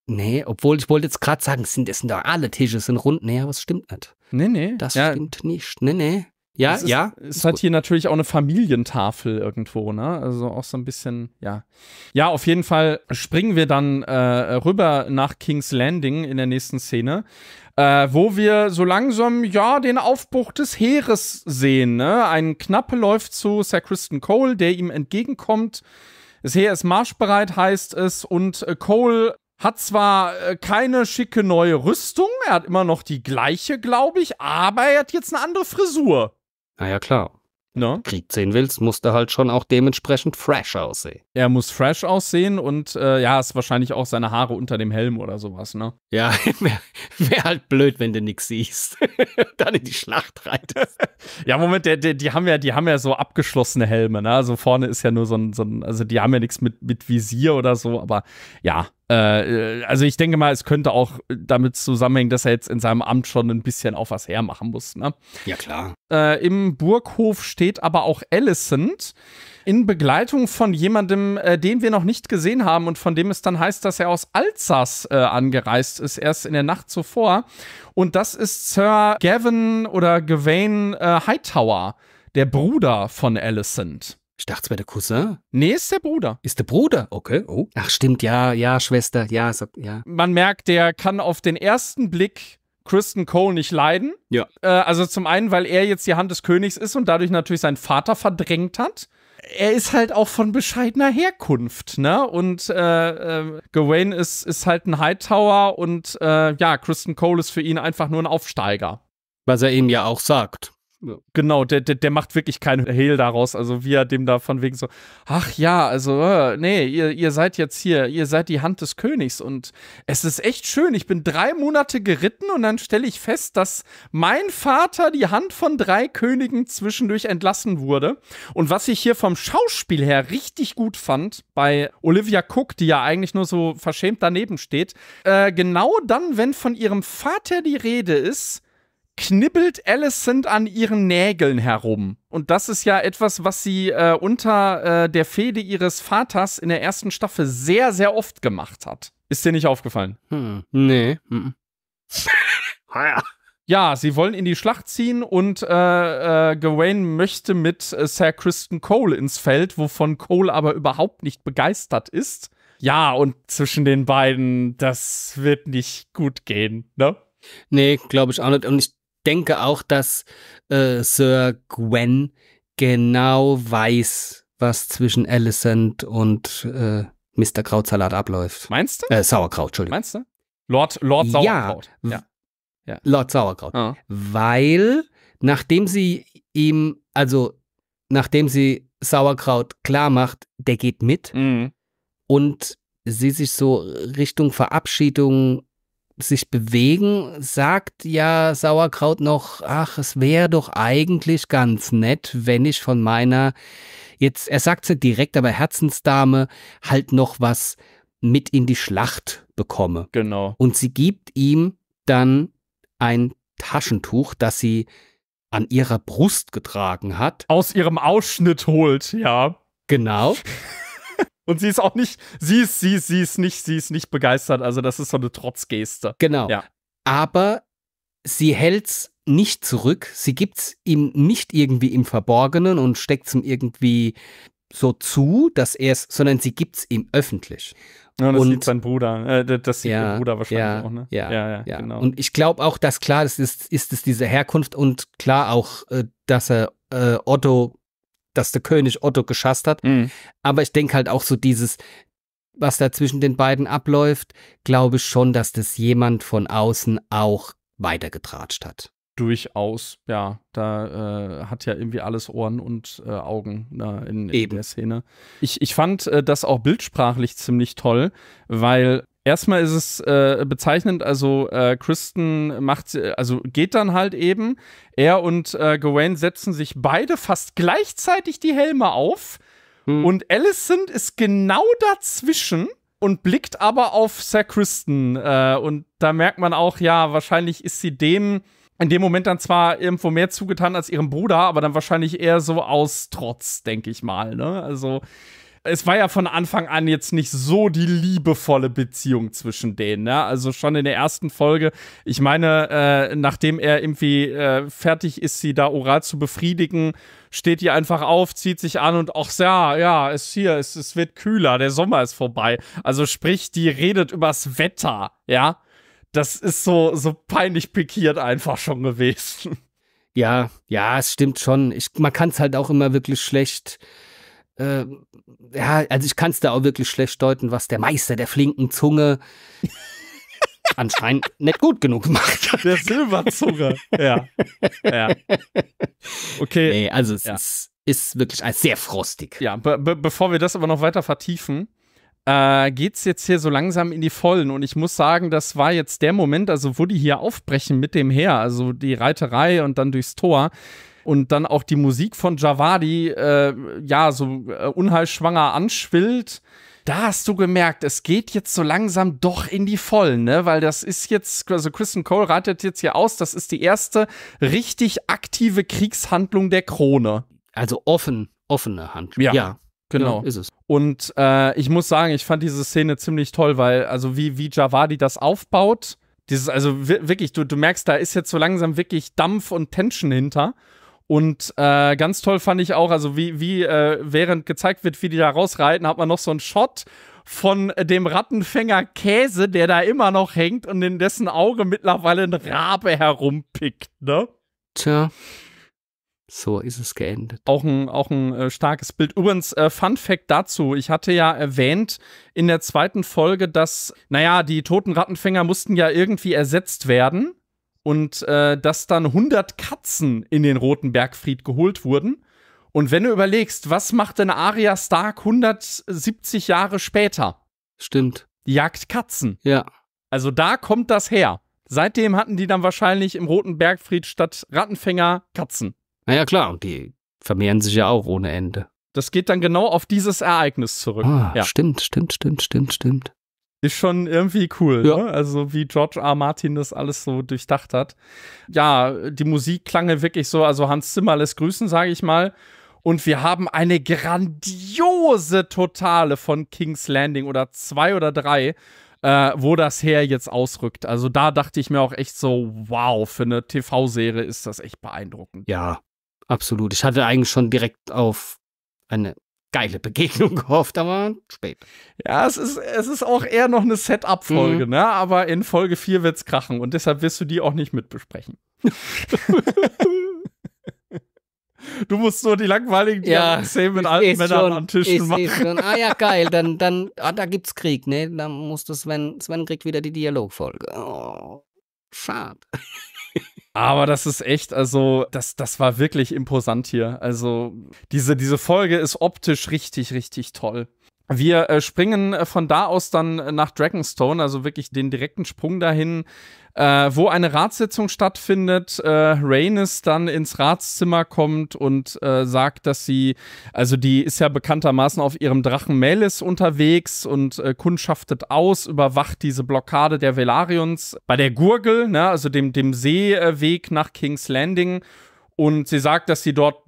Nee, obwohl, ich wollte jetzt gerade sagen, es sind, es sind doch alle Tische, es sind rund, nee, aber es stimmt nicht. Nee, nee. Das ja. stimmt nicht, nee, nee. Ja, es ist, ja. Es hat hier natürlich auch eine Familientafel irgendwo, ne? Also auch so ein bisschen, ja. Ja, auf jeden Fall springen wir dann äh, rüber nach King's Landing in der nächsten Szene, äh, wo wir so langsam, ja, den Aufbruch des Heeres sehen, ne? Ein Knappe läuft zu Ser Criston Cole, der ihm entgegenkommt. Das Heer ist marschbereit, heißt es, und Cole Hat zwar äh, keine schicke neue Rüstung, er hat immer noch die gleiche, glaube ich, aber er hat jetzt eine andere Frisur. Na ja, klar. No? Krieg sehen willst, musst du halt schon auch dementsprechend fresh aussehen. Er muss fresh aussehen und äh, ja, ist wahrscheinlich auch seine Haare unter dem Helm oder sowas, ne? Ja, wäre wär halt blöd, wenn du nichts siehst. Dann in die Schlacht reitest. Ja, Moment, der, der, die, haben ja, die haben ja so abgeschlossene Helme, ne? Also vorne ist ja nur so ein, so ein also die haben ja nichts mit, mit Visier oder so, aber ja. Äh, also ich denke mal, es könnte auch damit zusammenhängen, dass er jetzt in seinem Amt schon ein bisschen auf was hermachen muss, ne? Ja, klar. Äh, im Burghof steht aber auch Alicent in Begleitung von jemandem, äh, den wir noch nicht gesehen haben und von dem es dann heißt, dass er aus Alsace äh, angereist ist, erst in der Nacht zuvor. Und das ist Sir Gavin oder Gwayne äh, Hightower, der Bruder von Alicent. Ich dachte, es wäre der Cousin. Nee, ist der Bruder. Ist der Bruder? Okay. Oh. Ach, stimmt. Ja, ja, Schwester. Ja, so, ja. Man merkt, der kann auf den ersten Blick Criston Cole nicht leiden. Ja. Äh, also zum einen, weil er jetzt die Hand des Königs ist und dadurch natürlich seinen Vater verdrängt hat. Er ist halt auch von bescheidener Herkunft, ne? Und äh, äh, Gwayne ist, ist halt ein Hightower und äh, ja, Criston Cole ist für ihn einfach nur ein Aufsteiger. Was er ihm ja auch sagt. Genau, der, der, der macht wirklich keinen Hehl daraus, also wie er dem da von wegen so, ach ja, also äh, nee, ihr, ihr seid jetzt hier, ihr seid die Hand des Königs und es ist echt schön, ich bin drei Monate geritten und dann stelle ich fest, dass mein Vater die Hand von drei Königen zwischendurch entlassen wurde und was ich hier vom Schauspiel her richtig gut fand, bei Olivia Cook, die ja eigentlich nur so verschämt daneben steht, äh, genau dann, wenn von ihrem Vater die Rede ist, knibbelt Alicent an ihren Nägeln herum. Und das ist ja etwas, was sie äh, unter äh, der Fehde ihres Vaters in der ersten Staffel sehr, sehr oft gemacht hat. Ist dir nicht aufgefallen? Hm. Nee. Mhm. Ja, sie wollen in die Schlacht ziehen und äh, äh, Gwayne möchte mit äh, Sir Criston Cole ins Feld, wovon Cole aber überhaupt nicht begeistert ist. Ja, und zwischen den beiden, das wird nicht gut gehen, ne? Nee, glaube ich auch nicht. Und ich denke auch, dass äh, Sir Gwen genau weiß, was zwischen Alicent und äh, Mister Krautsalat abläuft. Meinst du? Äh, Sauerkraut, Entschuldigung. Meinst du? Lord, Lord Sauerkraut. Ja, ja. Ja. Lord Sauerkraut. Ah. Weil, nachdem sie ihm, also nachdem sie Sauerkraut klar macht, der geht mit mhm. und sie sich so Richtung Verabschiedung sich bewegen, sagt ja Sauerkraut noch, ach, es wäre doch eigentlich ganz nett, wenn ich von meiner, jetzt, er sagt es nicht direkt, aber Herzensdame, halt noch was mit in die Schlacht bekomme. Genau. Und sie gibt ihm dann ein Taschentuch, das sie an ihrer Brust getragen hat. Aus ihrem Ausschnitt holt, ja. Genau. Und sie ist auch nicht, sie ist, sie ist, sie ist nicht, sie ist nicht begeistert. Also das ist so eine Trotzgeste. Genau. Ja. Aber sie hält's nicht zurück. Sie gibt's ihm nicht irgendwie im Verborgenen und steckt's ihm irgendwie so zu, dass er es, sondern sie gibt's ihm öffentlich. Ja, das und, sieht sein Bruder, äh, das sieht ja, ihr Bruder wahrscheinlich ja, auch, ne? Ja, ja, ja, ja. Genau. Und ich glaube auch, dass klar, das ist, ist es diese Herkunft und klar auch, dass er äh, Otto dass der König Otto geschasst hat. Mhm. Aber ich denke halt auch so dieses, was da zwischen den beiden abläuft, glaube ich schon, dass das jemand von außen auch weitergetratscht hat. Durchaus, ja. Da äh, hat ja irgendwie alles Ohren und äh, Augen na, in, in der Szene. Ich, ich fand äh, das auch bildsprachlich ziemlich toll, weil erstmal ist es äh, bezeichnend, also äh, Criston macht, also geht dann halt eben. Er und äh, Gwayne setzen sich beide fast gleichzeitig die Helme auf. Hm. Und Alicent ist genau dazwischen und blickt aber auf Sir Criston. Äh, und da merkt man auch, ja, wahrscheinlich ist sie dem in dem Moment dann zwar irgendwo mehr zugetan als ihrem Bruder, aber dann wahrscheinlich eher so aus Trotz, denke ich mal, ne? Also es war ja von Anfang an jetzt nicht so die liebevolle Beziehung zwischen denen, ne? Also schon in der ersten Folge, ich meine, äh, nachdem er irgendwie äh, fertig ist, sie da oral zu befriedigen, steht ihr einfach auf, zieht sich an und ach ja, ja, ist hier, es, es wird kühler, der Sommer ist vorbei. Also sprich, die redet übers Wetter, ja? Das ist so, so peinlich pikiert einfach schon gewesen. Ja, ja, es stimmt schon. Ich, man kann es halt auch immer wirklich schlecht äh, ja, also ich kann es da auch wirklich schlecht deuten, was der Meister der flinken Zunge anscheinend nicht gut genug gemacht hat. Der Silberzunge, ja. ja. Okay. Nee, also es ja. ist, ist wirklich sehr frostig. Ja, be be bevor wir das aber noch weiter vertiefen, Äh, geht's jetzt hier so langsam in die Vollen und ich muss sagen, das war jetzt der Moment, also wo die hier aufbrechen mit dem Heer, also die Reiterei und dann durchs Tor und dann auch die Musik von Javadi, äh, ja, so äh, unheilschwanger anschwillt. Da hast du gemerkt, es geht jetzt so langsam doch in die Vollen, ne? Weil das ist jetzt, also Criston Cole reitet jetzt hier aus, das ist die erste richtig aktive Kriegshandlung der Krone. Also offen, offene Handlung. Ja. ja. Genau, ja, ist es. Und äh, ich muss sagen, ich fand diese Szene ziemlich toll, weil, also wie, wie Javadi das aufbaut, dieses, also wirklich, du, du merkst, da ist jetzt so langsam wirklich Dampf und Tension hinter. Und äh, ganz toll fand ich auch, also wie, wie äh, während gezeigt wird, wie die da rausreiten, hat man noch so einen Shot von dem Rattenfänger Käse, der da immer noch hängt und in dessen Auge mittlerweile ein Rabe herumpickt, ne? Tja. So ist es geendet. Auch ein, auch ein äh, starkes Bild. Übrigens, äh, Fun Fact dazu. Ich hatte ja erwähnt in der zweiten Folge, dass, naja, die toten Rattenfänger mussten ja irgendwie ersetzt werden. Und äh, dass dann hundert Katzen in den Roten Bergfried geholt wurden. Und wenn du überlegst, was macht denn Arya Stark hundertsiebzig Jahre später? Stimmt. Die jagt Katzen. Ja. Also da kommt das her. Seitdem hatten die dann wahrscheinlich im Roten Bergfried statt Rattenfänger Katzen. Naja, klar, und die vermehren sich ja auch ohne Ende. Das geht dann genau auf dieses Ereignis zurück. Ah, ja. Stimmt, stimmt, stimmt, stimmt, stimmt. Ist schon irgendwie cool, ja. Ne? Also wie George R Martin das alles so durchdacht hat. Ja, die Musik klang wirklich so, also Hans Zimmer lässt grüßen, sage ich mal. Und wir haben eine grandiose Totale von King's Landing oder zwei oder drei, äh, wo das Heer jetzt ausrückt. Also da dachte ich mir auch echt so, wow, für eine T V-Serie ist das echt beeindruckend. Ja. Absolut. Ich hatte eigentlich schon direkt auf eine geile Begegnung gehofft, aber spät. Ja, es ist, es ist auch eher noch eine Setup-Folge, mhm. ne? Aber in Folge vier wird's krachen und deshalb wirst du die auch nicht mitbesprechen. Du musst nur die langweiligen ja, Szenen mit alten Männern schon, an Tischen machen. Schon. Ah ja, geil, dann, dann ah, da gibt's Krieg, ne? Dann muss das Sven, Sven kriegt wieder die Dialogfolge. Oh, schade. Aber das ist echt, also, das, das war wirklich imposant hier. Also, diese, diese Folge ist optisch richtig, richtig toll. Wir äh, springen von da aus dann nach Dragonstone, also wirklich den direkten Sprung dahin, äh, wo eine Ratssitzung stattfindet. Äh, Rhaenys dann ins Ratszimmer kommt und äh, sagt, dass sie, also die ist ja bekanntermaßen auf ihrem Drachen Melis unterwegs und äh, kundschaftet aus, überwacht diese Blockade der Velarion's bei der Gurgel, ne, also dem, dem Seeweg nach King's Landing. Und sie sagt, dass sie dort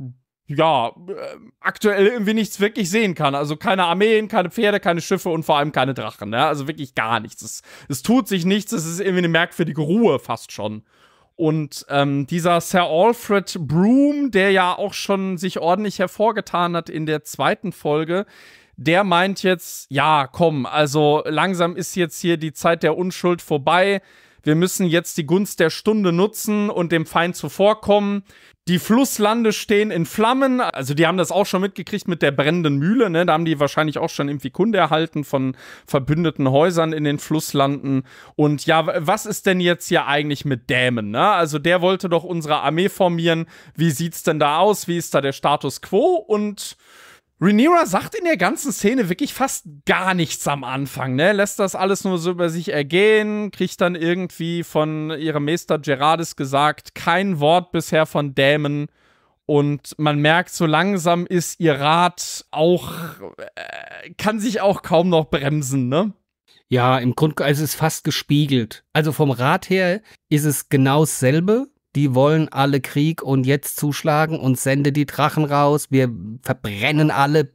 ja, äh, aktuell irgendwie nichts wirklich sehen kann. Also keine Armeen, keine Pferde, keine Schiffe und vor allem keine Drachen. Ne? Also wirklich gar nichts. Es, es tut sich nichts, es ist irgendwie eine merkwürdige Ruhe fast schon. Und ähm, dieser Sir Alfred Broom, der ja auch schon sich ordentlich hervorgetan hat in der zweiten Folge, der meint jetzt, ja, komm, also langsam ist jetzt hier die Zeit der Unschuld vorbei. Wir müssen jetzt die Gunst der Stunde nutzen und dem Feind zuvorkommen. Die Flusslande stehen in Flammen. Also die haben das auch schon mitgekriegt mit der brennenden Mühle. Ne? Da haben die wahrscheinlich auch schon irgendwie Kunde erhalten von verbündeten Häusern in den Flusslanden. Und ja, was ist denn jetzt hier eigentlich mit Daemon? Ne? Also der wollte doch unsere Armee formieren. Wie sieht's denn da aus? Wie ist da der Status quo? Und Rhaenyra sagt in der ganzen Szene wirklich fast gar nichts am Anfang, ne? Lässt das alles nur so über sich ergehen, kriegt dann irgendwie von ihrem Meister Jaehaerys gesagt, kein Wort bisher von Daemon. Und man merkt, so langsam ist ihr Rat auch, äh, kann sich auch kaum noch bremsen, ne? Ja, im Grunde ist es fast gespiegelt. Also vom Rat her ist es genau dasselbe. Die wollen alle Krieg und jetzt zuschlagen und sende die Drachen raus. Wir verbrennen alle,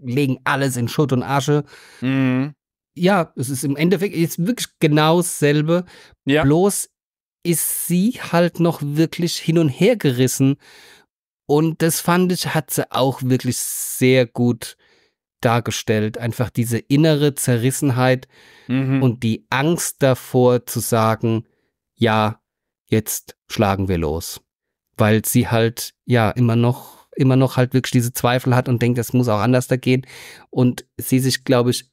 legen alles in Schutt und Asche. Mhm. Ja, es ist im Endeffekt ist wirklich genau dasselbe. Ja. Bloß ist sie halt noch wirklich hin und her gerissen. Und das fand ich, hat sie auch wirklich sehr gut dargestellt. Einfach diese innere Zerrissenheit mhm. und die Angst davor zu sagen, ja, jetzt schlagen wir los, weil sie halt ja immer noch immer noch halt wirklich diese Zweifel hat und denkt, das muss auch anders da gehen. Und sie sich, glaube ich,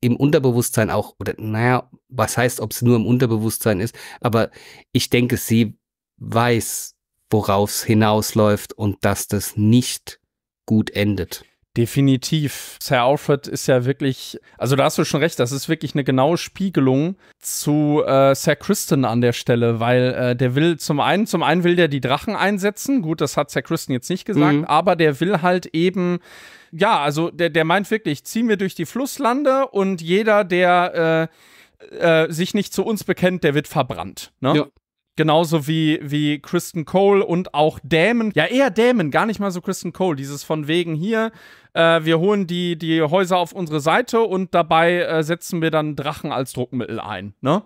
im Unterbewusstsein auch, oder naja, was heißt, ob es nur im Unterbewusstsein ist, aber ich denke, sie weiß, worauf es hinausläuft und dass das nicht gut endet. Definitiv. Sir Alfred ist ja wirklich, also da hast du schon recht, das ist wirklich eine genaue Spiegelung zu äh, Sir Criston an der Stelle, weil äh, der will zum einen, zum einen will der die Drachen einsetzen, gut, das hat Sir Criston jetzt nicht gesagt, mhm. aber der will halt eben, ja, also der, der meint wirklich, zieh mir durch die Flusslande und jeder, der äh, äh, sich nicht zu uns bekennt, der wird verbrannt, ne? Ja. Genauso wie, wie Criston Cole und auch Daemon. Ja, eher Daemon, gar nicht mal so Criston Cole. Dieses von wegen hier, äh, wir holen die, die Häuser auf unsere Seite und dabei äh, setzen wir dann Drachen als Druckmittel ein, ne?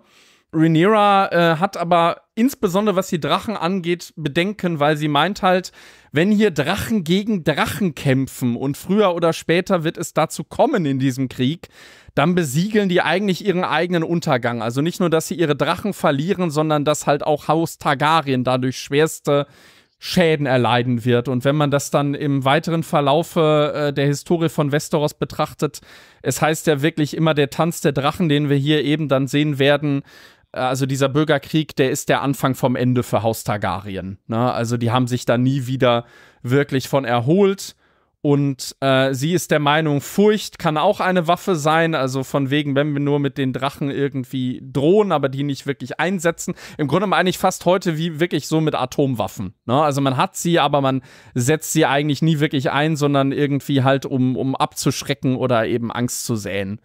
Rhaenyra äh, hat aber insbesondere, was die Drachen angeht, Bedenken, weil sie meint halt, wenn hier Drachen gegen Drachen kämpfen und früher oder später wird es dazu kommen in diesem Krieg, dann besiegeln die eigentlich ihren eigenen Untergang. Also nicht nur, dass sie ihre Drachen verlieren, sondern dass halt auch Haus Targaryen dadurch schwerste Schäden erleiden wird. Und wenn man das dann im weiteren Verlaufe äh, der Historie von Westeros betrachtet, es heißt ja wirklich immer der Tanz der Drachen, den wir hier eben dann sehen werden, äh, also dieser Bürgerkrieg, der ist der Anfang vom Ende für Haus Targaryen, ne? Also die haben sich da nie wieder wirklich von erholt. Und äh, sie ist der Meinung, Furcht kann auch eine Waffe sein, also von wegen, wenn wir nur mit den Drachen irgendwie drohen, aber die nicht wirklich einsetzen. Im Grunde meine ich fast heute wie wirklich so mit Atomwaffen, ne? Also man hat sie, aber man setzt sie eigentlich nie wirklich ein, sondern irgendwie halt, um, um abzuschrecken oder eben Angst zu säen.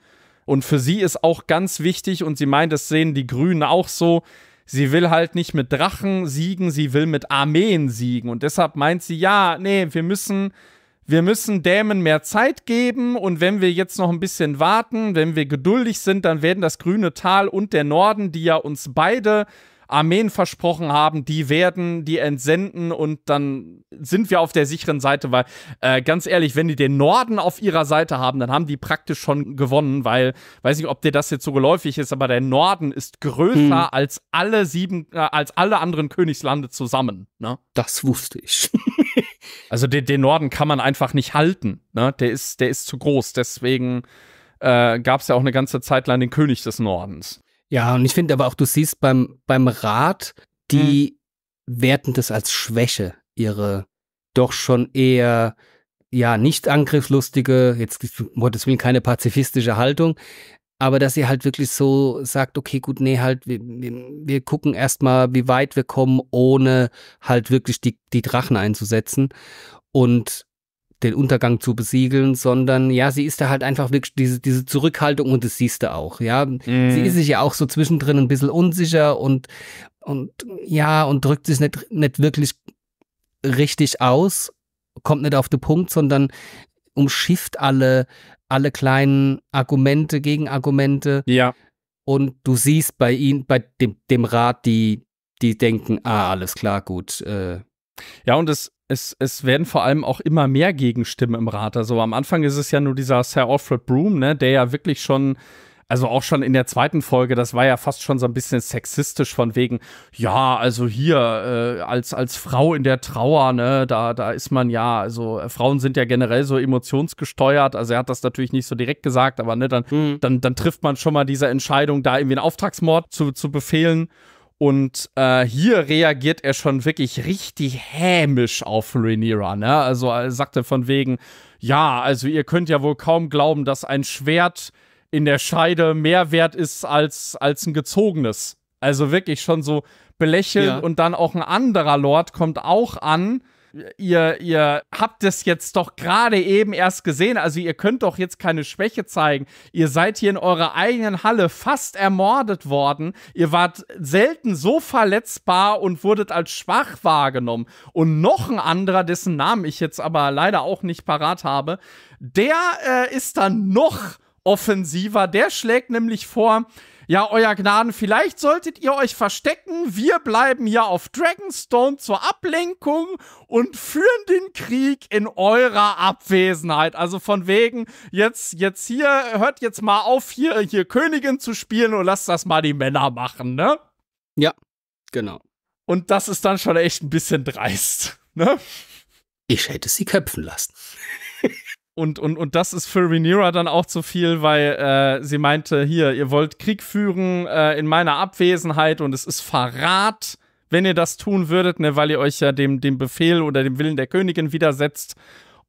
Und für sie ist auch ganz wichtig, und sie meint, das sehen die Grünen auch so, sie will halt nicht mit Drachen siegen, sie will mit Armeen siegen. Und deshalb meint sie, ja, nee, wir müssen... Wir müssen Daemon mehr Zeit geben und wenn wir jetzt noch ein bisschen warten, wenn wir geduldig sind, dann werden das grüne Tal und der Norden, die ja uns beide Armeen versprochen haben, die werden die entsenden und dann sind wir auf der sicheren Seite, weil äh, ganz ehrlich, wenn die den Norden auf ihrer Seite haben, dann haben die praktisch schon gewonnen, weil, weiß nicht, ob dir das jetzt so geläufig ist, aber der Norden ist größer hm. als alle sieben, äh, als alle anderen Königslande zusammen, ne? Das wusste ich. Also den, den Norden kann man einfach nicht halten, ne? Der ist, der ist zu groß. Deswegen äh, gab es ja auch eine ganze Zeit lang den König des Nordens. Ja, und ich finde aber auch, du siehst beim, beim Rat, die hm. werten das als Schwäche, ihre doch schon eher, ja, nicht angriffslustige, jetzt, Gottes Willen, keine pazifistische Haltung, aber dass sie halt wirklich so sagt, okay, gut, nee, halt, wir, wir gucken erstmal, wie weit wir kommen, ohne halt wirklich die, die Drachen einzusetzen und den Untergang zu besiegeln, sondern ja, sie ist da halt einfach wirklich diese, diese Zurückhaltung und das siehst du auch, ja. Mm. Sie ist sich ja auch so zwischendrin ein bisschen unsicher und, und ja, und drückt sich nicht, nicht wirklich richtig aus, kommt nicht auf den Punkt, sondern umschifft alle, alle kleinen Argumente, Gegenargumente. Ja. Und du siehst bei ihnen, bei dem, dem Rat, die, die denken, ah, alles klar, gut. Äh. Ja, und es Es, es werden vor allem auch immer mehr Gegenstimmen im Rat. Also am Anfang ist es ja nur dieser Sir Alfred Broom, ne, der ja wirklich schon, also auch schon in der zweiten Folge, das war ja fast schon so ein bisschen sexistisch von wegen, ja, also hier äh, als, als Frau in der Trauer, ne, da, da ist man ja, also äh, Frauen sind ja generell so emotionsgesteuert, also er hat das natürlich nicht so direkt gesagt, aber ne, dann, mhm. dann, dann trifft man schon mal diese Entscheidung, da irgendwie einen Auftragsmord zu, zu befehlen. Und äh, hier reagiert er schon wirklich richtig hämisch auf Rhaenyra, ne? Also er sagte von wegen, ja, also ihr könnt ja wohl kaum glauben, dass ein Schwert in der Scheide mehr wert ist als, als ein gezogenes. Also wirklich schon so belächelnd. Ja. Und dann auch ein anderer Lord kommt auch an. Ihr, ihr habt es jetzt doch gerade eben erst gesehen, also ihr könnt doch jetzt keine Schwäche zeigen. Ihr seid hier in eurer eigenen Halle fast ermordet worden. Ihr wart selten so verletzbar und wurdet als schwach wahrgenommen. Und noch ein anderer, dessen Namen ich jetzt aber leider auch nicht parat habe, der äh, ist dann noch offensiver. Der schlägt nämlich vor, ja, euer Gnaden, vielleicht solltet ihr euch verstecken. Wir bleiben hier auf Dragonstone zur Ablenkung und führen den Krieg in eurer Abwesenheit. Also von wegen, jetzt, jetzt hier, hört jetzt mal auf, hier, hier Königin zu spielen und lasst das mal die Männer machen, ne? Ja, genau. Und das ist dann schon echt ein bisschen dreist, ne? Ich hätte sie köpfen lassen. Und, und, und das ist für Rhaenyra dann auch zu viel, weil äh, sie meinte, hier, ihr wollt Krieg führen äh, in meiner Abwesenheit und es ist Verrat, wenn ihr das tun würdet, ne, weil ihr euch ja dem, dem Befehl oder dem Willen der Königin widersetzt.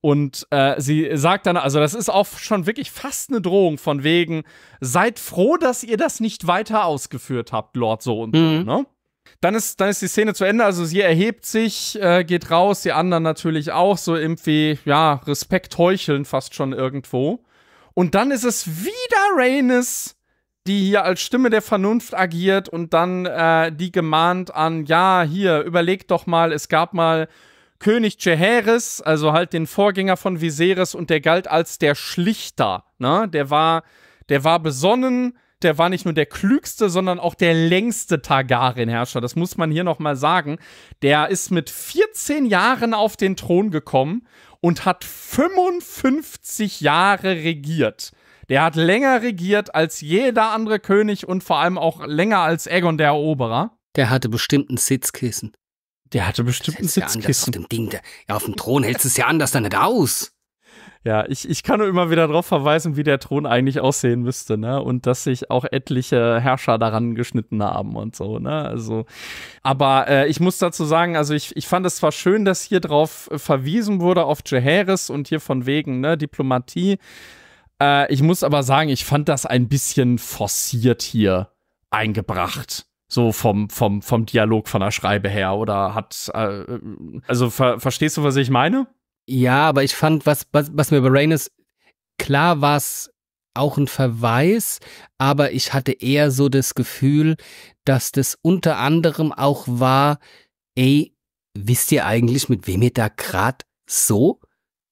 Und äh, sie sagt dann, also das ist auch schon wirklich fast eine Drohung von wegen, seid froh, dass ihr das nicht weiter ausgeführt habt, Lord so und so, mhm. ne? Dann ist, dann ist die Szene zu Ende, also sie erhebt sich, äh, geht raus, die anderen natürlich auch, so irgendwie, ja, Respekt heucheln fast schon irgendwo. Und dann ist es wieder Rhaenys, die hier als Stimme der Vernunft agiert und dann äh, die gemahnt an, ja, hier, überlegt doch mal, es gab mal König Jaehaerys, also halt den Vorgänger von Viserys und der galt als der Schlichter, ne, der war, der war besonnen. Der war nicht nur der klügste, sondern auch der längste Targaryen-Herrscher. Das muss man hier nochmal sagen. Der ist mit vierzehn Jahren auf den Thron gekommen und hat fünfundfünfzig Jahre regiert. Der hat länger regiert als jeder andere König und vor allem auch länger als Aegon der Eroberer. Der hatte bestimmt ein Sitzkissen. Der hatte bestimmt ein Sitzkissen. Ja, auf dem Ding, der, ja, auf dem Thron hältst du es ja anders dann nicht aus. Ja, ich, ich kann nur immer wieder darauf verweisen, wie der Thron eigentlich aussehen müsste, ne? Und dass sich auch etliche Herrscher daran geschnitten haben und so, ne? Also, aber äh, ich muss dazu sagen, also ich, ich fand es zwar schön, dass hier drauf verwiesen wurde auf Jaehaerys und hier von wegen, ne, Diplomatie. Äh, ich muss aber sagen, ich fand das ein bisschen forciert hier eingebracht. So vom, vom, vom Dialog von der Schreibe her oder hat, äh, also ver verstehst du, was ich meine? Ja, aber ich fand, was, was, was mir bei Rhaenys, klar war es auch ein Verweis, aber ich hatte eher so das Gefühl, dass das unter anderem auch war, ey, wisst ihr eigentlich, mit wem ihr da gerade so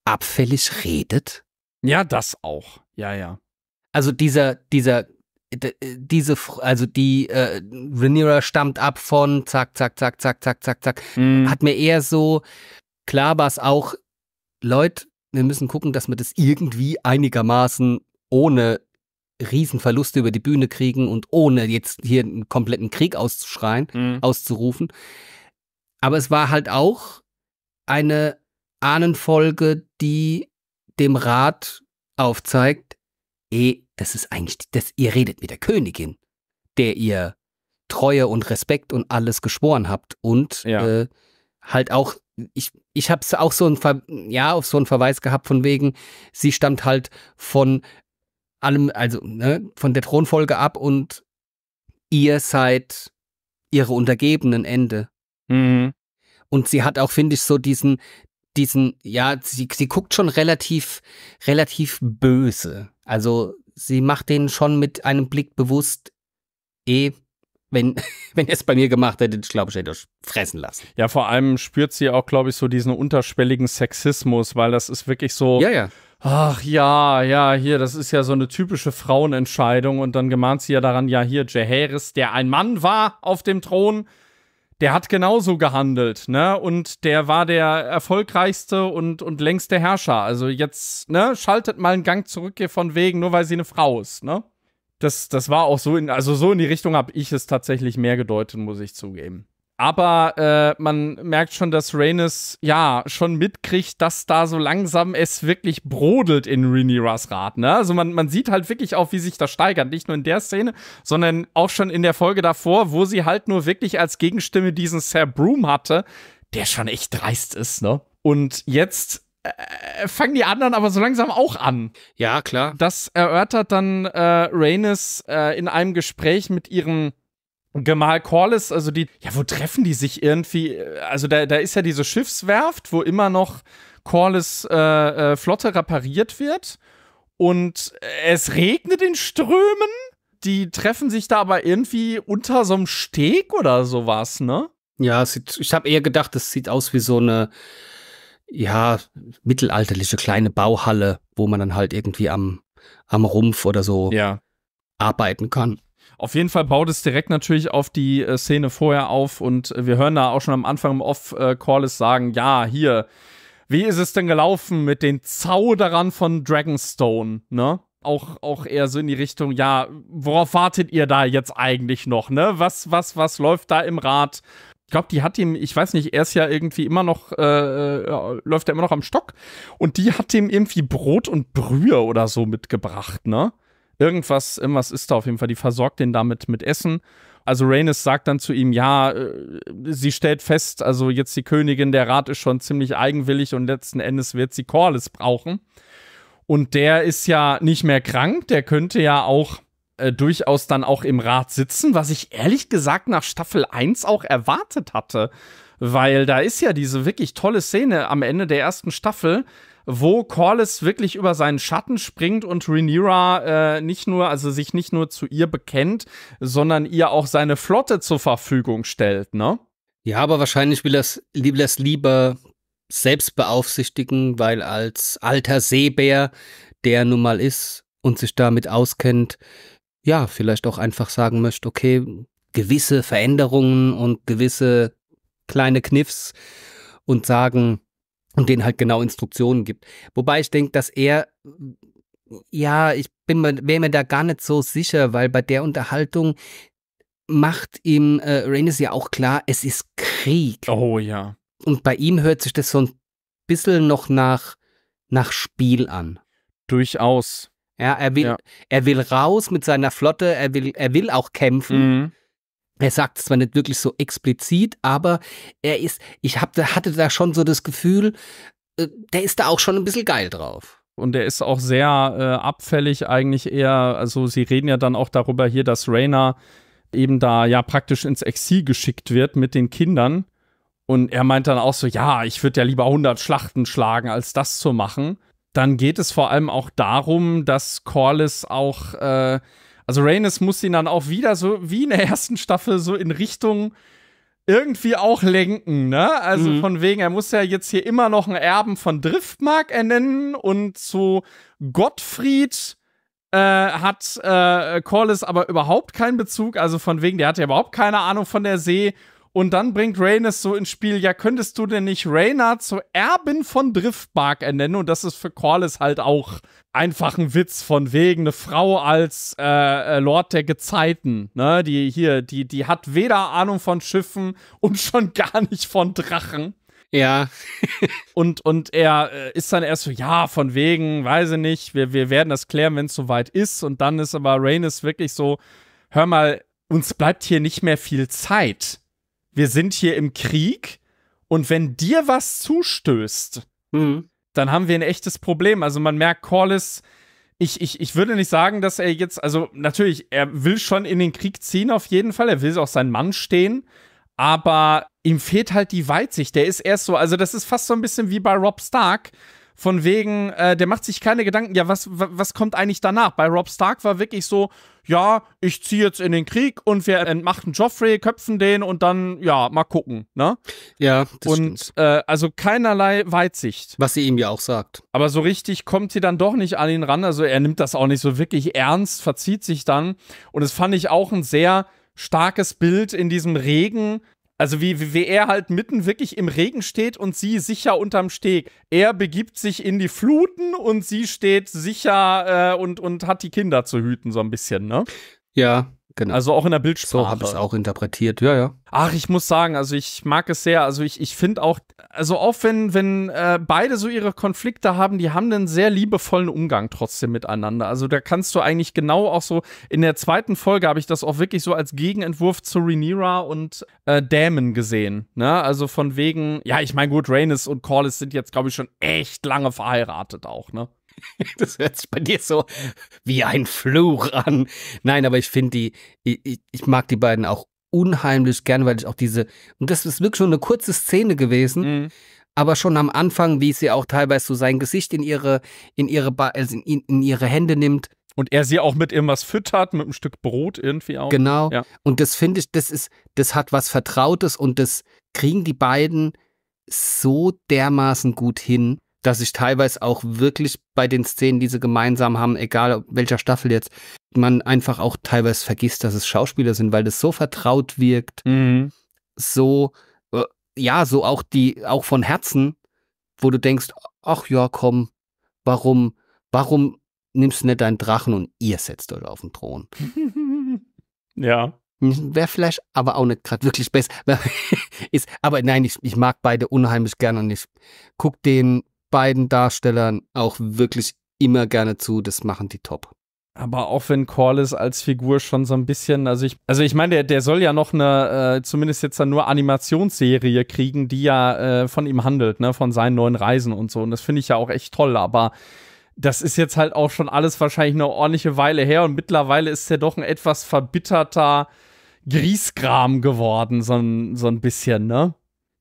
abfällig redet? Ja, das auch. Ja, ja. Also dieser, dieser, diese, also die äh, Rhaenyra stammt ab von zack, zack, zack, zack, zack, zack, zack. Mm. Hat mir eher so, klar war es auch, Leute, wir müssen gucken, dass wir das irgendwie einigermaßen ohne Riesenverluste über die Bühne kriegen und ohne jetzt hier einen kompletten Krieg auszuschreien, mhm. auszurufen. Aber es war halt auch eine Ahnenfolge, die dem Rat aufzeigt, eh, das ist eigentlich, das, ihr redet mit der Königin, der ihr Treue und Respekt und alles geschworen habt und ja. äh, halt auch Ich, ich habe es auch so ein Ver ja, auf so einen Verweis gehabt von wegen, sie stammt halt von allem, also ne, von der Thronfolge ab und ihr seid ihre Untergebenen Ende. Mhm. Und sie hat auch, finde ich, so diesen, diesen, ja, sie, sie guckt schon relativ, relativ böse. Also sie macht denen schon mit einem Blick bewusst, eh, Wenn, wenn ihr es bei mir gemacht hättet, ich glaube, ich hätte euch fressen lassen. Ja, vor allem spürt sie auch, glaube ich, so diesen unterschwelligen Sexismus, weil das ist wirklich so, ja, ja. ach ja, ja, hier, das ist ja so eine typische Frauenentscheidung. Und dann gemahnt sie ja daran, ja, hier, Jaehaerys, der ein Mann war auf dem Thron, der hat genauso gehandelt, ne? Und der war der erfolgreichste und, und längste Herrscher. Also jetzt, ne, schaltet mal einen Gang zurück hier von wegen, nur weil sie eine Frau ist, ne? Das, das war auch so, in, also so in die Richtung habe ich es tatsächlich mehr gedeutet, muss ich zugeben. Aber äh, man merkt schon, dass Rhaenys ja schon mitkriegt, dass da so langsam es wirklich brodelt in Rhaenyras Rat. Ne? Also man, man sieht halt wirklich auch, wie sich das steigert. Nicht nur in der Szene, sondern auch schon in der Folge davor, wo sie halt nur wirklich als Gegenstimme diesen Ser Broom hatte, der schon echt dreist ist, ne? Und jetzt fangen die anderen aber so langsam auch an. Ja, klar. Das erörtert dann äh, Rhaenys äh, in einem Gespräch mit ihrem Gemahl Corlys. Also die, ja, wo treffen die sich irgendwie? Also da, da ist ja diese Schiffswerft, wo immer noch Corlys äh, äh, Flotte repariert wird. Und es regnet in Strömen. Die treffen sich da aber irgendwie unter so einem Steg oder sowas, ne? Ja, ich habe eher gedacht, das sieht aus wie so eine ja, mittelalterliche kleine Bauhalle, wo man dann halt irgendwie am, am Rumpf oder so ja. arbeiten kann. Auf jeden Fall baut es direkt natürlich auf die äh, Szene vorher auf und äh, wir hören da auch schon am Anfang im Off äh, Corlys sagen, ja, hier, wie ist es denn gelaufen mit den Zauberern von Dragonstone, ne? Auch, auch eher so in die Richtung, ja, worauf wartet ihr da jetzt eigentlich noch, ne? Was, was, was läuft da im Rat? Ich glaube, die hat ihm, ich weiß nicht, er ist ja irgendwie immer noch, äh, läuft er immer noch am Stock. Und die hat ihm irgendwie Brot und Brühe oder so mitgebracht, ne? Irgendwas, irgendwas ist da auf jeden Fall. Die versorgt den damit mit Essen. Also Rhaenys sagt dann zu ihm, ja, äh, sie stellt fest, also jetzt die Königin, der Rat ist schon ziemlich eigenwillig und letzten Endes wird sie Corlys brauchen. Und der ist ja nicht mehr krank, der könnte ja auch äh, durchaus dann auch im Rat sitzen, was ich ehrlich gesagt nach Staffel eins auch erwartet hatte. Weil da ist ja diese wirklich tolle Szene am Ende der ersten Staffel, wo Corlys wirklich über seinen Schatten springt und Rhaenyra äh, nicht nur, also sich nicht nur zu ihr bekennt, sondern ihr auch seine Flotte zur Verfügung stellt, ne? Ja, aber wahrscheinlich will das, will das lieber selbst beaufsichtigen, weil als alter Seebär, der nun mal ist und sich damit auskennt, ja, vielleicht auch einfach sagen möchte, okay, gewisse Veränderungen und gewisse kleine Kniffs und sagen, und denen halt genau Instruktionen gibt. Wobei ich denke, dass er, ja, ich bin mir, wäre mir da gar nicht so sicher, weil bei der Unterhaltung macht ihm äh, Rhaenys ja auch klar, es ist Krieg. Oh ja. Und bei ihm hört sich das so ein bisschen noch nach, nach Spiel an. Durchaus. Ja, er will, ja. er will raus mit seiner Flotte, er will, er will auch kämpfen. Mhm. Er sagt es zwar nicht wirklich so explizit, aber er ist, ich hab, hatte da schon so das Gefühl, der ist da auch schon ein bisschen geil drauf. Und er ist auch sehr äh, abfällig eigentlich eher, also sie reden ja dann auch darüber hier, dass Rhaena eben da ja praktisch ins Exil geschickt wird mit den Kindern. Und er meint dann auch so, ja, ich würde ja lieber hundert Schlachten schlagen, als das zu machen. Dann geht es vor allem auch darum, dass Corlys auch äh, Also Rhaenys muss ihn dann auch wieder so wie in der ersten Staffel so in Richtung irgendwie auch lenken, ne? Also mhm. von wegen, er muss ja jetzt hier immer noch einen Erben von Driftmark ernennen und zu Gottfried äh, hat äh, Corlys aber überhaupt keinen Bezug, also von wegen, der hat ja überhaupt keine Ahnung von der See und dann bringt Rhaenys so ins Spiel, ja, könntest du denn nicht Rhaena zu Erbin von Driftmark ernennen? Und das ist für Corlys halt auch einfach ein Witz von wegen, eine Frau als äh, Lord der Gezeiten, ne, die hier, die, die hat weder Ahnung von Schiffen und schon gar nicht von Drachen. Ja. und, und er ist dann erst so, ja, von wegen, weiß ich nicht, wir, wir werden das klären, wenn es soweit ist. Und dann ist aber Rhaenys wirklich so, hör mal, uns bleibt hier nicht mehr viel Zeit. Wir sind hier im Krieg und wenn dir was zustößt, mhm. dann haben wir ein echtes Problem. Also man merkt, Corlys, ich, ich, ich würde nicht sagen, dass er jetzt, also natürlich, er will schon in den Krieg ziehen auf jeden Fall, er will auch sein Mann stehen, aber ihm fehlt halt die Weitsicht, der ist erst so, also das ist fast so ein bisschen wie bei Robb Stark, von wegen, äh, der macht sich keine Gedanken, ja, was, was kommt eigentlich danach? Bei Robb Stark war wirklich so, ja, ich ziehe jetzt in den Krieg und wir entmachten Joffrey, köpfen den und dann, ja, mal gucken, ne? Ja, das stimmt. Und äh, also keinerlei Weitsicht. Was sie ihm ja auch sagt. Aber so richtig kommt sie dann doch nicht an ihn ran, also er nimmt das auch nicht so wirklich ernst, verzieht sich dann und das fand ich auch ein sehr starkes Bild in diesem Regen. Also wie, wie er halt mitten wirklich im Regen steht und sie sicher unterm Steg. Er begibt sich in die Fluten und sie steht sicher äh, und, und hat die Kinder zu hüten so ein bisschen, ne? Ja, genau. Also auch in der Bildsprache. So habe ich es auch interpretiert, ja, ja. Ach, ich muss sagen, also ich mag es sehr. Also ich, ich finde auch, also auch wenn, wenn äh, beide so ihre Konflikte haben, die haben einen sehr liebevollen Umgang trotzdem miteinander. Also da kannst du eigentlich genau auch so, in der zweiten Folge habe ich das auch wirklich so als Gegenentwurf zu Rhaenyra und äh, Daemon gesehen. Ne? Also von wegen, ja, ich meine gut, Rhaenys und Corlys sind jetzt, glaube ich, schon echt lange verheiratet auch, ne? Das hört sich bei dir so wie ein Fluch an. Nein, aber ich finde die, ich, ich mag die beiden auch unheimlich gern, weil ich auch diese, und das ist wirklich schon eine kurze Szene gewesen, mhm. aber schon am Anfang, wie sie auch teilweise so sein Gesicht in ihre, in ihre, also in, in ihre Hände nimmt. Und er sie auch mit irgendwas füttert, mit einem Stück Brot irgendwie auch. Genau. Ja. Und das finde ich, das ist, das hat was Vertrautes und das kriegen die beiden so dermaßen gut hin, dass ich teilweise auch wirklich bei den Szenen, die sie gemeinsam haben, egal welcher Staffel jetzt, man einfach auch teilweise vergisst, dass es Schauspieler sind, weil das so vertraut wirkt, mhm. so, äh, ja, so auch die, auch von Herzen, wo du denkst, ach ja, komm, warum, warum nimmst du nicht deinen Drachen und ihr setzt euch auf den Thron? Ja. Wäre vielleicht aber auch nicht gerade wirklich besser. Ist, aber nein, ich, ich mag beide unheimlich gerne und ich gucke den beiden Darstellern auch wirklich immer gerne zu. Das machen die top. Aber auch wenn Corlys als Figur schon so ein bisschen, also ich, also ich meine, der, der soll ja noch eine, äh, zumindest jetzt dann nur Animationsserie kriegen, die ja äh, von ihm handelt, ne, von seinen neuen Reisen und so. Und das finde ich ja auch echt toll, aber das ist jetzt halt auch schon alles wahrscheinlich eine ordentliche Weile her und mittlerweile ist der doch ein etwas verbitterter Griesgram geworden, so ein, so ein bisschen, ne?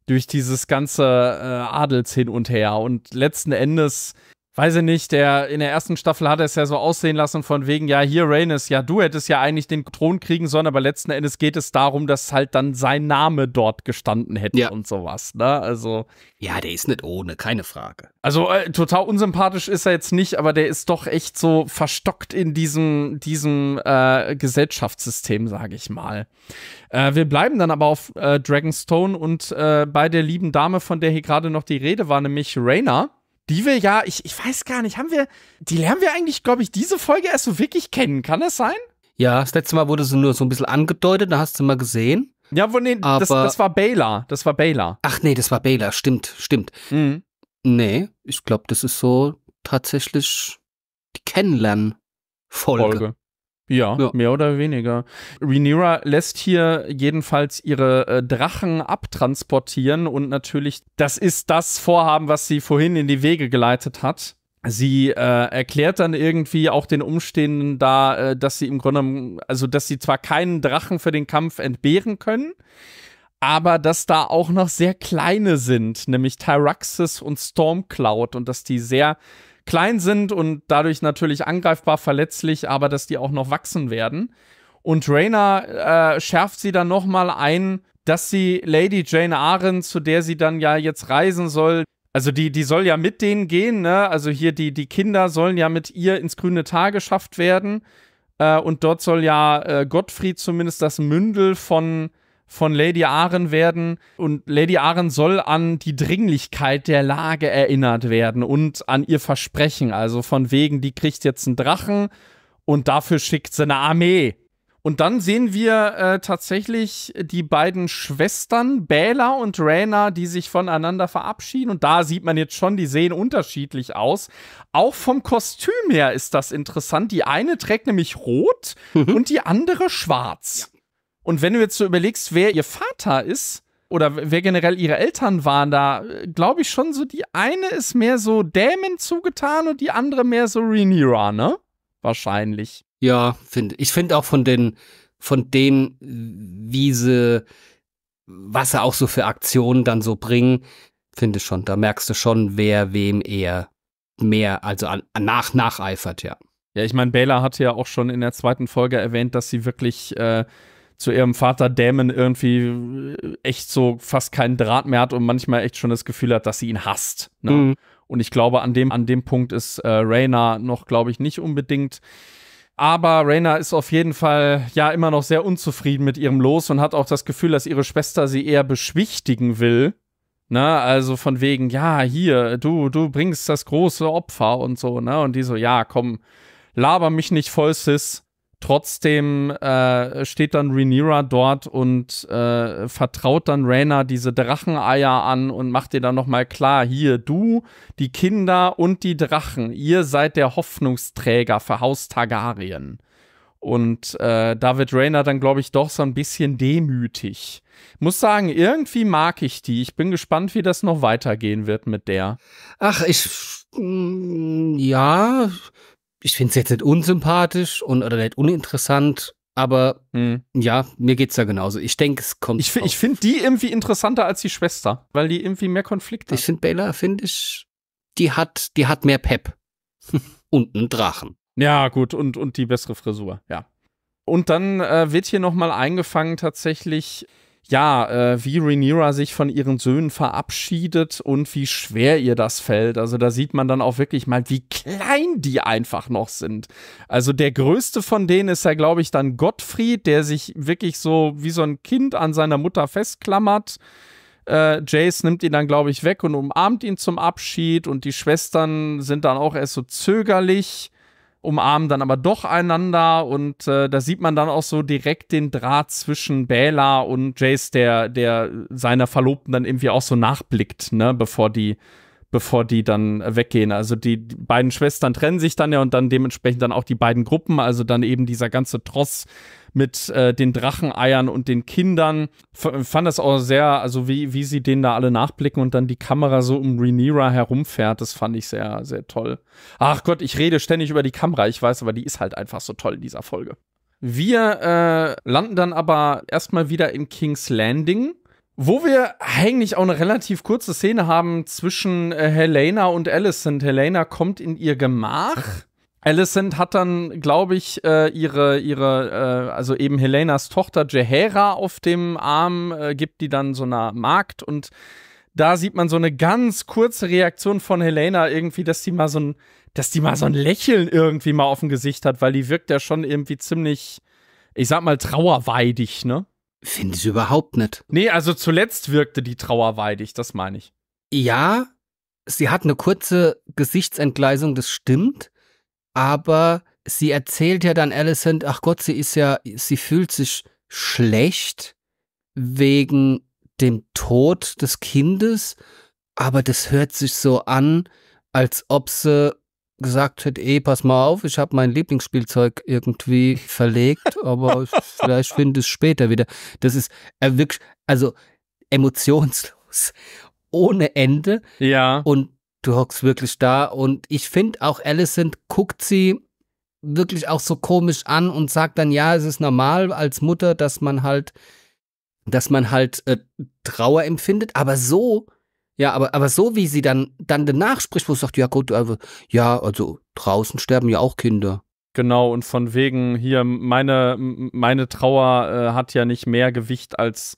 Durch dieses ganze äh, Adels hin und her. Und letzten Endes, weiß ich nicht, der in der ersten Staffel hat er es ja so aussehen lassen von wegen, ja, hier Rhaenys, ja, du hättest ja eigentlich den Thron kriegen sollen, aber letzten Endes geht es darum, dass halt dann sein Name dort gestanden hätte, ja, und sowas, ne? Also. Ja, der ist nicht ohne, keine Frage. Also äh, total unsympathisch ist er jetzt nicht, aber der ist doch echt so verstockt in diesem, diesem äh, Gesellschaftssystem, sage ich mal. Äh, wir bleiben dann aber auf äh, Dragonstone und äh, bei der lieben Dame, von der hier gerade noch die Rede war, nämlich Rhaena, die wir ja, ich, ich weiß gar nicht, haben wir, die lernen wir eigentlich, glaube ich, diese Folge erst so wirklich kennen. Kann das sein? Ja, das letzte Mal wurde sie nur so ein bisschen angedeutet, da hast du mal gesehen. Ja, wo, nee, das, das war Baela, das war Baela. Ach nee, das war Baela, stimmt, stimmt. Mhm. Nee, ich glaube, das ist so tatsächlich die Kennenlernen-Folge. Folge. Ja, ja, mehr oder weniger. Rhaenyra lässt hier jedenfalls ihre äh, Drachen abtransportieren und natürlich, das ist das Vorhaben, was sie vorhin in die Wege geleitet hat. Sie äh, erklärt dann irgendwie auch den Umstehenden da, äh, dass sie im Grunde, also dass sie zwar keinen Drachen für den Kampf entbehren können, aber dass da auch noch sehr kleine sind, nämlich Tyraxis und Stormcloud, und dass die sehr klein sind und dadurch natürlich angreifbar, verletzlich, aber dass die auch noch wachsen werden. Und Rhaena äh, schärft sie dann nochmal ein, dass sie Lady Jane Arryn, zu der sie dann ja jetzt reisen soll, also die, die soll ja mit denen gehen, ne? Also hier die, die Kinder sollen ja mit ihr ins grüne Tal geschafft werden. Äh, und dort soll ja äh, Gottfried zumindest das Mündel von von Lady Arryn werden, und Lady Arryn soll an die Dringlichkeit der Lage erinnert werden und an ihr Versprechen, also von wegen, die kriegt jetzt einen Drachen und dafür schickt sie eine Armee. Und dann sehen wir äh, tatsächlich die beiden Schwestern, Baela und Rhaena, die sich voneinander verabschieden. Und da sieht man jetzt schon, die sehen unterschiedlich aus. Auch vom Kostüm her ist das interessant. Die eine trägt nämlich rot und die andere schwarz. Ja. Und wenn du jetzt so überlegst, wer ihr Vater ist oder wer generell ihre Eltern waren, da glaube ich schon so, die eine ist mehr so Daemon zugetan und die andere mehr so Rhaenyra, ne? Wahrscheinlich. Ja, finde ich. Finde auch von den, von denen, wie sie, was sie auch so für Aktionen dann so bringen, finde ich schon. Da merkst du schon, wer wem eher mehr, also an, nach, nacheifert, ja. Ja, ich meine, Baela hatte ja auch schon in der zweiten Folge erwähnt, dass sie wirklich äh, zu ihrem Vater Daemon irgendwie echt so fast keinen Draht mehr hat und manchmal echt schon das Gefühl hat, dass sie ihn hasst. Ne? Mhm. Und ich glaube, an dem, an dem Punkt ist äh, Rhaena noch, glaube ich, nicht unbedingt. Aber Rhaena ist auf jeden Fall ja immer noch sehr unzufrieden mit ihrem Los und hat auch das Gefühl, dass ihre Schwester sie eher beschwichtigen will. Ne? Also von wegen, ja, hier, du, du bringst das große Opfer und so. Ne? Und die so, ja, komm, laber mich nicht voll, Sis. Trotzdem äh, steht dann Rhaenyra dort und äh, vertraut dann Rhaena diese Dracheneier an und macht ihr dann nochmal klar, hier, du, die Kinder und die Drachen, ihr seid der Hoffnungsträger für Haus Targaryen. Und äh, da wird Rhaena dann, glaube ich, doch so ein bisschen demütig. Muss sagen, irgendwie mag ich die. Ich bin gespannt, wie das noch weitergehen wird mit der. Ach, ich, mh, ja... Ich finde es jetzt nicht unsympathisch und oder nicht uninteressant, aber mhm. ja, mir geht's ja genauso. Ich denke, es kommt. Ich, ich finde die irgendwie interessanter als die Schwester, weil die irgendwie mehr Konflikte hat. Ich finde Baela, finde ich, die hat, die hat mehr Pep und einen Drachen. Ja, gut, und, und die bessere Frisur, ja. Und dann äh, wird hier nochmal eingefangen tatsächlich, ja, äh, wie Rhaenyra sich von ihren Söhnen verabschiedet und wie schwer ihr das fällt. Also da sieht man dann auch wirklich mal, wie klein die einfach noch sind. Also der größte von denen ist ja, glaube ich, dann Gottfried, der sich wirklich so wie so ein Kind an seiner Mutter festklammert. Äh, Jace nimmt ihn dann, glaube ich, weg und umarmt ihn zum Abschied. Und die Schwestern sind dann auch erst so zögerlich. umarmen dann aber doch einander und äh, da sieht man dann auch so direkt den Draht zwischen Baela und Jace, der, der seiner Verlobten dann irgendwie auch so nachblickt, ne, bevor die, bevor die dann weggehen. Also die, die beiden Schwestern trennen sich dann ja und dann dementsprechend dann auch die beiden Gruppen, also dann eben dieser ganze Tross mit äh, den Dracheneiern und den Kindern. F fand das auch sehr, also wie, wie sie denen da alle nachblicken und dann die Kamera so um Rhaenyra herumfährt, das fand ich sehr, sehr toll. Ach Gott, ich rede ständig über die Kamera, ich weiß, aber die ist halt einfach so toll in dieser Folge. Wir äh, landen dann aber erstmal wieder in King's Landing, wo wir eigentlich auch eine relativ kurze Szene haben zwischen äh, Helaena und Alicent. Helaena kommt in ihr Gemach. Alicent hat dann, glaube ich, äh, ihre, ihre äh, also eben Helaenas Tochter Jaehaerys auf dem Arm, äh, gibt die dann so einer Magd. Und da sieht man so eine ganz kurze Reaktion von Helaena irgendwie, dass die mal so ein, dass die mal so ein Lächeln irgendwie mal auf dem Gesicht hat, weil die wirkt ja schon irgendwie ziemlich, ich sag mal, trauerweidig, ne? Finde ich überhaupt nicht. Nee, also zuletzt wirkte die trauerweidig, das meine ich. Ja, sie hat eine kurze Gesichtsentgleisung, das stimmt. Aber sie erzählt ja dann Alicent, ach Gott, sie ist ja, sie fühlt sich schlecht wegen dem Tod des Kindes, aber das hört sich so an, als ob sie gesagt hätte, ey, pass mal auf, ich habe mein Lieblingsspielzeug irgendwie verlegt, aber vielleicht finde ich es später wieder. Das ist wirklich, also emotionslos, ohne Ende. Ja. Und du hockst wirklich da und ich finde auch Alicent guckt sie wirklich auch so komisch an und sagt dann, ja, es ist normal als Mutter, dass man halt, dass man halt äh, Trauer empfindet, aber so, ja, aber, aber so wie sie dann, dann danach spricht, wo sie sagt, ja gut, aber, ja, also draußen sterben ja auch Kinder. Genau, und von wegen hier, meine, meine Trauer äh, hat ja nicht mehr Gewicht als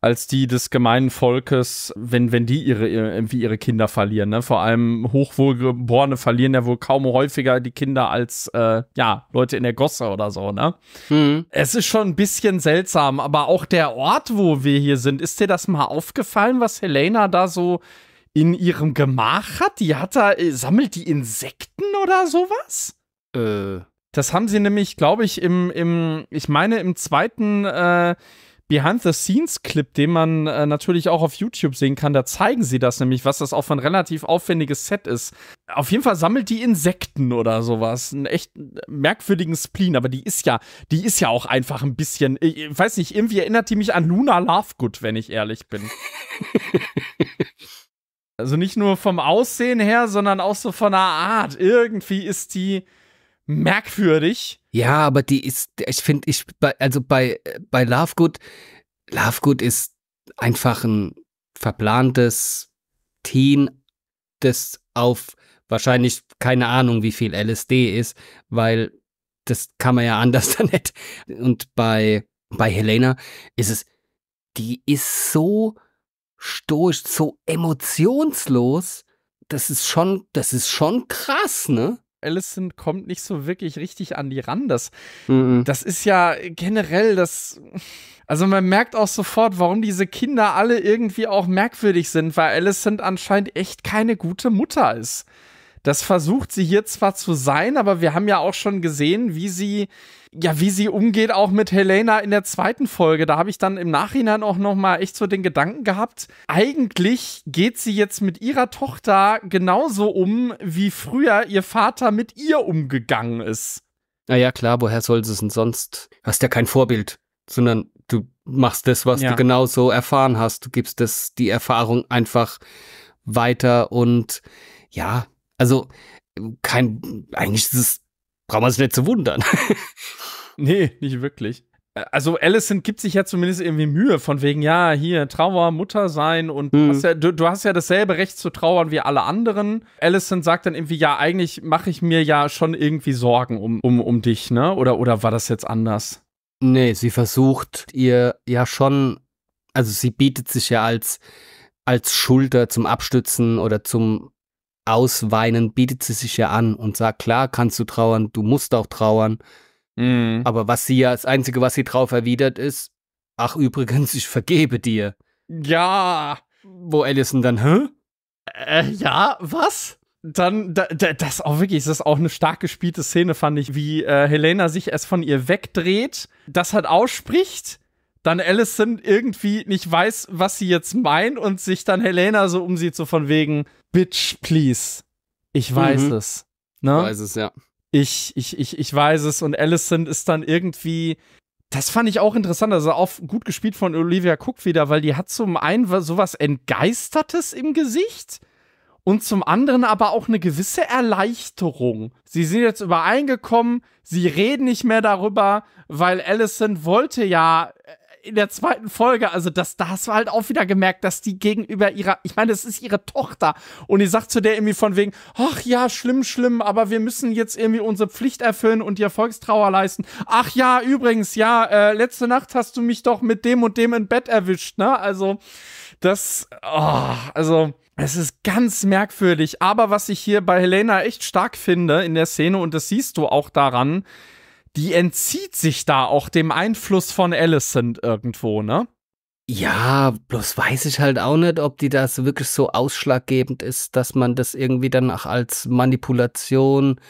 als die des gemeinen Volkes, wenn, wenn die ihre, irgendwie ihre Kinder verlieren. Ne? Vor allem Hochwohlgeborene verlieren ja wohl kaum häufiger die Kinder als äh, ja, Leute in der Gosse oder so. Ne? Mhm. Es ist schon ein bisschen seltsam, aber auch der Ort, wo wir hier sind, ist dir das mal aufgefallen, was Helaena da so in ihrem Gemach hat? Die hat da, äh, sammelt die Insekten oder sowas? Äh. Das haben sie nämlich, glaube ich, im, im, ich meine, im zweiten äh, Behind-the-Scenes-Clip, den man äh, natürlich auch auf YouTube sehen kann, da zeigen sie das nämlich, was das auch für ein relativ aufwendiges Set ist. Auf jeden Fall sammelt die Insekten oder sowas. Einen echt merkwürdigen Spleen, aber die ist ja, die ist ja auch einfach ein bisschen, ich weiß nicht, irgendwie erinnert die mich an Luna Lovegood, wenn ich ehrlich bin. Also nicht nur vom Aussehen her, sondern auch so von der Art. Irgendwie ist die merkwürdig. Ja, aber die ist, ich finde, ich, also bei, bei Lovegood, Lovegood ist einfach ein verplantes Teen, das auf wahrscheinlich keine Ahnung, wie viel L S D ist, weil das kann man ja anders dann nicht. Und bei, bei Helaena ist es, die ist so stoisch, so emotionslos, das ist schon, das ist schon krass, ne? Alicent kommt nicht so wirklich richtig an die ran. Das, mm-mm. das ist ja generell das. Also man merkt auch sofort, warum diese Kinder alle irgendwie auch merkwürdig sind, weil Alicent anscheinend echt keine gute Mutter ist. Das versucht sie hier zwar zu sein, aber wir haben ja auch schon gesehen, wie sie, ja, wie sie umgeht auch mit Helaena in der zweiten Folge. Da habe ich dann im Nachhinein auch noch mal echt so den Gedanken gehabt, eigentlich geht sie jetzt mit ihrer Tochter genauso um, wie früher ihr Vater mit ihr umgegangen ist. Naja, klar, woher soll sie es denn sonst? Du hast ja kein Vorbild, sondern du machst das, was ja. du genauso erfahren hast. Du gibst das, die Erfahrung einfach weiter und ja, also, kein, eigentlich ist es, braucht man sich nicht zu wundern. Nee, nicht wirklich. Also, Alicent gibt sich ja zumindest irgendwie Mühe, von wegen, ja, hier, Trauer, Mutter sein und mhm. hast ja, du, du hast ja dasselbe Recht zu trauern wie alle anderen. Alicent sagt dann irgendwie, ja, eigentlich mache ich mir ja schon irgendwie Sorgen um, um, um dich, ne? Oder, oder war das jetzt anders? Nee, sie versucht ihr ja schon, also sie bietet sich ja als, als Schulter zum Abstützen oder zum Ausweinen bietet sie sich ja an und sagt, klar kannst du trauern, du musst auch trauern. Mm. Aber was sie ja, das Einzige, was sie drauf erwidert ist, ach übrigens, ich vergebe dir. Ja. Wo Alicent dann, hä? Äh, ja, was? Dann, da, da, das auch wirklich, das ist auch eine stark gespielte Szene, fand ich, wie äh, Helaena sich erst von ihr wegdreht, das halt ausspricht, dann Alicent irgendwie nicht weiß, was sie jetzt meint und sich dann Helaena so umsieht, so von wegen, Bitch, please, ich weiß mhm. es. Ne? Ich weiß es, ja. Ich, ich, ich, ich weiß es und Alicent ist dann irgendwie, das fand ich auch interessant, also auch gut gespielt von Olivia Cook wieder, weil die hat zum einen sowas Entgeistertes im Gesicht und zum anderen aber auch eine gewisse Erleichterung. Sie sind jetzt übereingekommen, sie reden nicht mehr darüber, weil Alicent wollte ja in der zweiten Folge, also das, da hast du halt auch wieder gemerkt, dass die gegenüber ihrer, ich meine, das ist ihre Tochter. Und die sagt zu der irgendwie von wegen, ach ja, schlimm, schlimm, aber wir müssen jetzt irgendwie unsere Pflicht erfüllen und ihr Volkstrauer leisten. Ach ja, übrigens, ja, äh, letzte Nacht hast du mich doch mit dem und dem im Bett erwischt, ne? Also, das, oh, also... Es ist ganz merkwürdig, aber was ich hier bei Helaena echt stark finde in der Szene, und das siehst du auch daran, die entzieht sich da auch dem Einfluss von Alicent irgendwo, ne? Ja, bloß weiß ich halt auch nicht, ob die das wirklich so ausschlaggebend ist, dass man das irgendwie dann auch als Manipulation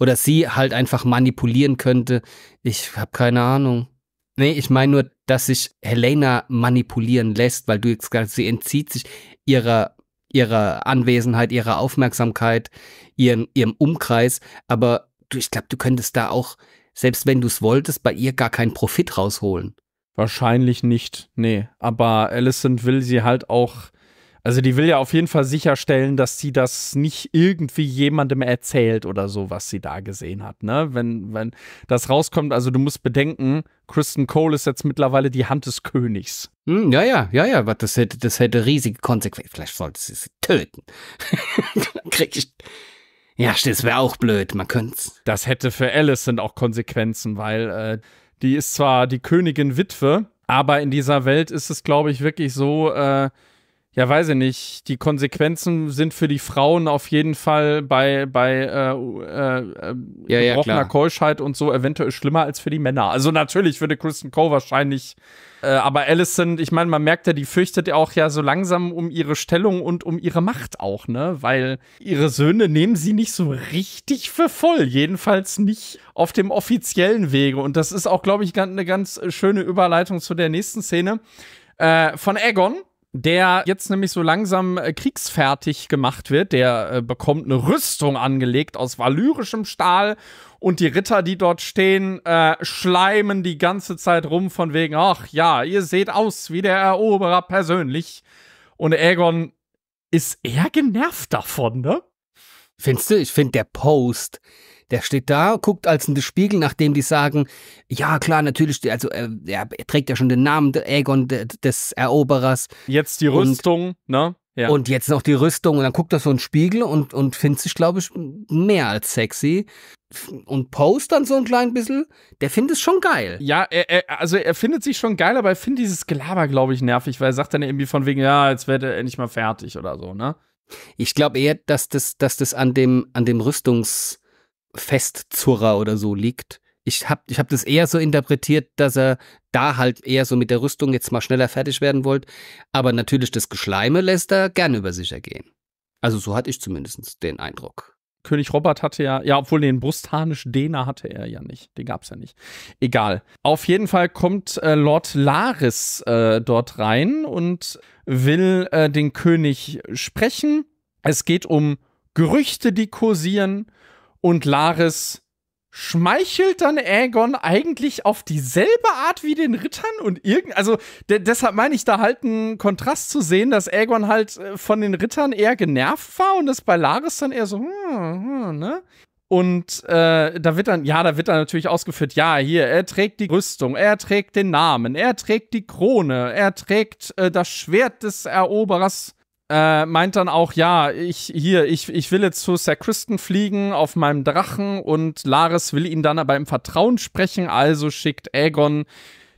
oder sie halt einfach manipulieren könnte. Ich habe keine Ahnung. Nee, ich meine nur, dass sich Helaena manipulieren lässt, weil du jetzt sagst, sie entzieht sich ihrer ihrer Anwesenheit, ihrer Aufmerksamkeit, ihren, ihrem Umkreis. Aber du, ich glaube, du könntest da auch, selbst wenn du es wolltest, bei ihr gar keinen Profit rausholen. Wahrscheinlich nicht, nee. Aber Alicent will sie halt auch, also die will ja auf jeden Fall sicherstellen, dass sie das nicht irgendwie jemandem erzählt oder so, was sie da gesehen hat, ne? Wenn, wenn das rauskommt, also du musst bedenken, Criston Cole ist jetzt mittlerweile die Hand des Königs. Hm, ja, ja, ja, ja, das hätte, das hätte riesige Konsequenzen. Vielleicht sollte sie sie töten. Krieg ich. Ja, das wäre auch blöd, man könnte's. Das hätte für Alicent auch Konsequenzen, weil äh, die ist zwar die Königin Witwe, aber in dieser Welt ist es, glaube ich, wirklich so, äh, ja, weiß ich nicht. Die Konsequenzen sind für die Frauen auf jeden Fall bei, bei äh, äh, ja, ja, gebrochener Keuschheit und so eventuell schlimmer als für die Männer. Also natürlich würde Criston Cole wahrscheinlich, äh, aber Alicent, ich meine, man merkt ja, die fürchtet ja auch ja so langsam um ihre Stellung und um ihre Macht auch, ne? Weil ihre Söhne nehmen sie nicht so richtig für voll, jedenfalls nicht auf dem offiziellen Wege. Und das ist auch, glaube ich, eine ganz schöne Überleitung zu der nächsten Szene äh, von Aegon, der jetzt nämlich so langsam äh, kriegsfertig gemacht wird. Der äh, bekommt eine Rüstung angelegt aus valyrischem Stahl und die Ritter, die dort stehen, äh, schleimen die ganze Zeit rum von wegen, ach ja, ihr seht aus wie der Eroberer persönlich. Und Aegon ist eher genervt davon, ne? Findest du? Ich finde, der Post, der steht da, guckt als in den Spiegel, nachdem die sagen, ja klar, natürlich, also er, er trägt ja schon den Namen der Aegon de, des Eroberers. Jetzt die Rüstung, und, ne? Ja. Und jetzt noch die Rüstung und dann guckt er so in den Spiegel und, und findet sich, glaube ich, mehr als sexy. Und Post dann so ein klein bisschen, der findet es schon geil. Ja, er, er, also er findet sich schon geil, aber er findet dieses Gelaber, glaube ich, nervig, weil er sagt dann irgendwie von wegen, ja, jetzt wird er endlich mal fertig oder so, ne? Ich glaube eher, dass das, dass das an dem, an dem Rüstungsfestzurrer oder so liegt. Ich habe ich hab das eher so interpretiert, dass er da halt eher so mit der Rüstung jetzt mal schneller fertig werden wollte. Aber natürlich, das Geschleime lässt er gerne über sich ergehen. Also so hatte ich zumindest den Eindruck. König Robert hatte ja, ja, obwohl den Brustharnisch-Dena hatte er ja nicht. Den gab es ja nicht. Egal. Auf jeden Fall kommt äh, Lord Larys äh, dort rein und will äh, den König sprechen. Es geht um Gerüchte, die kursieren. Und Larys schmeichelt dann Aegon eigentlich auf dieselbe Art wie den Rittern und irgend, also de deshalb meine ich da halt einen Kontrast zu sehen, dass Aegon halt von den Rittern eher genervt war und das bei Larys dann eher so, hm, hm, ne? Und äh, da wird dann, ja, da wird dann natürlich ausgeführt, ja, hier, er trägt die Rüstung, er trägt den Namen, er trägt die Krone, er trägt äh, das Schwert des Eroberers. Äh, meint dann auch, ja, ich hier, ich, ich will jetzt zu Ser Criston fliegen auf meinem Drachen und Larys will ihn dann aber im Vertrauen sprechen, also schickt Aegon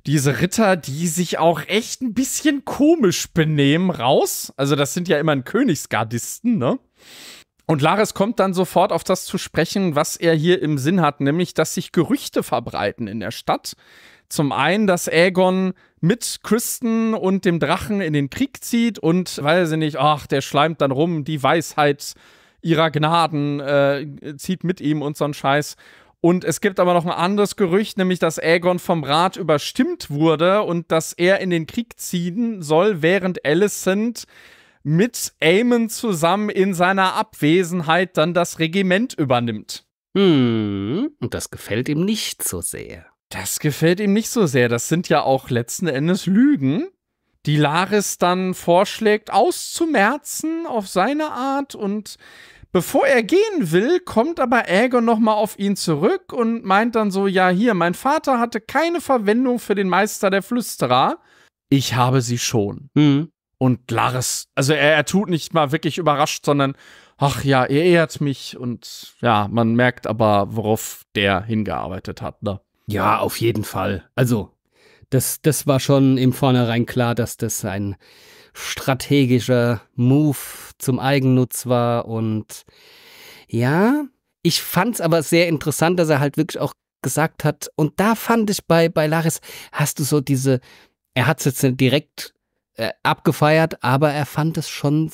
diese Ritter, die sich auch echt ein bisschen komisch benehmen, raus. Also das sind ja immer Königsgardisten, ne? Und Larys kommt dann sofort auf das zu sprechen, was er hier im Sinn hat, nämlich, dass sich Gerüchte verbreiten in der Stadt. Zum einen, dass Aegon mit Criston und dem Drachen in den Krieg zieht und, weiß ich nicht, ach, der schleimt dann rum, die Weisheit ihrer Gnaden, äh, zieht mit ihm und so ein Scheiß. Und es gibt aber noch ein anderes Gerücht, nämlich, dass Aegon vom Rat überstimmt wurde und dass er in den Krieg ziehen soll, während Alicent mit Aemond zusammen in seiner Abwesenheit dann das Regiment übernimmt. Hm, und das gefällt ihm nicht so sehr. Das gefällt ihm nicht so sehr. Das sind ja auch letzten Endes Lügen, die Larys dann vorschlägt, auszumerzen auf seine Art. Und bevor er gehen will, kommt aber Aegon nochmal auf ihn zurück und meint dann so, ja hier, mein Vater hatte keine Verwendung für den Meister der Flüsterer. Ich habe sie schon. Hm. Und Larys, also er, er tut nicht mal wirklich überrascht, sondern, ach ja, er ehrt mich. Und ja, man merkt aber, worauf der hingearbeitet hat, ne? Ja, auf jeden Fall. Also, das, das war schon im Vornherein klar, dass das ein strategischer Move zum Eigennutz war. Und ja, ich fand es aber sehr interessant, dass er halt wirklich auch gesagt hat, und da fand ich bei, bei Larys, hast du so diese, er hat es jetzt nicht direkt äh, abgefeiert, aber er fand es schon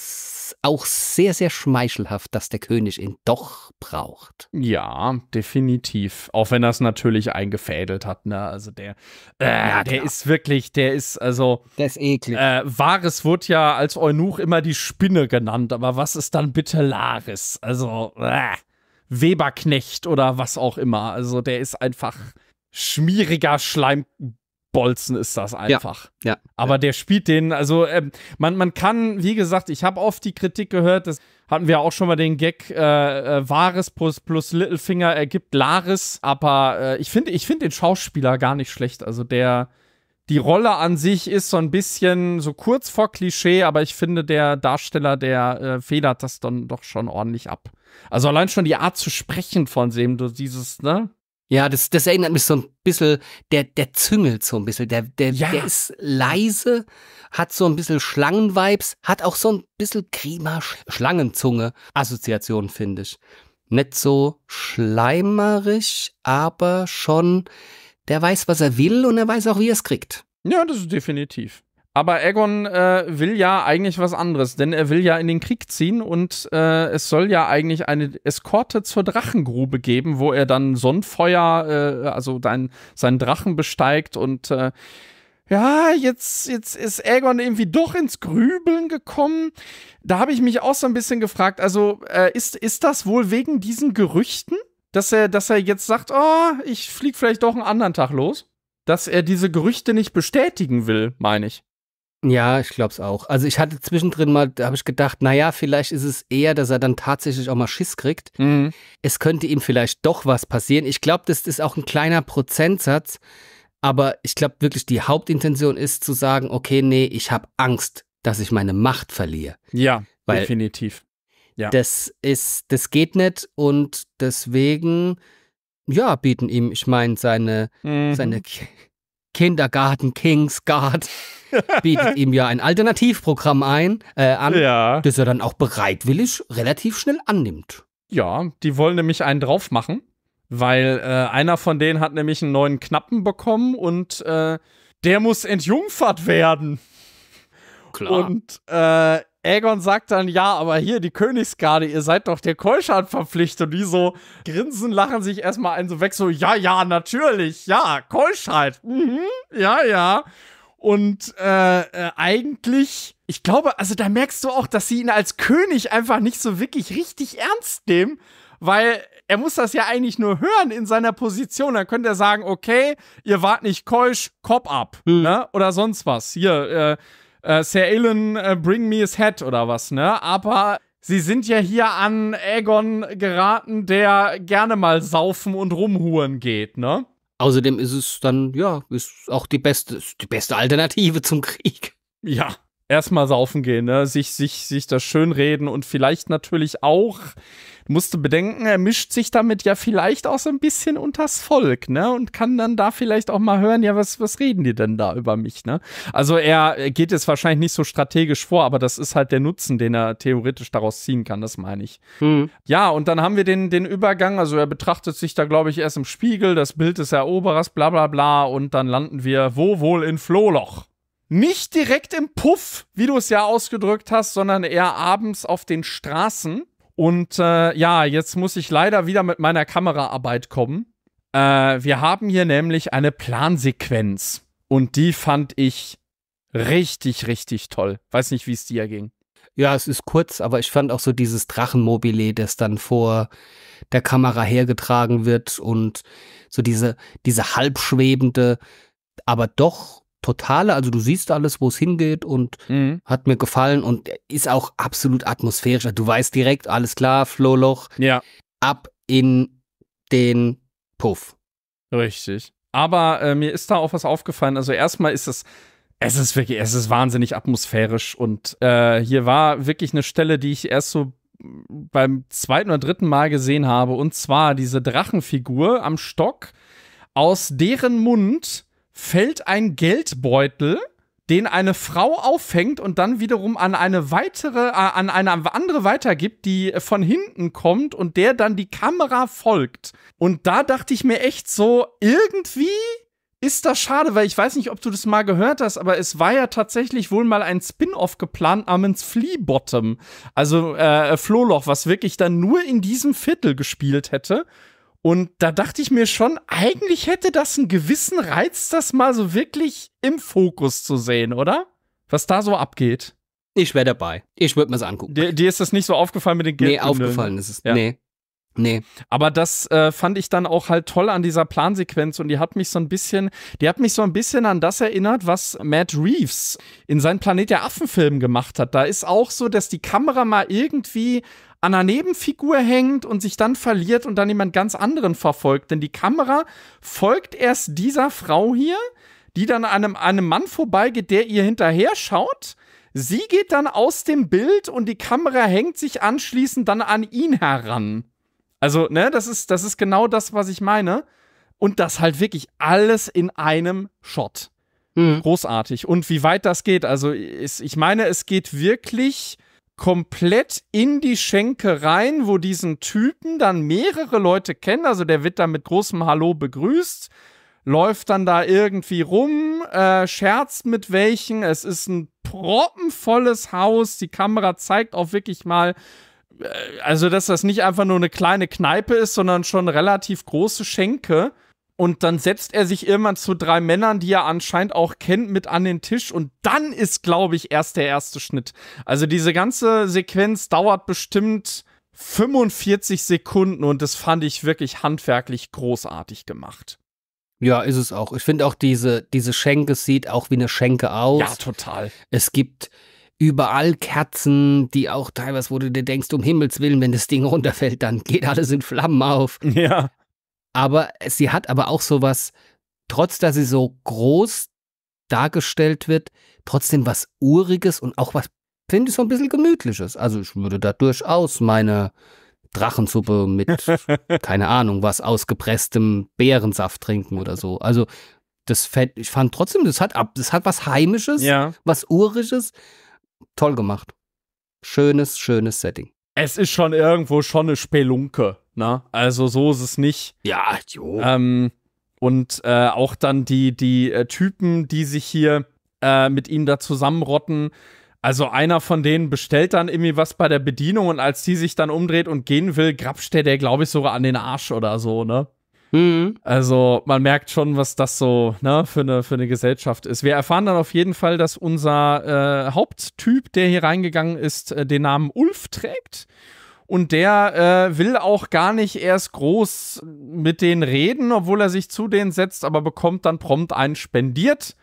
auch sehr, sehr schmeichelhaft, dass der König ihn doch braucht. Ja, definitiv. Auch wenn er es natürlich eingefädelt hat, ne? Also der, äh, ja, der ist wirklich, der ist, also. Der ist eklig. Äh, Varys wurde ja als Eunuch immer die Spinne genannt, aber was ist dann bitte Larys? Also, äh, Weberknecht oder was auch immer. Also der ist einfach schmieriger Schleim. Bolzen ist das einfach. Ja, ja, aber der spielt den, also ähm, man, man kann, wie gesagt, ich habe oft die Kritik gehört, das hatten wir auch schon mal den Gag, äh, äh, Varys plus, plus Littlefinger ergibt Larys, aber äh, ich finde ich find den Schauspieler gar nicht schlecht, also der, die Rolle an sich ist so ein bisschen so kurz vor Klischee, aber ich finde der Darsteller, der äh, federt das dann doch schon ordentlich ab. Also allein schon die Art zu sprechen von dem, dieses, ne? Ja, das, das erinnert mich so ein bisschen, der, der züngelt so ein bisschen, der, der, ja. der ist leise, hat so ein bisschen Schlangenvibes, hat auch so ein bisschen Grima-Schlangenzunge-Assoziation, finde ich. Nicht so schleimerig, aber schon, der weiß, was er will und er weiß auch, wie er es kriegt. Ja, das ist definitiv. Aber Aegon äh, will ja eigentlich was anderes, denn er will ja in den Krieg ziehen und äh, es soll ja eigentlich eine Eskorte zur Drachengrube geben, wo er dann Sonnenfeuer, äh, also dein, seinen Drachen besteigt und äh, ja, jetzt, jetzt ist Aegon irgendwie doch ins Grübeln gekommen. Da habe ich mich auch so ein bisschen gefragt, also äh, ist, ist das wohl wegen diesen Gerüchten, dass er, dass er jetzt sagt, oh, ich fliege vielleicht doch einen anderen Tag los? Dass er diese Gerüchte nicht bestätigen will, meine ich. Ja, ich glaube es auch. Also ich hatte zwischendrin mal, da habe ich gedacht, naja, vielleicht ist es eher, dass er dann tatsächlich auch mal Schiss kriegt. Mhm. Es könnte ihm vielleicht doch was passieren. Ich glaube, das ist auch ein kleiner Prozentsatz. Aber ich glaube wirklich, die Hauptintention ist zu sagen, okay, nee, ich habe Angst, dass ich meine Macht verliere. Ja, weil definitiv. Ja. Das ist, das geht nicht und deswegen, ja, bieten ihm, ich meine, seine, mhm. seine Kindergarten, King's Guard bietet ihm ja ein Alternativprogramm ein, äh, an, ja. das er dann auch bereitwillig relativ schnell annimmt. Ja, die wollen nämlich einen drauf machen, weil äh, einer von denen hat nämlich einen neuen Knappen bekommen und äh, der muss entjungfert werden. Klar. Und äh, Aegon sagt dann, ja, aber hier, die Königsgarde, ihr seid doch der Keuschheit verpflichtet. Und die so grinsen, lachen sich erstmal einen so weg, so, ja, ja, natürlich, ja, Keuschheit, mhm, ja, ja. Und äh, äh, eigentlich, ich glaube, also da merkst du auch, dass sie ihn als König einfach nicht so wirklich richtig ernst nehmen, weil er muss das ja eigentlich nur hören in seiner Position. Dann könnte er sagen, okay, ihr wart nicht keusch, Kopf ab, mhm. ne? Oder sonst was. Hier, äh, Uh, Sir Aelin, uh, bring me his head oder was, ne? Aber sie sind ja hier an Aegon geraten, der gerne mal saufen und rumhuren geht, ne? Außerdem ist es dann, ja, ist auch die beste, ist die beste Alternative zum Krieg. Ja, erstmal saufen gehen, ne? Sich, sich, sich das schönreden und vielleicht natürlich auch, musst du bedenken, er mischt sich damit ja vielleicht auch so ein bisschen unters Volk, ne? Und kann dann da vielleicht auch mal hören, ja, was, was reden die denn da über mich, ne? Also er geht jetzt wahrscheinlich nicht so strategisch vor, aber das ist halt der Nutzen, den er theoretisch daraus ziehen kann, das meine ich. Mhm. Ja, und dann haben wir den, den Übergang, also er betrachtet sich da, glaube ich, erst im Spiegel, das Bild des Eroberers, bla bla bla, und dann landen wir wo wohl in Flohloch. Nicht direkt im Puff, wie du es ja ausgedrückt hast, sondern eher abends auf den Straßen. Und äh, ja, jetzt muss ich leider wieder mit meiner Kameraarbeit kommen. Äh, wir haben hier nämlich eine Plansequenz. Und die fand ich richtig, richtig toll. Weiß nicht, wie es dir ging. Ja, es ist kurz, aber ich fand auch so dieses Drachenmobile, das dann vor der Kamera hergetragen wird und so diese, diese halbschwebende, aber doch totale, also du siehst alles, wo es hingeht und mhm. hat mir gefallen und ist auch absolut atmosphärisch. Du weißt direkt, alles klar, Flohloch, ja. Ab in den Puff. Richtig. Aber äh, mir ist da auch was aufgefallen. Also erstmal ist es Es ist wirklich, es ist wahnsinnig atmosphärisch und äh, hier war wirklich eine Stelle, die ich erst so beim zweiten oder dritten Mal gesehen habe, und zwar diese Drachenfigur am Stock, aus deren Mund fällt ein Geldbeutel, den eine Frau auffängt und dann wiederum an eine weitere, äh, an eine andere weitergibt, die von hinten kommt und der dann die Kamera folgt. Und da dachte ich mir echt so, irgendwie ist das schade, weil ich weiß nicht, ob du das mal gehört hast, aber es war ja tatsächlich wohl mal ein Spin-Off geplant namens Fleabottom, also äh, Flohloch, was wirklich dann nur in diesem Viertel gespielt hätte. Und da dachte ich mir schon, eigentlich hätte das einen gewissen Reiz, das mal so wirklich im Fokus zu sehen, oder? Was da so abgeht. Ich wäre dabei. Ich würde mir das angucken. Dir, dir ist das nicht so aufgefallen mit den Geld? Nee, aufgefallen ist es. Ja. Nee. Nee. Aber das äh, fand ich dann auch halt toll an dieser Plansequenz, und die hat mich so ein bisschen, die hat mich so ein bisschen an das erinnert, was Matt Reeves in seinen Planet der Affen-Filmen gemacht hat. Da ist auch so, dass die Kamera mal irgendwie an einer Nebenfigur hängt und sich dann verliert und dann jemand ganz anderen verfolgt. Denn die Kamera folgt erst dieser Frau hier, die dann an einem, einem Mann vorbeigeht, der ihr hinterher schaut. Sie geht dann aus dem Bild und die Kamera hängt sich anschließend dann an ihn heran. Also, ne, das ist, das ist genau das, was ich meine. Und das halt wirklich alles in einem Shot. Mhm. Großartig. Und wie weit das geht, also ist, ich meine, es geht wirklich komplett in die Schenke rein, wo diesen Typen dann mehrere Leute kennen. Also der wird dann mit großem Hallo begrüßt, läuft dann da irgendwie rum, äh, scherzt mit welchen. Es ist ein proppenvolles Haus. Die Kamera zeigt auch wirklich mal, also, dass das nicht einfach nur eine kleine Kneipe ist, sondern schon relativ große Schenke. Und dann setzt er sich irgendwann zu drei Männern, die er anscheinend auch kennt, mit an den Tisch. Und dann ist, glaube ich, erst der erste Schnitt. Also diese ganze Sequenz dauert bestimmt fünfundvierzig Sekunden. Und das fand ich wirklich handwerklich großartig gemacht. Ja, ist es auch. Ich finde auch, diese, diese Schenke sieht auch wie eine Schenke aus. Ja, total. Es gibt überall Kerzen, die auch teilweise, wo du dir denkst, um Himmels Willen, wenn das Ding runterfällt, dann geht alles in Flammen auf. Ja. Aber sie hat aber auch sowas, trotz dass sie so groß dargestellt wird, trotzdem was Uriges und auch was, finde ich, so ein bisschen Gemütliches. Also ich würde da durchaus meine Drachensuppe mit, keine Ahnung, was ausgepresstem Beerensaft trinken oder so. Also das fällt, ich fand trotzdem, das hat, das hat was Heimisches, ja, was Uriges. Toll gemacht. Schönes, schönes Setting. Es ist schon irgendwo schon eine Spelunke, ne? Also so ist es nicht. Ja, jo. Ähm, und äh, auch dann die, die äh, Typen, die sich hier äh, mit ihm da zusammenrotten. Also einer von denen bestellt dann irgendwie was bei der Bedienung, und als die sich dann umdreht und gehen will, grapscht der, der glaube ich, sogar an den Arsch oder so, ne? Mhm. Also man merkt schon, was das so, ne, für eine für eine Gesellschaft ist. Wir erfahren dann auf jeden Fall, dass unser äh, Haupttyp, der hier reingegangen ist, äh, den Namen Ulf trägt. Und der äh, will auch gar nicht erst groß mit denen reden, obwohl er sich zu denen setzt, aber bekommt dann prompt einen spendiert.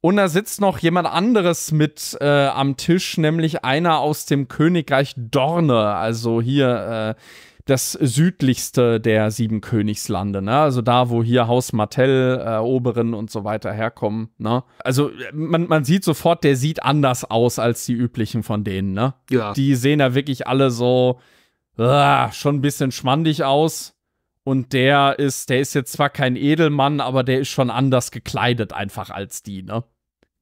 Und da sitzt noch jemand anderes mit äh, am Tisch, nämlich einer aus dem Königreich Dorne, also hier äh, das südlichste der sieben Königslande, ne? Also da, wo hier Haus Martell, äh, Oberen und so weiter herkommen, ne? Also man, man sieht sofort, der sieht anders aus als die üblichen von denen, ne? Ja. Die sehen ja wirklich alle so uh, schon ein bisschen schmandig aus. Und der ist, der ist jetzt zwar kein Edelmann, aber der ist schon anders gekleidet einfach als die, ne?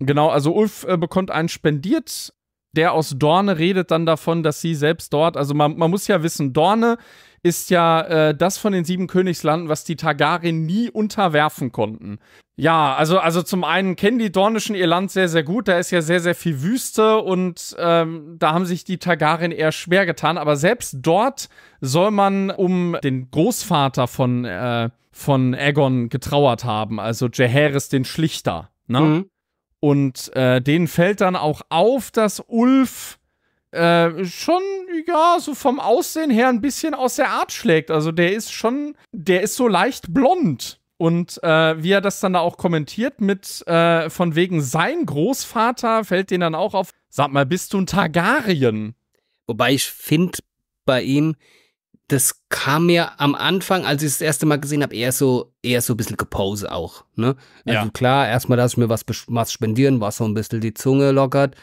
Genau, also Ulf äh, bekommt einen spendiert. der aus Dorne redet dann davon, dass sie selbst dort, also man, man muss ja wissen, Dorne ist ja äh, das von den sieben Königslanden, was die Targaryen nie unterwerfen konnten. Ja, also, also zum einen kennen die Dornischen ihr Land sehr, sehr gut, da ist ja sehr, sehr viel Wüste und ähm, da haben sich die Targaryen eher schwer getan, aber selbst dort soll man um den Großvater von, äh, von Aegon getrauert haben, also Jaehaerys den Schlichter, ne? Mhm. Und äh, denen fällt dann auch auf, dass Ulf äh, schon, ja, so vom Aussehen her ein bisschen aus der Art schlägt. Also der ist schon, der ist so leicht blond. Und äh, wie er das dann da auch kommentiert mit, äh, von wegen sein Großvater, fällt denen dann auch auf, sag mal, bist du ein Targaryen? Wobei ich finde bei ihm, das kam mir am Anfang, als ich es das erste Mal gesehen habe, eher so, eher so ein bisschen Gepose auch. Ne? Also ja. Klar, erstmal lasse ich mir was, was spendieren, was so ein bisschen die Zunge lockert.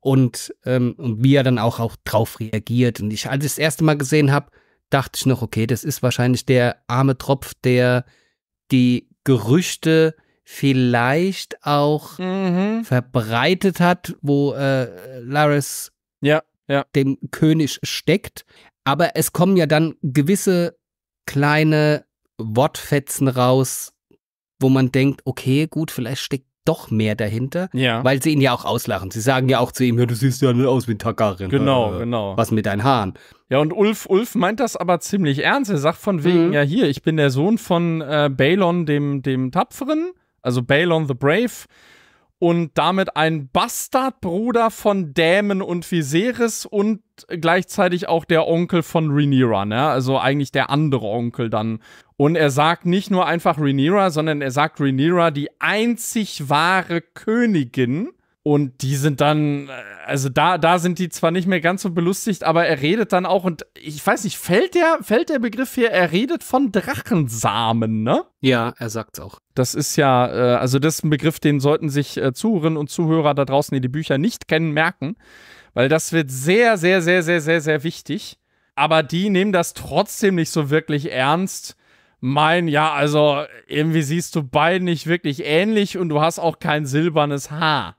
Und, ähm, und wie er dann auch, auch drauf reagiert. Und ich, als ich das erste Mal gesehen habe, dachte ich noch, okay, das ist wahrscheinlich der arme Tropf, der die Gerüchte vielleicht auch mhm. verbreitet hat, wo äh, Larys ja, ja. dem König steckt. Aber es kommen ja dann gewisse kleine Wortfetzen raus, wo man denkt, okay, gut, vielleicht steckt doch mehr dahinter, ja. weil sie ihn ja auch auslachen. Sie sagen ja auch zu ihm, ja, du siehst ja nicht aus wie ein Targaryen. Genau, äh, genau. Was mit deinen Haaren? Ja, und Ulf, Ulf meint das aber ziemlich ernst. Er sagt von wegen, mhm. ja hier, ich bin der Sohn von äh, Baelon, dem, dem Tapferen, also Baelon the Brave. Und damit ein Bastardbruder von Daemon und Viserys und gleichzeitig auch der Onkel von Rhaenyra, ne? Also eigentlich der andere Onkel dann. Und er sagt nicht nur einfach Rhaenyra, sondern er sagt Rhaenyra die einzig wahre Königin. Und die sind dann, also da, da sind die zwar nicht mehr ganz so belustigt, aber er redet dann auch, und ich weiß nicht, fällt der, fällt der Begriff hier, er redet von Drachensamen, ne? Ja, er sagt's auch. Das ist ja, äh, also das ist ein Begriff, den sollten sich äh, Zuhörerinnen und Zuhörer da draußen, die die Bücher nicht kennen, merken, weil das wird sehr, sehr, sehr, sehr, sehr, sehr wichtig. Aber die nehmen das trotzdem nicht so wirklich ernst. Mein, ja, also irgendwie siehst du beiden nicht wirklich ähnlich und du hast auch kein silbernes Haar.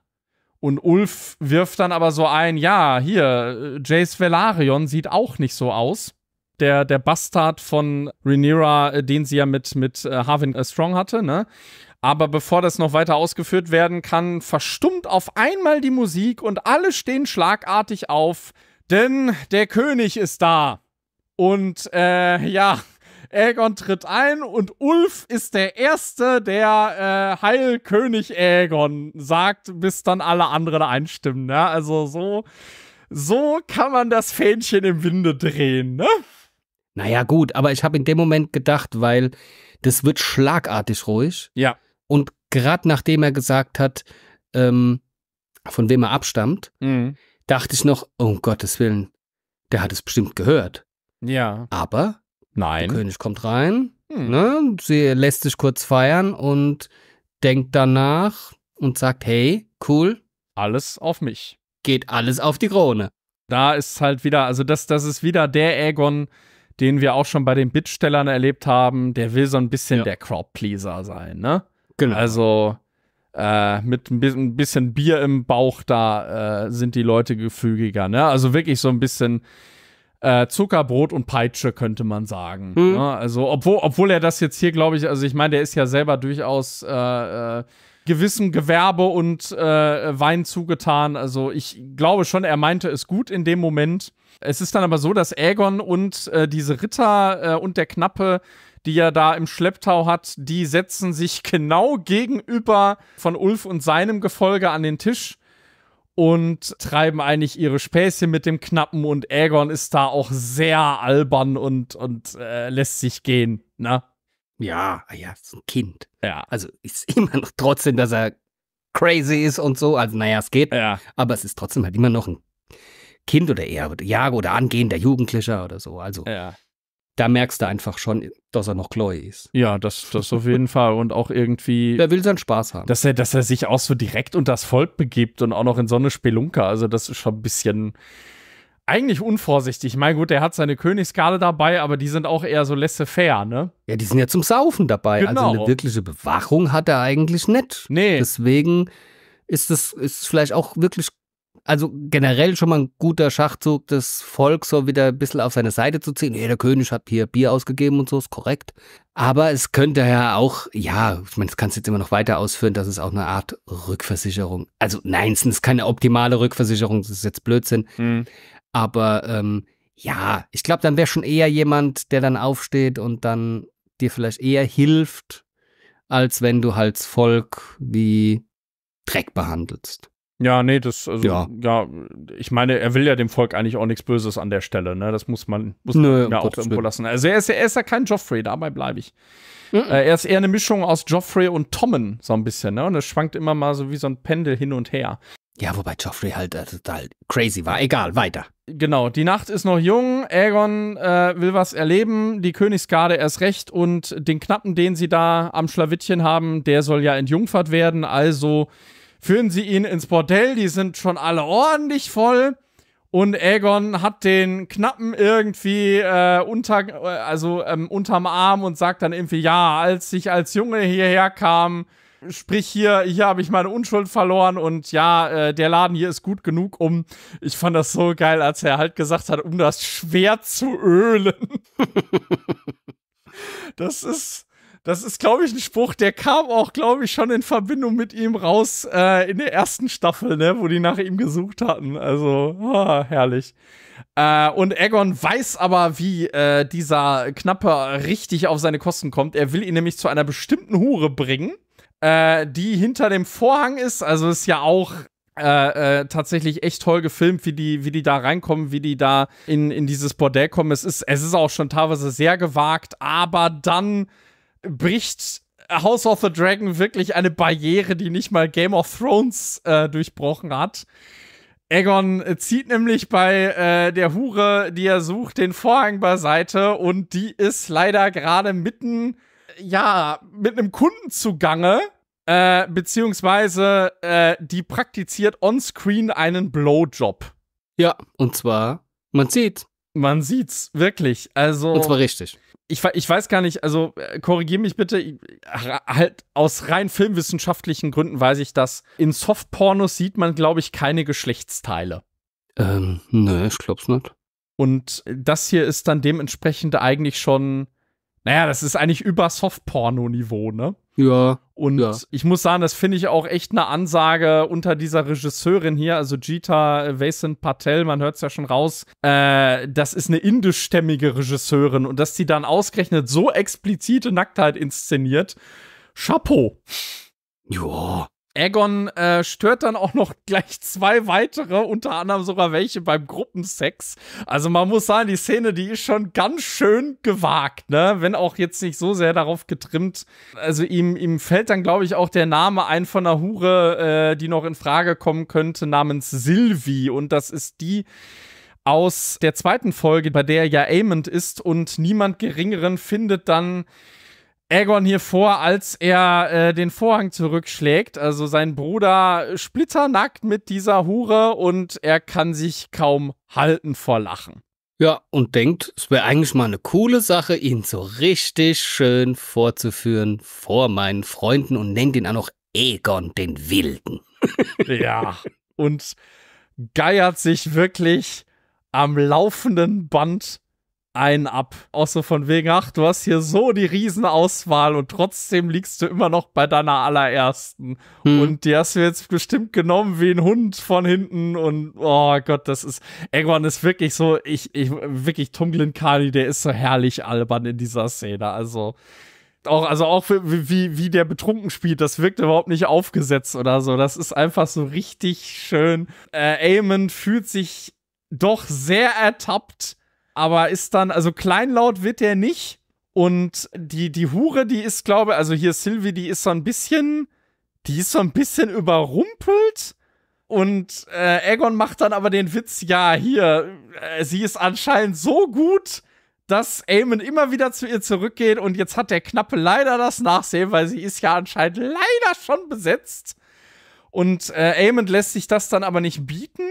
Und Ulf wirft dann aber so ein, ja, hier, Jace Velaryon sieht auch nicht so aus. Der, der Bastard von Rhaenyra, den sie ja mit, mit Harwin Strong hatte, ne? Aber bevor das noch weiter ausgeführt werden kann, verstummt auf einmal die Musik und alle stehen schlagartig auf, denn der König ist da. Und, äh, ja, Aegon tritt ein und Ulf ist der Erste, der äh, Heil König Aegon sagt, bis dann alle anderen einstimmen. Ne? Also so, so kann man das Fähnchen im Winde drehen. Ne? Naja gut, aber ich habe in dem Moment gedacht, weil das wird schlagartig ruhig. Ja. Und gerade nachdem er gesagt hat, ähm, von wem er abstammt, mhm. dachte ich noch, oh, um Gottes Willen, der hat es bestimmt gehört. Ja. Aber nein. Der König kommt rein, hm. ne, sie lässt sich kurz feiern und denkt danach und sagt, hey, cool. Alles auf mich. Geht alles auf die Krone. Da ist halt wieder, also das, das ist wieder der Aegon, den wir auch schon bei den Bittstellern erlebt haben, der will so ein bisschen ja. der Crowdpleaser sein, ne? Genau. Also äh, mit ein bisschen Bier im Bauch, da äh, sind die Leute gefügiger, ne? Also wirklich so ein bisschen Zuckerbrot und Peitsche, könnte man sagen. Hm. Ja, also, obwohl, obwohl er das jetzt hier, glaube ich, also ich meine, der ist ja selber durchaus äh, äh, gewissem Gewerbe und äh, Wein zugetan. Also ich glaube schon, er meinte es gut in dem Moment. Es ist dann aber so, dass Aegon und äh, diese Ritter äh, und der Knappe, die er da im Schlepptau hat, die setzen sich genau gegenüber von Ulf und seinem Gefolge an den Tisch und treiben eigentlich ihre Späßchen mit dem Knappen, und Aegon ist da auch sehr albern und, und äh, lässt sich gehen, ne? Ja, ja, ist ein Kind. Ja. Also ist immer noch trotzdem, dass er crazy ist und so, also naja, es geht, ja. aber es ist trotzdem halt immer noch ein Kind oder eher Jahre oder angehender Jugendlicher oder so, also ja. da merkst du einfach schon, dass er noch Chloe ist. Ja, das, das auf jeden Fall. Und auch irgendwie, der will seinen Spaß haben. Dass er, dass er sich auch so direkt unter das Volk begibt und auch noch in so eine Spelunke. Also das ist schon ein bisschen eigentlich unvorsichtig. Mein Gott, er hat seine Königsgarde dabei, aber die sind auch eher so laissez-faire, ne? Ja, die sind ja zum Saufen dabei. Genau. Also eine wirkliche Bewachung hat er eigentlich nicht. Nee. Deswegen ist es, ist vielleicht auch wirklich also generell schon mal ein guter Schachzug, das Volk so wieder ein bisschen auf seine Seite zu ziehen. Ja, der König hat hier Bier ausgegeben und so, ist korrekt. Aber es könnte ja auch, ja, ich meine, das kannst du jetzt immer noch weiter ausführen, das ist auch eine Art Rückversicherung. Also nein, es ist keine optimale Rückversicherung, das ist jetzt Blödsinn. Mhm. Aber ähm, ja, ich glaube, dann wäre schon eher jemand, der dann aufsteht und dann dir vielleicht eher hilft, als wenn du halt das Volk wie Dreck behandelst. Ja, nee, das, also, ja. ja, ich meine, er will ja dem Volk eigentlich auch nichts Böses an der Stelle, ne, das muss man, muss Nö, man ja auch irgendwo lassen. Also, er ist ja, er ist ja kein Joffrey, dabei bleibe ich. Mhm. Er ist eher eine Mischung aus Joffrey und Tommen, so ein bisschen, ne, und es schwankt immer mal so wie so ein Pendel hin und her. Ja, wobei Joffrey halt total also, crazy war. Egal, weiter. Genau, die Nacht ist noch jung, Aegon äh, will was erleben, die Königsgarde erst recht und den Knappen, den sie da am Schlawittchen haben, der soll ja entjungfert werden, also führen sie ihn ins Bordell, die sind schon alle ordentlich voll und Aegon hat den Knappen irgendwie äh, unter, also, ähm, unterm Arm und sagt dann irgendwie, ja, als ich als Junge hierher kam, sprich hier, hier habe ich meine Unschuld verloren und ja, äh, der Laden hier ist gut genug, um, ich fand das so geil, als er halt gesagt hat, um das Schwert zu ölen. Das ist, das ist, glaube ich, ein Spruch, der kam auch, glaube ich, schon in Verbindung mit ihm raus äh, in der ersten Staffel, ne, wo die nach ihm gesucht hatten. Also, oh, herrlich. Äh, und Aegon weiß aber, wie äh, dieser Knappe richtig auf seine Kosten kommt. Er will ihn nämlich zu einer bestimmten Hure bringen, äh, die hinter dem Vorhang ist. Also ist ja auch äh, äh, tatsächlich echt toll gefilmt, wie die, wie die da reinkommen, wie die da in, in dieses Bordell kommen. Es ist, es ist auch schon teilweise sehr gewagt, aber dann bricht House of the Dragon wirklich eine Barriere, die nicht mal Game of Thrones äh, durchbrochen hat. Aegon zieht nämlich bei äh, der Hure, die er sucht, den Vorhang beiseite und die ist leider gerade mitten, ja, mit einem Kunden zugange, äh, beziehungsweise äh, die praktiziert onscreen einen Blowjob. Ja, und zwar, man sieht. Man sieht's, wirklich. Also, und zwar richtig. Ich, ich weiß gar nicht, also korrigiere mich bitte, ich, halt aus rein filmwissenschaftlichen Gründen weiß ich das. In Softpornos sieht man, glaube ich, keine Geschlechtsteile. Ähm, ne, ich glaub's nicht. Und das hier ist dann dementsprechend eigentlich schon, naja, das ist eigentlich über Softporno-Niveau, ne? Ja. Und ja. ich muss sagen, das finde ich auch echt eine Ansage unter dieser Regisseurin hier, also Geeta Vasant Patel, man hört es ja schon raus, äh, das ist eine indischstämmige Regisseurin und dass sie dann ausgerechnet so explizite Nacktheit inszeniert, Chapeau. Joa. Aegon äh, stört dann auch noch gleich zwei weitere, unter anderem sogar welche beim Gruppensex. Also man muss sagen, die Szene, die ist schon ganz schön gewagt, ne? Wenn auch jetzt nicht so sehr darauf getrimmt. Also ihm, ihm fällt dann, glaube ich, auch der Name ein von einer Hure, äh, die noch in Frage kommen könnte, namens Sylvie. Und das ist die aus der zweiten Folge, bei der ja Aemond ist und niemand Geringeren findet dann Aegon hier vor, als er äh, den Vorhang zurückschlägt. Also sein Bruder splitternackt mit dieser Hure und er kann sich kaum halten vor Lachen. Ja, und denkt, es wäre eigentlich mal eine coole Sache, ihn so richtig schön vorzuführen vor meinen Freunden und nennt ihn auch noch Aegon den Wilden. Ja, und geiert sich wirklich am laufenden Band einen ab. Auch so von wegen, ach, du hast hier so die Riesenauswahl und trotzdem liegst du immer noch bei deiner allerersten. Hm. Und die hast du jetzt bestimmt genommen wie ein Hund von hinten und oh Gott, das ist, Aegon ist wirklich so, ich, ich, wirklich Tom Glencani, der ist so herrlich albern in dieser Szene. Also auch, also auch wie, wie, wie der betrunken spielt, das wirkt überhaupt nicht aufgesetzt oder so. Das ist einfach so richtig schön. Äh, Aemond fühlt sich doch sehr ertappt, aber ist dann, also kleinlaut wird der nicht. Und die, die Hure, die ist, glaube ich, also hier Sylvie, die ist so ein bisschen, die ist so ein bisschen überrumpelt. Und äh, Aegon macht dann aber den Witz, ja, hier, äh, sie ist anscheinend so gut, dass Aemond immer wieder zu ihr zurückgeht. Und jetzt hat der Knappe leider das Nachsehen, weil sie ist ja anscheinend leider schon besetzt. Und äh, Aemond lässt sich das dann aber nicht bieten,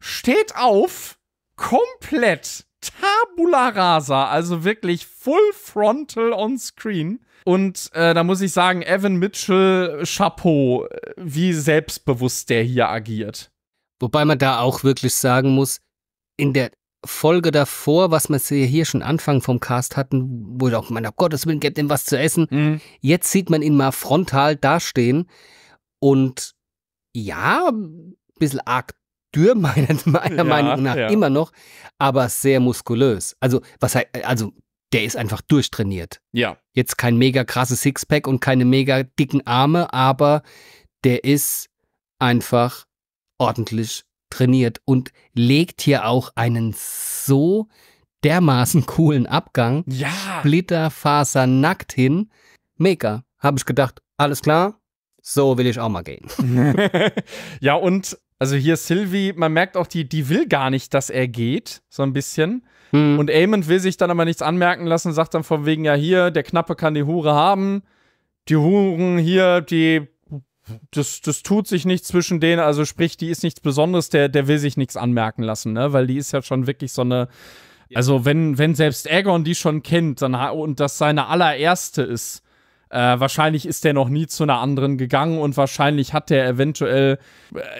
steht auf, komplett Tabula rasa, also wirklich full frontal on screen. Und äh, da muss ich sagen, Evan Mitchell, Chapeau, wie selbstbewusst der hier agiert. Wobei man da auch wirklich sagen muss, in der Folge davor, was wir hier schon Anfang vom Cast hatten, wo ich auch, mein Gottes Willen, gebt ihm was zu essen. Mhm. Jetzt sieht man ihn mal frontal dastehen und ja, ein bisschen arg dürr meiner, meiner ja, Meinung nach ja. immer noch, aber sehr muskulös. Also, was also der ist einfach durchtrainiert. Ja. Jetzt kein mega krasses Sixpack und keine mega dicken Arme, aber der ist einfach ordentlich trainiert und legt hier auch einen so dermaßen coolen Abgang. Ja. Splitterfaser nackt hin. Mega. Habe ich gedacht, alles klar, so will ich auch mal gehen. Ja, und also hier Sylvie, man merkt auch, die, die will gar nicht, dass er geht, so ein bisschen. Hm. Und Aemond will sich dann aber nichts anmerken lassen, sagt dann von wegen, ja hier, der Knappe kann die Hure haben, die Huren hier, die Das, das tut sich nichts zwischen denen, also sprich, die ist nichts Besonderes, der, der will sich nichts anmerken lassen, ne? Weil die ist ja schon wirklich so eine, also wenn, wenn selbst Aegon die schon kennt dann, und das seine allererste ist, äh, wahrscheinlich ist der noch nie zu einer anderen gegangen und wahrscheinlich hat der eventuell,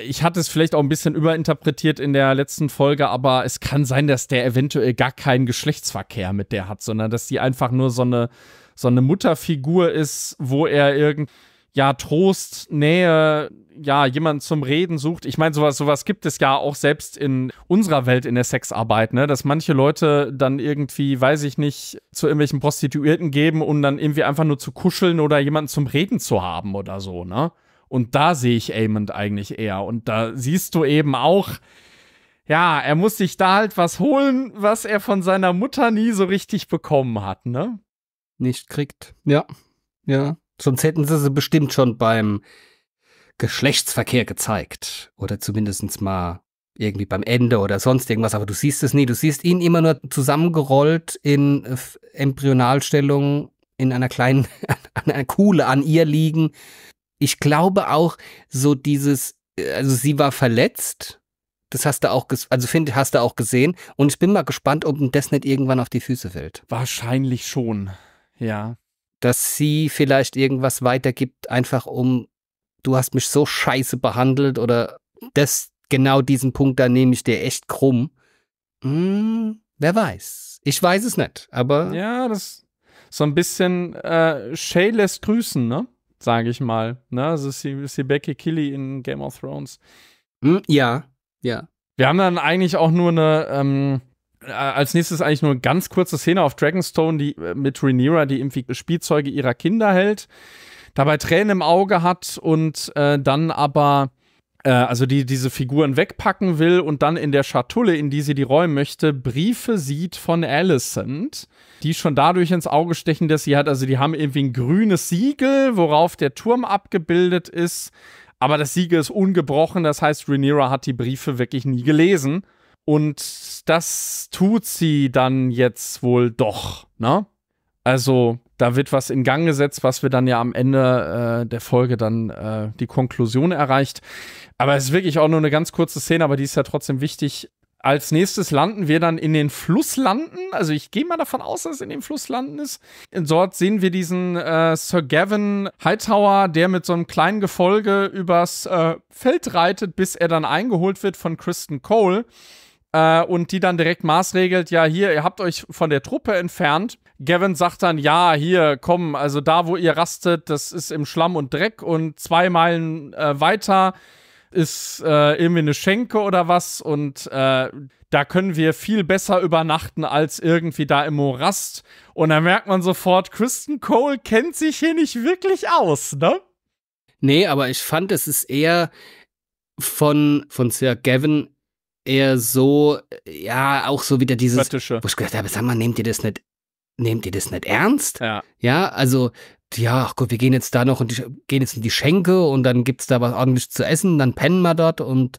ich hatte es vielleicht auch ein bisschen überinterpretiert in der letzten Folge, aber es kann sein, dass der eventuell gar keinen Geschlechtsverkehr mit der hat, sondern dass die einfach nur so eine, so eine Mutterfigur ist, wo er irgend ja, Trost, Nähe, ja, jemanden zum Reden sucht. Ich meine, sowas, sowas gibt es ja auch selbst in unserer Welt in der Sexarbeit, ne? Dass manche Leute dann irgendwie, weiß ich nicht, zu irgendwelchen Prostituierten geben, um dann irgendwie einfach nur zu kuscheln oder jemanden zum Reden zu haben oder so, ne? Und da sehe ich Aemond eigentlich eher. Und da siehst du eben auch, ja, er muss sich da halt was holen, was er von seiner Mutter nie so richtig bekommen hat, ne? Nicht kriegt. Ja, ja. Sonst hätten sie sie bestimmt schon beim Geschlechtsverkehr gezeigt. Oder zumindest mal irgendwie beim Ende oder sonst irgendwas. Aber du siehst es nie. Du siehst ihn immer nur zusammengerollt in Embryonalstellung, in einer kleinen, an einer Kuhle an ihr liegen. Ich glaube auch so dieses, also sie war verletzt. Das hast du auch, also find, hast du auch gesehen. Und ich bin mal gespannt, ob das nicht irgendwann auf die Füße fällt. Wahrscheinlich schon, ja. Dass sie vielleicht irgendwas weitergibt, einfach um, du hast mich so scheiße behandelt oder das, genau diesen Punkt, da nehme ich dir echt krumm. Hm, wer weiß. Ich weiß es nicht, aber. Ja, das so ein bisschen äh, Shay lässt grüßen, ne? Sage ich mal. Ne? Also ist die, die Becky Killy in Game of Thrones. Hm, ja, ja. Wir haben dann eigentlich auch nur eine, ähm als nächstes eigentlich nur eine ganz kurze Szene auf Dragonstone, die mit Rhaenyra, die irgendwie Spielzeuge ihrer Kinder hält, dabei Tränen im Auge hat und äh, dann aber äh, also die diese Figuren wegpacken will und dann in der Schatulle, in die sie die räumen möchte, Briefe sieht von Alicent, die schon dadurch ins Auge stechen, dass sie hat, also die haben irgendwie ein grünes Siegel, worauf der Turm abgebildet ist, aber das Siegel ist ungebrochen, das heißt, Rhaenyra hat die Briefe wirklich nie gelesen. Und das tut sie dann jetzt wohl doch, ne? Also, da wird was in Gang gesetzt, was wir dann ja am Ende äh, der Folge dann äh, die Konklusion erreicht. Aber es ist wirklich auch nur eine ganz kurze Szene, aber die ist ja trotzdem wichtig. Als nächstes landen wir dann in den Flusslanden. Also ich gehe mal davon aus, dass es in den Flusslanden ist. Dort sehen wir diesen äh, Sir Gavin Hightower, der mit so einem kleinen Gefolge übers äh, Feld reitet, bis er dann eingeholt wird von Criston Cole. Und die dann direkt maßregelt, ja hier, ihr habt euch von der Truppe entfernt. Gavin sagt dann, ja hier, komm, also da, wo ihr rastet, das ist im Schlamm und Dreck und zwei Meilen äh, weiter ist äh, irgendwie eine Schenke oder was und äh, da können wir viel besser übernachten als irgendwie da im Morast. Und dann merkt man sofort, Criston Cole kennt sich hier nicht wirklich aus, ne? Nee, aber ich fand, es ist eher von, von Sir Gavin eher so, ja, auch so wieder dieses, Göttische. Wo ich gedacht habe, sag mal, nehmt ihr das nicht, nehmt ihr das nicht ernst? Ja, ja also, ja, ach Gott, wir gehen jetzt da noch und die, gehen jetzt in die Schenke und dann gibt's da was ordentlich zu essen, dann pennen wir dort und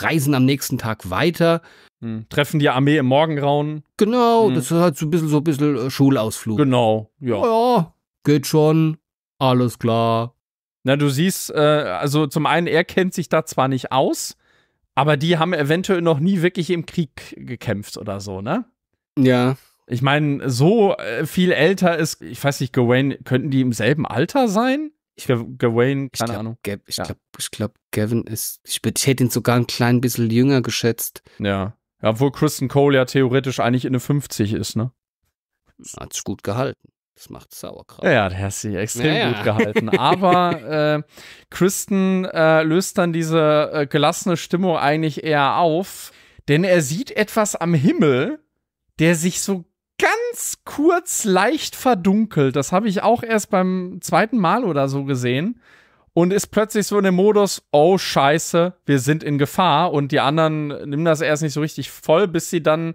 reisen am nächsten Tag weiter. Mhm. Treffen die Armee im Morgengrauen. Genau, mhm. Das ist halt so ein bisschen, so ein bisschen Schulausflug. Genau, ja. Ja, geht schon, alles klar. Na, du siehst, äh, also zum einen, er kennt sich da zwar nicht aus, aber die haben eventuell noch nie wirklich im Krieg gekämpft oder so, ne? Ja. Ich meine, so viel älter ist, ich weiß nicht, Gawain, könnten die im selben Alter sein? Ich glaube, Gawain, keine ich glaub, Ahnung. Gab, ich ja. glaube, glaub, Gavin ist, ich, ich hätte ihn sogar ein klein bisschen jünger geschätzt. Ja, obwohl Criston Cole ja theoretisch eigentlich in der fünfzig ist, ne? Hat es gut gehalten. Das macht Sauerkraut. Ja, der hat sich extrem ja, ja. gut gehalten. Aber äh, Criston äh, löst dann diese äh, gelassene Stimmung eigentlich eher auf, denn er sieht etwas am Himmel, der sich so ganz kurz leicht verdunkelt. Das habe ich auch erst beim zweiten Mal oder so gesehen. Und ist plötzlich so in dem Modus, oh scheiße, wir sind in Gefahr. Und die anderen nehmen das erst nicht so richtig voll, bis sie dann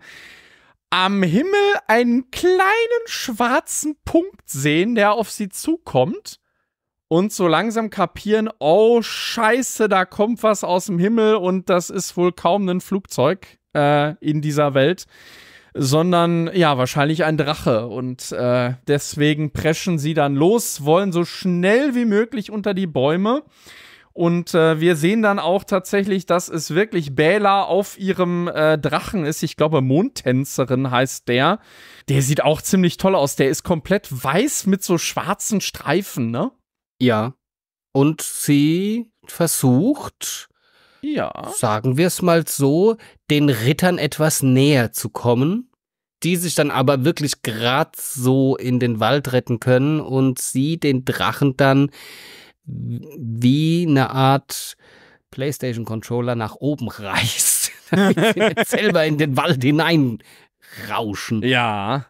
am Himmel einen kleinen schwarzen Punkt sehen, der auf sie zukommt. Und so langsam kapieren, oh scheiße, da kommt was aus dem Himmel. Und das ist wohl kaum ein Flugzeug äh, in dieser Welt, sondern ja, wahrscheinlich ein Drache. Und äh, deswegen preschen sie dann los, wollen so schnell wie möglich unter die Bäume. Und äh, wir sehen dann auch tatsächlich, dass es wirklich Baela auf ihrem äh, Drachen ist. Ich glaube, Mondtänzerin heißt der. Der sieht auch ziemlich toll aus. Der ist komplett weiß mit so schwarzen Streifen, ne? Ja. Und sie versucht, ja, sagen wir es mal so, den Rittern etwas näher zu kommen, die sich dann aber wirklich gerade so in den Wald retten können und sie den Drachen dann wie eine Art PlayStation-Controller nach oben reißt, damit sie jetzt selber in den Wald hineinrauschen. Ja.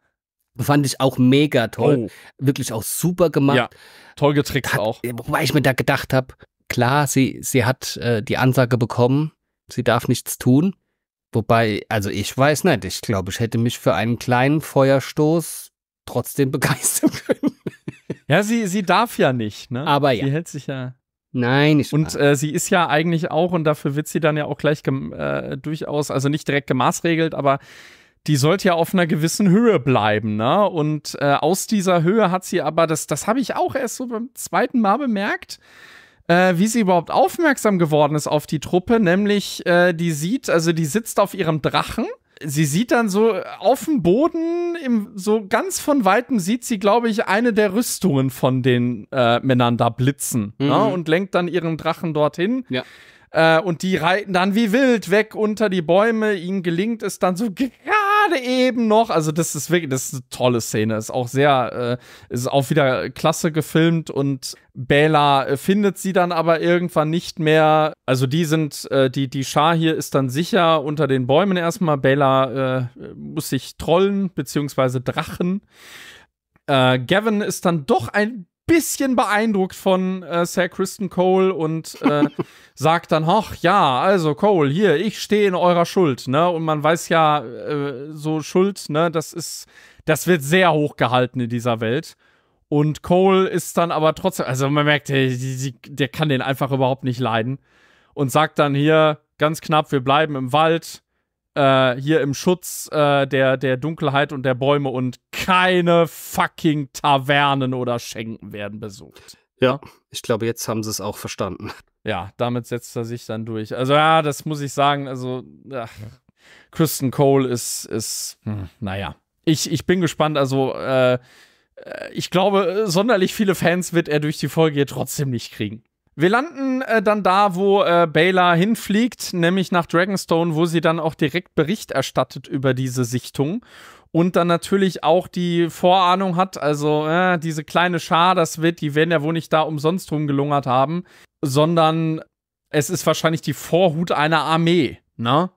Fand ich auch mega toll. Oh. Wirklich auch super gemacht. Ja, toll getrickst auch. Wobei ich mir da gedacht habe, klar, sie, sie hat äh, die Ansage bekommen, sie darf nichts tun. Wobei, also ich weiß nicht, ich glaube, ich hätte mich für einen kleinen Feuerstoß trotzdem begeistern können. Ja, sie, sie darf ja nicht, ne? Aber ja. Sie hält sich ja... Nein, ich Und äh, sie ist ja eigentlich auch, und dafür wird sie dann ja auch gleich äh, durchaus, also nicht direkt gemaßregelt, aber die sollte ja auf einer gewissen Höhe bleiben, ne? Und äh, aus dieser Höhe hat sie aber, das, das habe ich auch erst so beim zweiten Mal bemerkt, Äh, wie sie überhaupt aufmerksam geworden ist auf die Truppe, nämlich äh, die sieht, also die sitzt auf ihrem Drachen, sie sieht dann so auf dem Boden, im, so ganz von Weitem sieht sie, glaube ich, eine der Rüstungen von den äh, Männern da blitzen, mhm, ne, und lenkt dann ihren Drachen dorthin. Ja. Äh, und die reiten dann wie wild weg unter die Bäume, ihnen gelingt es dann so gerade eben noch, also das ist wirklich, das ist eine tolle Szene, ist auch sehr, äh, ist auch wieder klasse gefilmt und Baela findet sie dann aber irgendwann nicht mehr. Also die sind, äh, die, die Schar hier ist dann sicher unter den Bäumen erstmal. Baela äh, muss sich trollen, beziehungsweise Drachen. Äh, Gavin ist dann doch ein bisschen beeindruckt von äh, Sir Criston Cole und äh, sagt dann, ach ja, also Cole, hier, ich stehe in eurer Schuld, ne? Und man weiß ja, äh, so Schuld, ne, das ist, das wird sehr hoch gehalten in dieser Welt. Und Cole ist dann aber trotzdem, also man merkt, der, der kann den einfach überhaupt nicht leiden. Und sagt dann hier, ganz knapp, wir bleiben im Wald, äh, hier im Schutz äh, der, der Dunkelheit und der Bäume und keine fucking Tavernen oder Schenken werden besucht. Ja, ich glaube, jetzt haben sie es auch verstanden. Ja, damit setzt er sich dann durch. Also ja, das muss ich sagen, also ja. Criston Cole ist, ist hm, naja. Ich, ich bin gespannt, also äh, ich glaube, sonderlich viele Fans wird er durch die Folge hier trotzdem nicht kriegen. Wir landen äh, dann da, wo äh, Baela hinfliegt, nämlich nach Dragonstone, wo sie dann auch direkt Bericht erstattet über diese Sichtung und dann natürlich auch die Vorahnung hat, also äh, diese kleine Schar, das wird, die werden ja wohl nicht da umsonst rumgelungert haben, sondern es ist wahrscheinlich die Vorhut einer Armee, ne?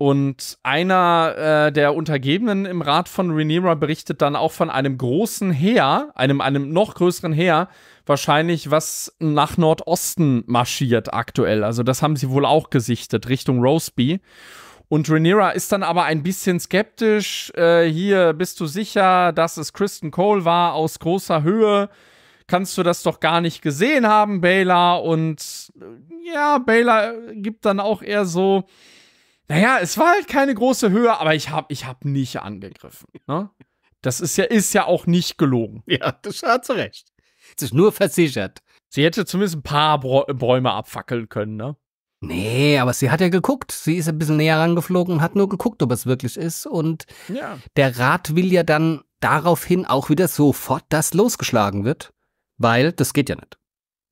Und einer äh, der Untergebenen im Rat von Rhaenyra berichtet dann auch von einem großen Heer, einem, einem noch größeren Heer, wahrscheinlich, was nach Nordosten marschiert aktuell. Also das haben sie wohl auch gesichtet, Richtung Roseby. Und Rhaenyra ist dann aber ein bisschen skeptisch. Äh, hier, bist du sicher, dass es Criston Cole war aus großer Höhe? Kannst du das doch gar nicht gesehen haben, Baela? Und ja, Baela gibt dann auch eher so... Naja, es war halt keine große Höhe, aber ich habe ich hab nicht angegriffen. Ne? Das ist ja, ist ja auch nicht gelogen. Ja, das hat sie recht. Es ist nur versichert. Sie hätte zumindest ein paar Bäume abfackeln können, ne? Nee, aber sie hat ja geguckt. Sie ist ein bisschen näher rangeflogen und hat nur geguckt, ob es wirklich ist. Und ja, der Rat will ja dann daraufhin auch wieder sofort, dass losgeschlagen wird. Weil das geht ja nicht.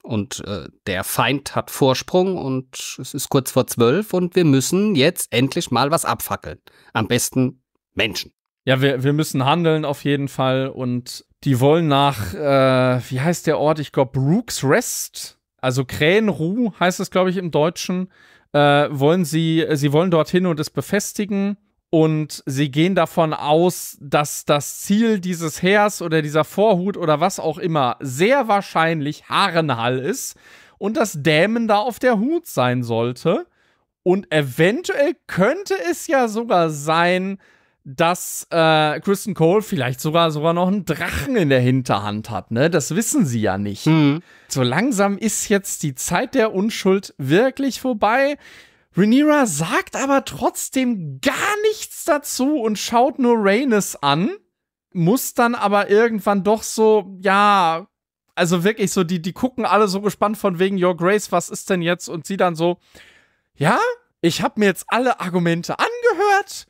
Und äh, der Feind hat Vorsprung und es ist kurz vor zwölf und wir müssen jetzt endlich mal was abfackeln. Am besten Menschen. Ja, wir, wir müssen handeln auf jeden Fall und die wollen nach, äh, wie heißt der Ort? Ich glaube, Brook's Rest, also Krähenruh heißt es, glaube ich, im Deutschen. Äh, wollen sie, sie wollen dorthin und es befestigen. Und sie gehen davon aus, dass das Ziel dieses Heers oder dieser Vorhut oder was auch immer sehr wahrscheinlich Harrenhal ist und dass Daemon da auf der Hut sein sollte. Und eventuell könnte es ja sogar sein, dass äh, Criston Cole vielleicht sogar, sogar noch einen Drachen in der Hinterhand hat, ne? Das wissen sie ja nicht. Mhm. So langsam ist jetzt die Zeit der Unschuld wirklich vorbei. Rhaenyra sagt aber trotzdem gar nichts dazu und schaut nur Rhaenys an, muss dann aber irgendwann doch so, ja, also wirklich so, die, die gucken alle so gespannt von wegen, Your Grace, was ist denn jetzt? Und sie dann so, ja, ich habe mir jetzt alle Argumente angehört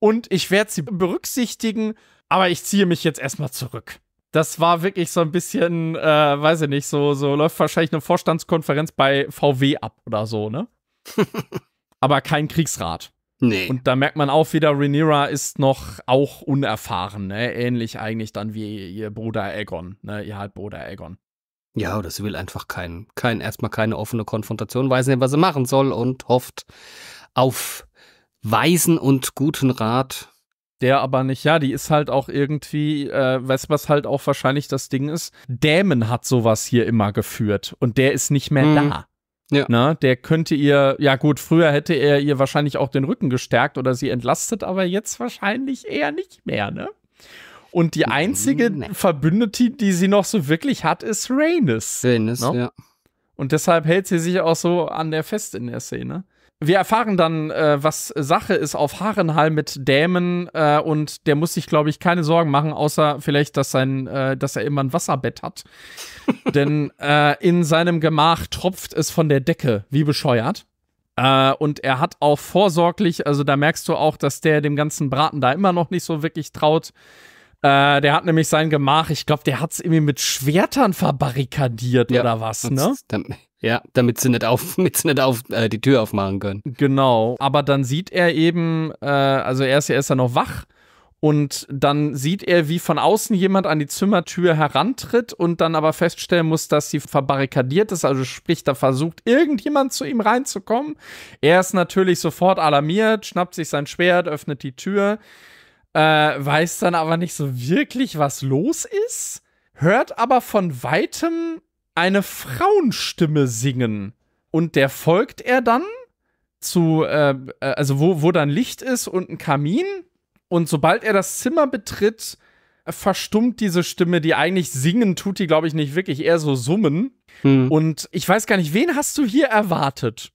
und ich werde sie berücksichtigen, aber ich ziehe mich jetzt erstmal zurück. Das war wirklich so ein bisschen, äh, weiß ich nicht, so, so läuft wahrscheinlich eine Vorstandskonferenz bei V W ab oder so, ne? Aber kein Kriegsrat. Nee. Und da merkt man auch wieder, Rhaenyra ist noch auch unerfahren, ne? Ähnlich eigentlich dann wie ihr Bruder Aegon, ne? Ihr Halbbruder Aegon. Ja, oder sie will einfach kein, kein, erstmal keine offene Konfrontation, weiß nicht, was sie machen soll und hofft auf weisen und guten Rat. Der aber nicht, ja, die ist halt auch irgendwie, äh, weißt du, was halt auch wahrscheinlich das Ding ist? Daemon hat sowas hier immer geführt und der ist nicht mehr mhm. da. Ja. Na, der könnte ihr, ja gut, früher hätte er ihr wahrscheinlich auch den Rücken gestärkt oder sie entlastet, aber jetzt wahrscheinlich eher nicht mehr, ne? Und die einzige nee. Verbündete, die sie noch so wirklich hat, ist Rhaenys. Rhaenys, ne? Ja. Und deshalb hält sie sich auch so an der fest in der Szene. Wir erfahren dann, äh, was Sache ist auf Harrenhal mit Daemon äh, und der muss sich, glaube ich, keine Sorgen machen, außer vielleicht, dass, sein, äh, dass er immer ein Wasserbett hat. Denn äh, in seinem Gemach tropft es von der Decke, wie bescheuert. Äh, und er hat auch vorsorglich, also da merkst du auch, dass der dem ganzen Braten da immer noch nicht so wirklich traut. Äh, der hat nämlich sein Gemach, ich glaube, der hat es irgendwie mit Schwertern verbarrikadiert ja, oder was, ne? Dann ja, damit sie nicht, auf, damit sie nicht auf, äh, die Tür aufmachen können. Genau, aber dann sieht er eben, äh, also er ist, er ist ja noch wach und dann sieht er, wie von außen jemand an die Zimmertür herantritt und dann aber feststellen muss, dass sie verbarrikadiert ist, also sprich, da versucht irgendjemand zu ihm reinzukommen. Er ist natürlich sofort alarmiert, schnappt sich sein Schwert, öffnet die Tür, äh, weiß dann aber nicht so wirklich, was los ist, hört aber von Weitem eine Frauenstimme singen. Und der folgt er dann zu, äh, also wo, wo dann Licht ist und ein Kamin. Und sobald er das Zimmer betritt, verstummt diese Stimme, die eigentlich singen tut, die glaube ich nicht wirklich, eher so summen. Hm. Und ich weiß gar nicht, wen hast du hier erwartet?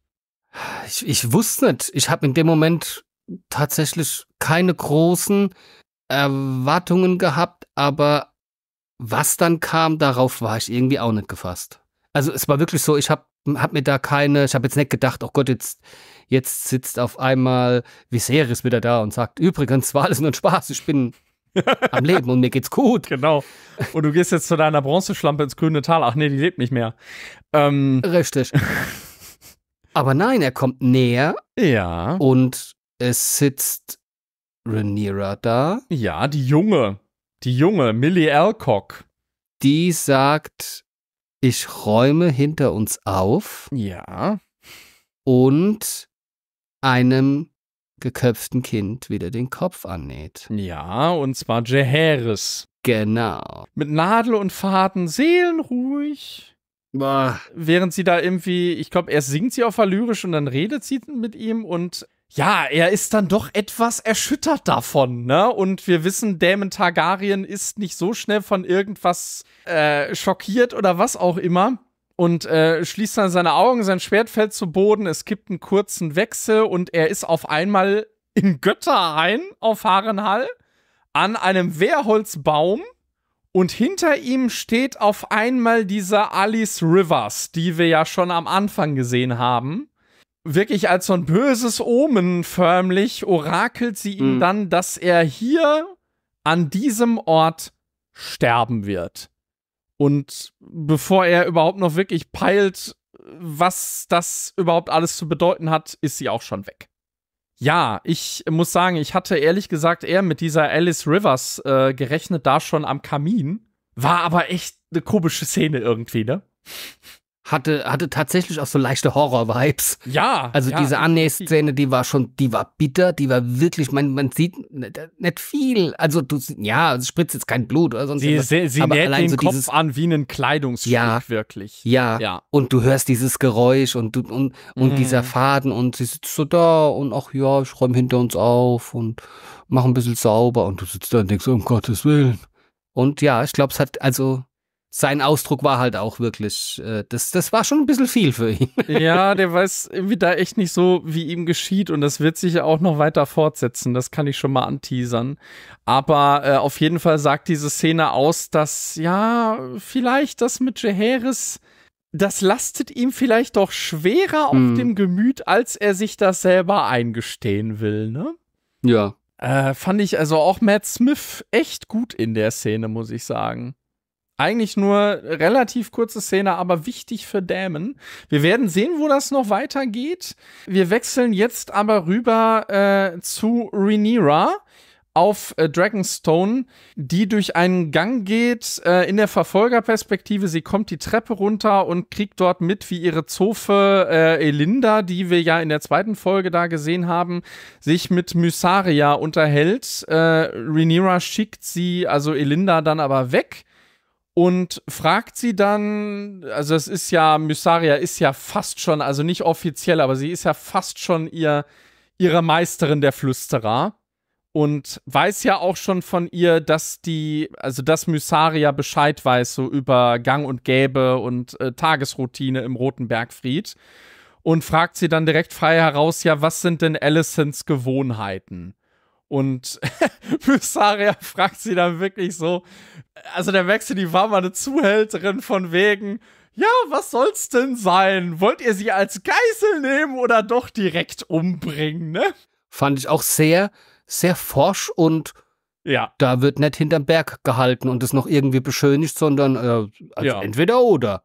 Ich, ich wusste nicht. Ich habe in dem Moment tatsächlich keine großen Erwartungen gehabt, aber was dann kam, darauf war ich irgendwie auch nicht gefasst. Also es war wirklich so, ich habe hab mir da keine, ich habe jetzt nicht gedacht, oh Gott, jetzt, jetzt sitzt auf einmal Viserys wieder da und sagt, übrigens war alles nur ein Spaß, ich bin am Leben und mir geht's gut. Genau. Und du gehst jetzt zu deiner Bronzeschlampe ins grüne Tal. Ach nee, die lebt nicht mehr. Ähm. Richtig. Aber nein, er kommt näher. Ja. Und es sitzt Rhaenyra da. Ja, die Junge. Die junge Millie Alcock. Die sagt, ich räume hinter uns auf. Ja. Und einem geköpften Kind wieder den Kopf annäht. Ja, und zwar Jaehaerys. Genau. Mit Nadel und Faden seelenruhig. Bah. Während sie da irgendwie, ich glaube, erst singt sie auf Valyrisch und dann redet sie mit ihm und ja, er ist dann doch etwas erschüttert davon, ne? Und wir wissen, Daemon Targaryen ist nicht so schnell von irgendwas äh, schockiert oder was auch immer. Und äh, schließt dann seine Augen, sein Schwert fällt zu Boden, es gibt einen kurzen Wechsel und er ist auf einmal in Götterhain auf Harrenhal an einem Wehrholzbaum. Und hinter ihm steht auf einmal dieser Alice Rivers, die wir ja schon am Anfang gesehen haben. Wirklich als so ein böses Omen förmlich orakelt sie ihm mhm. dann, dass er hier an diesem Ort sterben wird. Und bevor er überhaupt noch wirklich peilt, was das überhaupt alles zu bedeuten hat, ist sie auch schon weg. Ja, ich muss sagen, ich hatte ehrlich gesagt eher mit dieser Alice Rivers äh, gerechnet, da schon am Kamin. War aber echt eine komische Szene irgendwie, ne? Hatte, hatte tatsächlich auch so leichte Horror-Vibes. Ja. Also ja, diese Annähe-Szene, die war schon, die war bitter, die war wirklich, man, man sieht nicht viel. Also du, ja, es spritzt jetzt kein Blut oder sonst sie, irgendwas. Sie, sie aber näht allein den so Kopf dieses, an wie ein Kleidungsstück, ja, wirklich. Ja, ja. Und du hörst dieses Geräusch und, und, und mhm. dieser Faden und sie sitzt so da und ach ja, ich räume hinter uns auf und mach ein bisschen sauber und du sitzt da und denkst, um Gottes Willen. Und ja, ich glaube, es hat, also sein Ausdruck war halt auch wirklich, äh, das, das war schon ein bisschen viel für ihn. Ja, der weiß irgendwie da echt nicht so, wie ihm geschieht. Und das wird sich ja auch noch weiter fortsetzen. Das kann ich schon mal anteasern. Aber äh, auf jeden Fall sagt diese Szene aus, dass, ja, vielleicht das mit Jaehaerys, das lastet ihm vielleicht doch schwerer auf mm. dem Gemüt, als er sich das selber eingestehen will, ne? Ja. Äh, fand ich also auch Matt Smith echt gut in der Szene, muss ich sagen. Eigentlich nur relativ kurze Szene, aber wichtig für Daemon. Wir werden sehen, wo das noch weitergeht. Wir wechseln jetzt aber rüber äh, zu Rhaenyra auf äh, Dragonstone, die durch einen Gang geht äh, in der Verfolgerperspektive. Sie kommt die Treppe runter und kriegt dort mit, wie ihre Zofe äh, Elinda, die wir ja in der zweiten Folge da gesehen haben, sich mit Mysaria unterhält. Äh, Rhaenyra schickt sie, also Elinda, dann aber weg. Und fragt sie dann, also es ist ja, Mysaria ist ja fast schon, also nicht offiziell, aber sie ist ja fast schon ihr, ihre Meisterin der Flüsterer und weiß ja auch schon von ihr, dass die, also dass Mysaria Bescheid weiß, so über Gang und Gäbe und äh, Tagesroutine im Roten Bergfried und fragt sie dann direkt frei heraus, ja, was sind denn Alicents Gewohnheiten? Und Mysaria fragt sie dann wirklich so, also der Wechsel, die war mal eine Zuhälterin von wegen, ja, was soll's denn sein? Wollt ihr sie als Geisel nehmen oder doch direkt umbringen, ne? Fand ich auch sehr, sehr forsch und ja, da wird nicht hinterm Berg gehalten und es noch irgendwie beschönigt, sondern äh, also ja, entweder oder.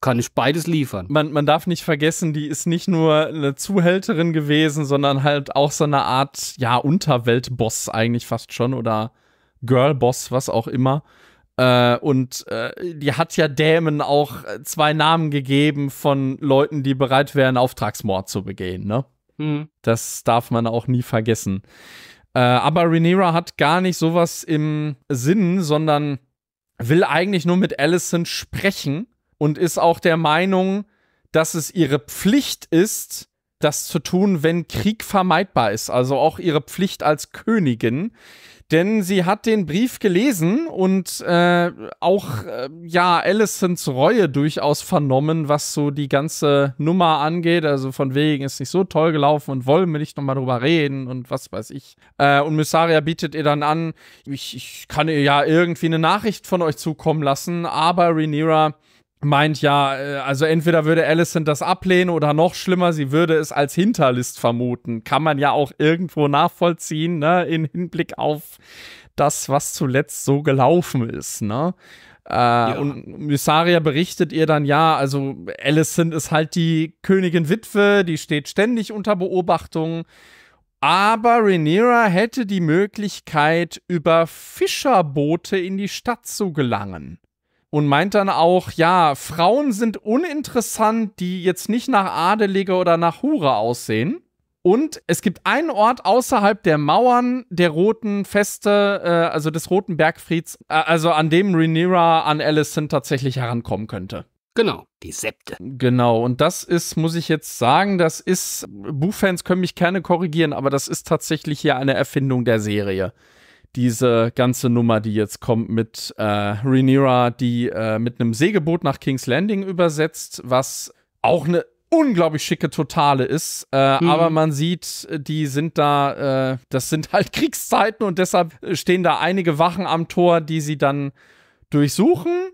Kann ich beides liefern. Man, man darf nicht vergessen, die ist nicht nur eine Zuhälterin gewesen, sondern halt auch so eine Art, ja, Unterweltboss eigentlich fast schon oder Girlboss, was auch immer. Äh, und äh, die hat ja Daemon auch zwei Namen gegeben von Leuten, die bereit wären, Auftragsmord zu begehen, ne? Mhm. Das darf man auch nie vergessen. Äh, aber Rhaenyra hat gar nicht sowas im Sinn, sondern will eigentlich nur mit Alicent sprechen. Und ist auch der Meinung, dass es ihre Pflicht ist, das zu tun, wenn Krieg vermeidbar ist. Also auch ihre Pflicht als Königin. Denn sie hat den Brief gelesen und äh, auch, äh, ja, Alicents Reue durchaus vernommen, was so die ganze Nummer angeht. Also von wegen ist nicht so toll gelaufen und wollen wir nicht nochmal drüber reden und was weiß ich. Äh, und Mysaria bietet ihr dann an, ich, ich kann ihr ja irgendwie eine Nachricht von euch zukommen lassen, aber Rhaenyra meint ja, also entweder würde Alicent das ablehnen oder noch schlimmer, sie würde es als Hinterlist vermuten. Kann man ja auch irgendwo nachvollziehen, ne, in Hinblick auf das, was zuletzt so gelaufen ist, ne? Äh, ja. Und Mysaria berichtet ihr dann, ja, also Alicent ist halt die Königin Witwe, die steht ständig unter Beobachtung. Aber Rhaenyra hätte die Möglichkeit, über Fischerboote in die Stadt zu gelangen. Und meint dann auch, ja, Frauen sind uninteressant, die jetzt nicht nach Adelige oder nach Hure aussehen. Und es gibt einen Ort außerhalb der Mauern der Roten Feste, äh, also des Roten Bergfrieds, äh, also an dem Rhaenyra an Alicent tatsächlich herankommen könnte. Genau, die Septe. Genau, und das ist, muss ich jetzt sagen, das ist, Buchfans können mich gerne korrigieren, aber das ist tatsächlich hier eine Erfindung der Serie. Diese ganze Nummer, die jetzt kommt mit äh, Rhaenyra, die äh, mit einem Segelboot nach King's Landing übersetzt, was auch eine unglaublich schicke Totale ist. Äh, mhm. Aber man sieht, die sind da, äh, das sind halt Kriegszeiten und deshalb stehen da einige Wachen am Tor, die sie dann durchsuchen.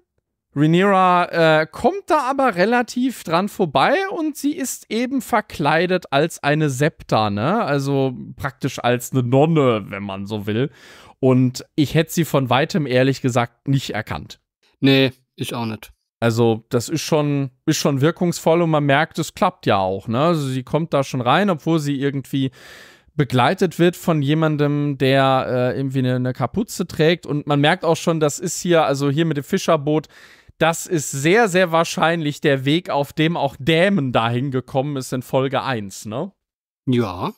Rhaenyra äh, kommt da aber relativ dran vorbei und sie ist eben verkleidet als eine Septa, ne? Also praktisch als eine Nonne, wenn man so will. Und ich hätte sie von weitem ehrlich gesagt nicht erkannt. Nee, Ich auch nicht. Also das ist schon, ist schon wirkungsvoll und man merkt, es klappt ja auch, ne? Also sie kommt da schon rein, obwohl sie irgendwie begleitet wird von jemandem, der äh, irgendwie eine, eine Kapuze trägt. Und man merkt auch schon, das ist hier, also hier mit dem Fischerboot, das ist sehr, sehr wahrscheinlich der Weg, auf dem auch Daemon dahin gekommen ist in Folge eins, ne? Ja.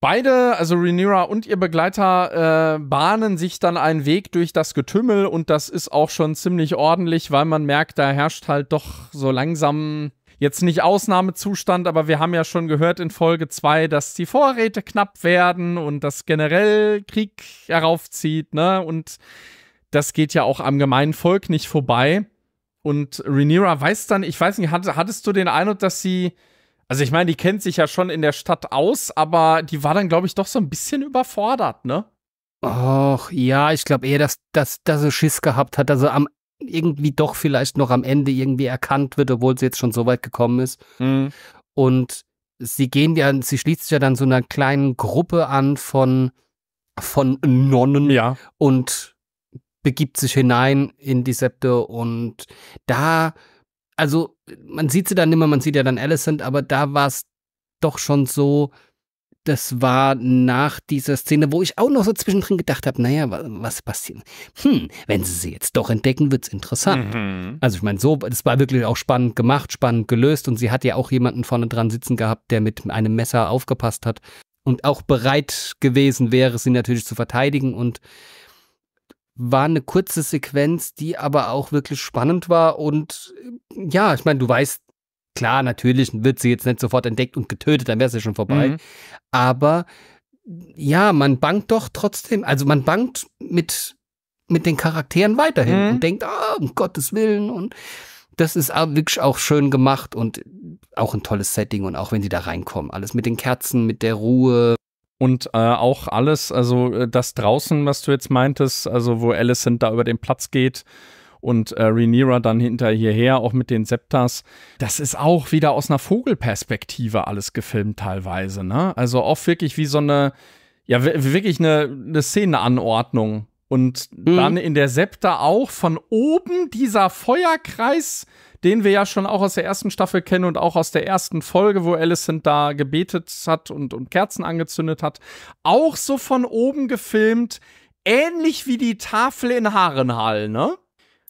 Beide, also Rhaenyra und ihr Begleiter, äh, bahnen sich dann einen Weg durch das Getümmel und das ist auch schon ziemlich ordentlich, weil man merkt, da herrscht halt doch so langsam, jetzt nicht Ausnahmezustand, aber wir haben ja schon gehört in Folge zwei, dass die Vorräte knapp werden und dass generell Krieg heraufzieht, ne? Und das geht ja auch am gemeinen Volk nicht vorbei. Und Rhaenyra weiß dann, ich weiß nicht, hattest du den Eindruck, dass sie... Also ich meine, die kennt sich ja schon in der Stadt aus, aber die war dann, glaube ich, doch so ein bisschen überfordert, ne? Och, ja, ich glaube eher, dass, dass, dass sie Schiss gehabt hat, dass sie am, irgendwie doch vielleicht noch am Ende irgendwie erkannt wird, obwohl sie jetzt schon so weit gekommen ist. Mhm. Und sie gehen ja, sie schließt sich ja dann so einer kleinen Gruppe an von, von Nonnen, ja, und begibt sich hinein in die Septe und da... Also, man sieht sie dann immer, man sieht ja dann Alicent, aber da war es doch schon so, das war nach dieser Szene, wo ich auch noch so zwischendrin gedacht habe, naja, was, was passiert? Hm, wenn sie sie jetzt doch entdecken, wird's interessant. Mhm. Also ich meine, so, das war wirklich auch spannend gemacht, spannend gelöst und sie hat ja auch jemanden vorne dran sitzen gehabt, der mit einem Messer aufgepasst hat und auch bereit gewesen wäre, sie natürlich zu verteidigen und war eine kurze Sequenz, die aber auch wirklich spannend war und ja, ich meine, du weißt, klar, natürlich wird sie jetzt nicht sofort entdeckt und getötet, dann wäre es ja schon vorbei, mhm, aber ja, man bangt doch trotzdem, also man bangt mit, mit den Charakteren weiterhin, mhm, und denkt, ah, um Gottes Willen, und das ist wirklich auch schön gemacht und auch ein tolles Setting und auch wenn sie da reinkommen, alles mit den Kerzen, mit der Ruhe. Und äh, auch alles, also das draußen, was du jetzt meintest, also wo Alicent da über den Platz geht und äh, Rhaenyra dann hinter hierher, auch mit den Septas, das ist auch wieder aus einer Vogelperspektive alles gefilmt teilweise, ne? Also auch wirklich wie so eine, ja wirklich eine, eine Szenenanordnung. Und mhm, dann in der Septa auch von oben dieser Feuerkreis, den wir ja schon auch aus der ersten Staffel kennen und auch aus der ersten Folge, wo Alicent da gebetet hat und, und Kerzen angezündet hat, auch so von oben gefilmt, ähnlich wie die Tafel in Harrenhal, ne?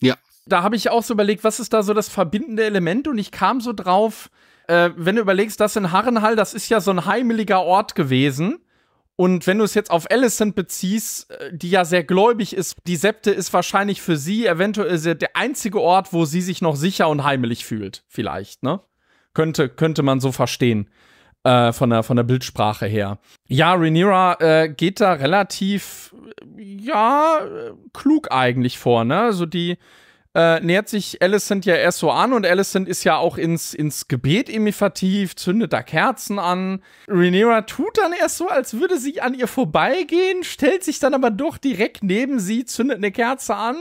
Ja. Da habe ich auch so überlegt, was ist da so das verbindende Element? Und ich kam so drauf, äh, wenn du überlegst, das in Harrenhal, das ist ja so ein heimeliger Ort gewesen. Und wenn du es jetzt auf Alicent beziehst, die ja sehr gläubig ist, die Septe ist wahrscheinlich für sie eventuell der einzige Ort, wo sie sich noch sicher und heimelig fühlt, vielleicht, ne? Könnte, könnte man so verstehen, äh, von der, von der Bildsprache her. Ja, Rhaenyra äh, geht da relativ, ja, klug eigentlich vor, ne? Also die äh, nähert sich Alicent ja erst so an und Alicent ist ja auch ins, ins Gebet irgendwie vertieft, zündet da Kerzen an. Rhaenyra tut dann erst so, als würde sie an ihr vorbeigehen, stellt sich dann aber doch direkt neben sie, zündet eine Kerze an.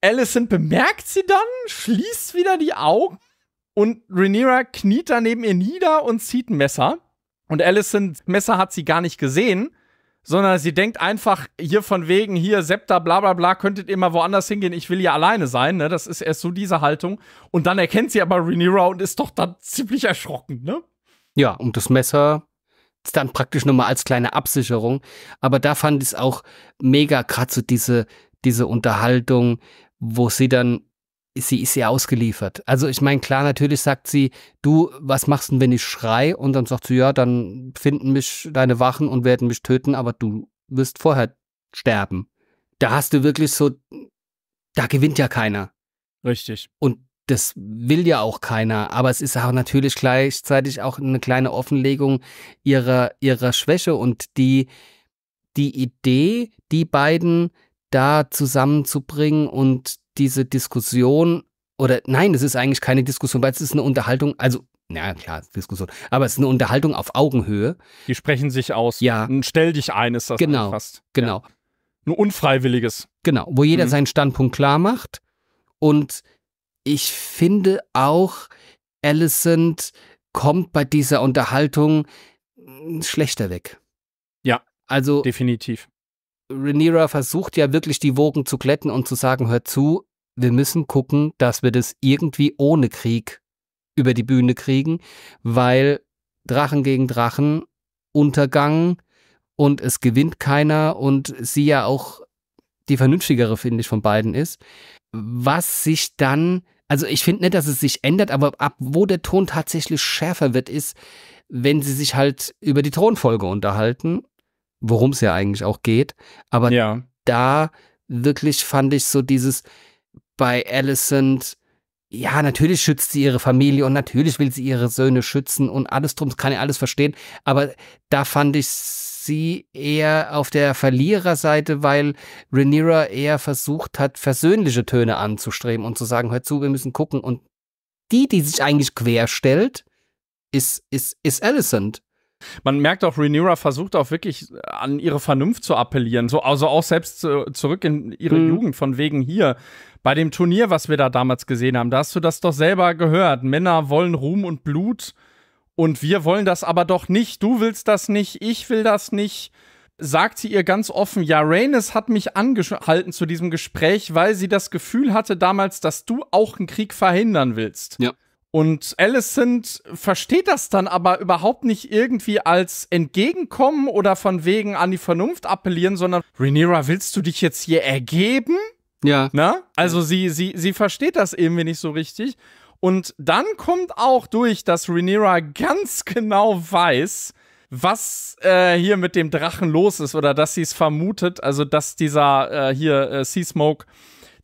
Alicent bemerkt sie dann, schließt wieder die Augen und Rhaenyra kniet dann neben ihr nieder und zieht ein Messer. Und Alicents Messer hat sie gar nicht gesehen, sondern sie denkt einfach hier von wegen, hier, Septa, bla bla bla, könntet ihr mal woanders hingehen, ich will hier alleine sein, ne? Das ist erst so diese Haltung. Und dann erkennt sie aber Rhaenyra und ist doch dann ziemlich erschrocken, ne? Ja, und das Messer ist dann praktisch nochmal als kleine Absicherung. Aber da fand ich es auch mega, gerade so diese, diese Unterhaltung, wo sie dann, sie ist ihr ausgeliefert. Also ich meine, klar, natürlich sagt sie, du, was machst denn, wenn ich schrei? Und dann sagt sie, ja, dann finden mich deine Wachen und werden mich töten, aber du wirst vorher sterben. Da hast du wirklich so, da gewinnt ja keiner. Richtig. Und das will ja auch keiner, aber es ist auch natürlich gleichzeitig auch eine kleine Offenlegung ihrer, ihrer Schwäche und die, die Idee, die beiden da zusammenzubringen und diese Diskussion, oder nein, es ist eigentlich keine Diskussion, weil es ist eine Unterhaltung, also, na klar, Diskussion, aber es ist eine Unterhaltung auf Augenhöhe. Die sprechen sich aus. Ja. Stell dich ein, ist das genau, fast. Genau. Ja. Ein unfreiwilliges. Genau, wo jeder mhm. seinen Standpunkt klar macht. Und ich finde auch, Alicent kommt bei dieser Unterhaltung schlechter weg. Ja, also definitiv. Rhaenyra versucht ja wirklich die Wogen zu glätten und zu sagen, hör zu, wir müssen gucken, dass wir das irgendwie ohne Krieg über die Bühne kriegen, weil Drachen gegen Drachen, Untergang und es gewinnt keiner und sie ja auch die vernünftigere, finde ich, von beiden ist. Was sich dann, also ich finde nicht, dass es sich ändert, aber ab wo der Ton tatsächlich schärfer wird, ist, wenn sie sich halt über die Thronfolge unterhalten, worum es ja eigentlich auch geht. Aber ja, da wirklich fand ich so dieses bei Alicent, ja, natürlich schützt sie ihre Familie und natürlich will sie ihre Söhne schützen und alles drum, das kann ich alles verstehen. Aber da fand ich sie eher auf der Verliererseite, weil Rhaenyra eher versucht hat, versöhnliche Töne anzustreben und zu sagen, hör zu, wir müssen gucken. Und die, die sich eigentlich quer stellt, ist, ist, ist Alicent. Man merkt auch, Rhaenyra versucht auch wirklich an ihre Vernunft zu appellieren. So, also auch selbst zu, zurück in ihre mhm. Jugend, von wegen hier. Bei dem Turnier, was wir da damals gesehen haben, da hast du das doch selber gehört. Männer wollen Ruhm und Blut und wir wollen das aber doch nicht. Du willst das nicht, ich will das nicht. Sagt sie ihr ganz offen, ja, Rhaenys hat mich angehalten zu diesem Gespräch, weil sie das Gefühl hatte damals, dass du auch einen Krieg verhindern willst. Ja. Und Alicent versteht das dann aber überhaupt nicht irgendwie als Entgegenkommen oder von wegen an die Vernunft appellieren, sondern Rhaenyra, willst du dich jetzt hier ergeben? Ja. Na? Also sie, sie, sie versteht das irgendwie nicht so richtig. Und dann kommt auch durch, dass Rhaenyra ganz genau weiß, was äh, hier mit dem Drachen los ist oder dass sie es vermutet, also dass dieser äh, hier äh, Sea Smoke,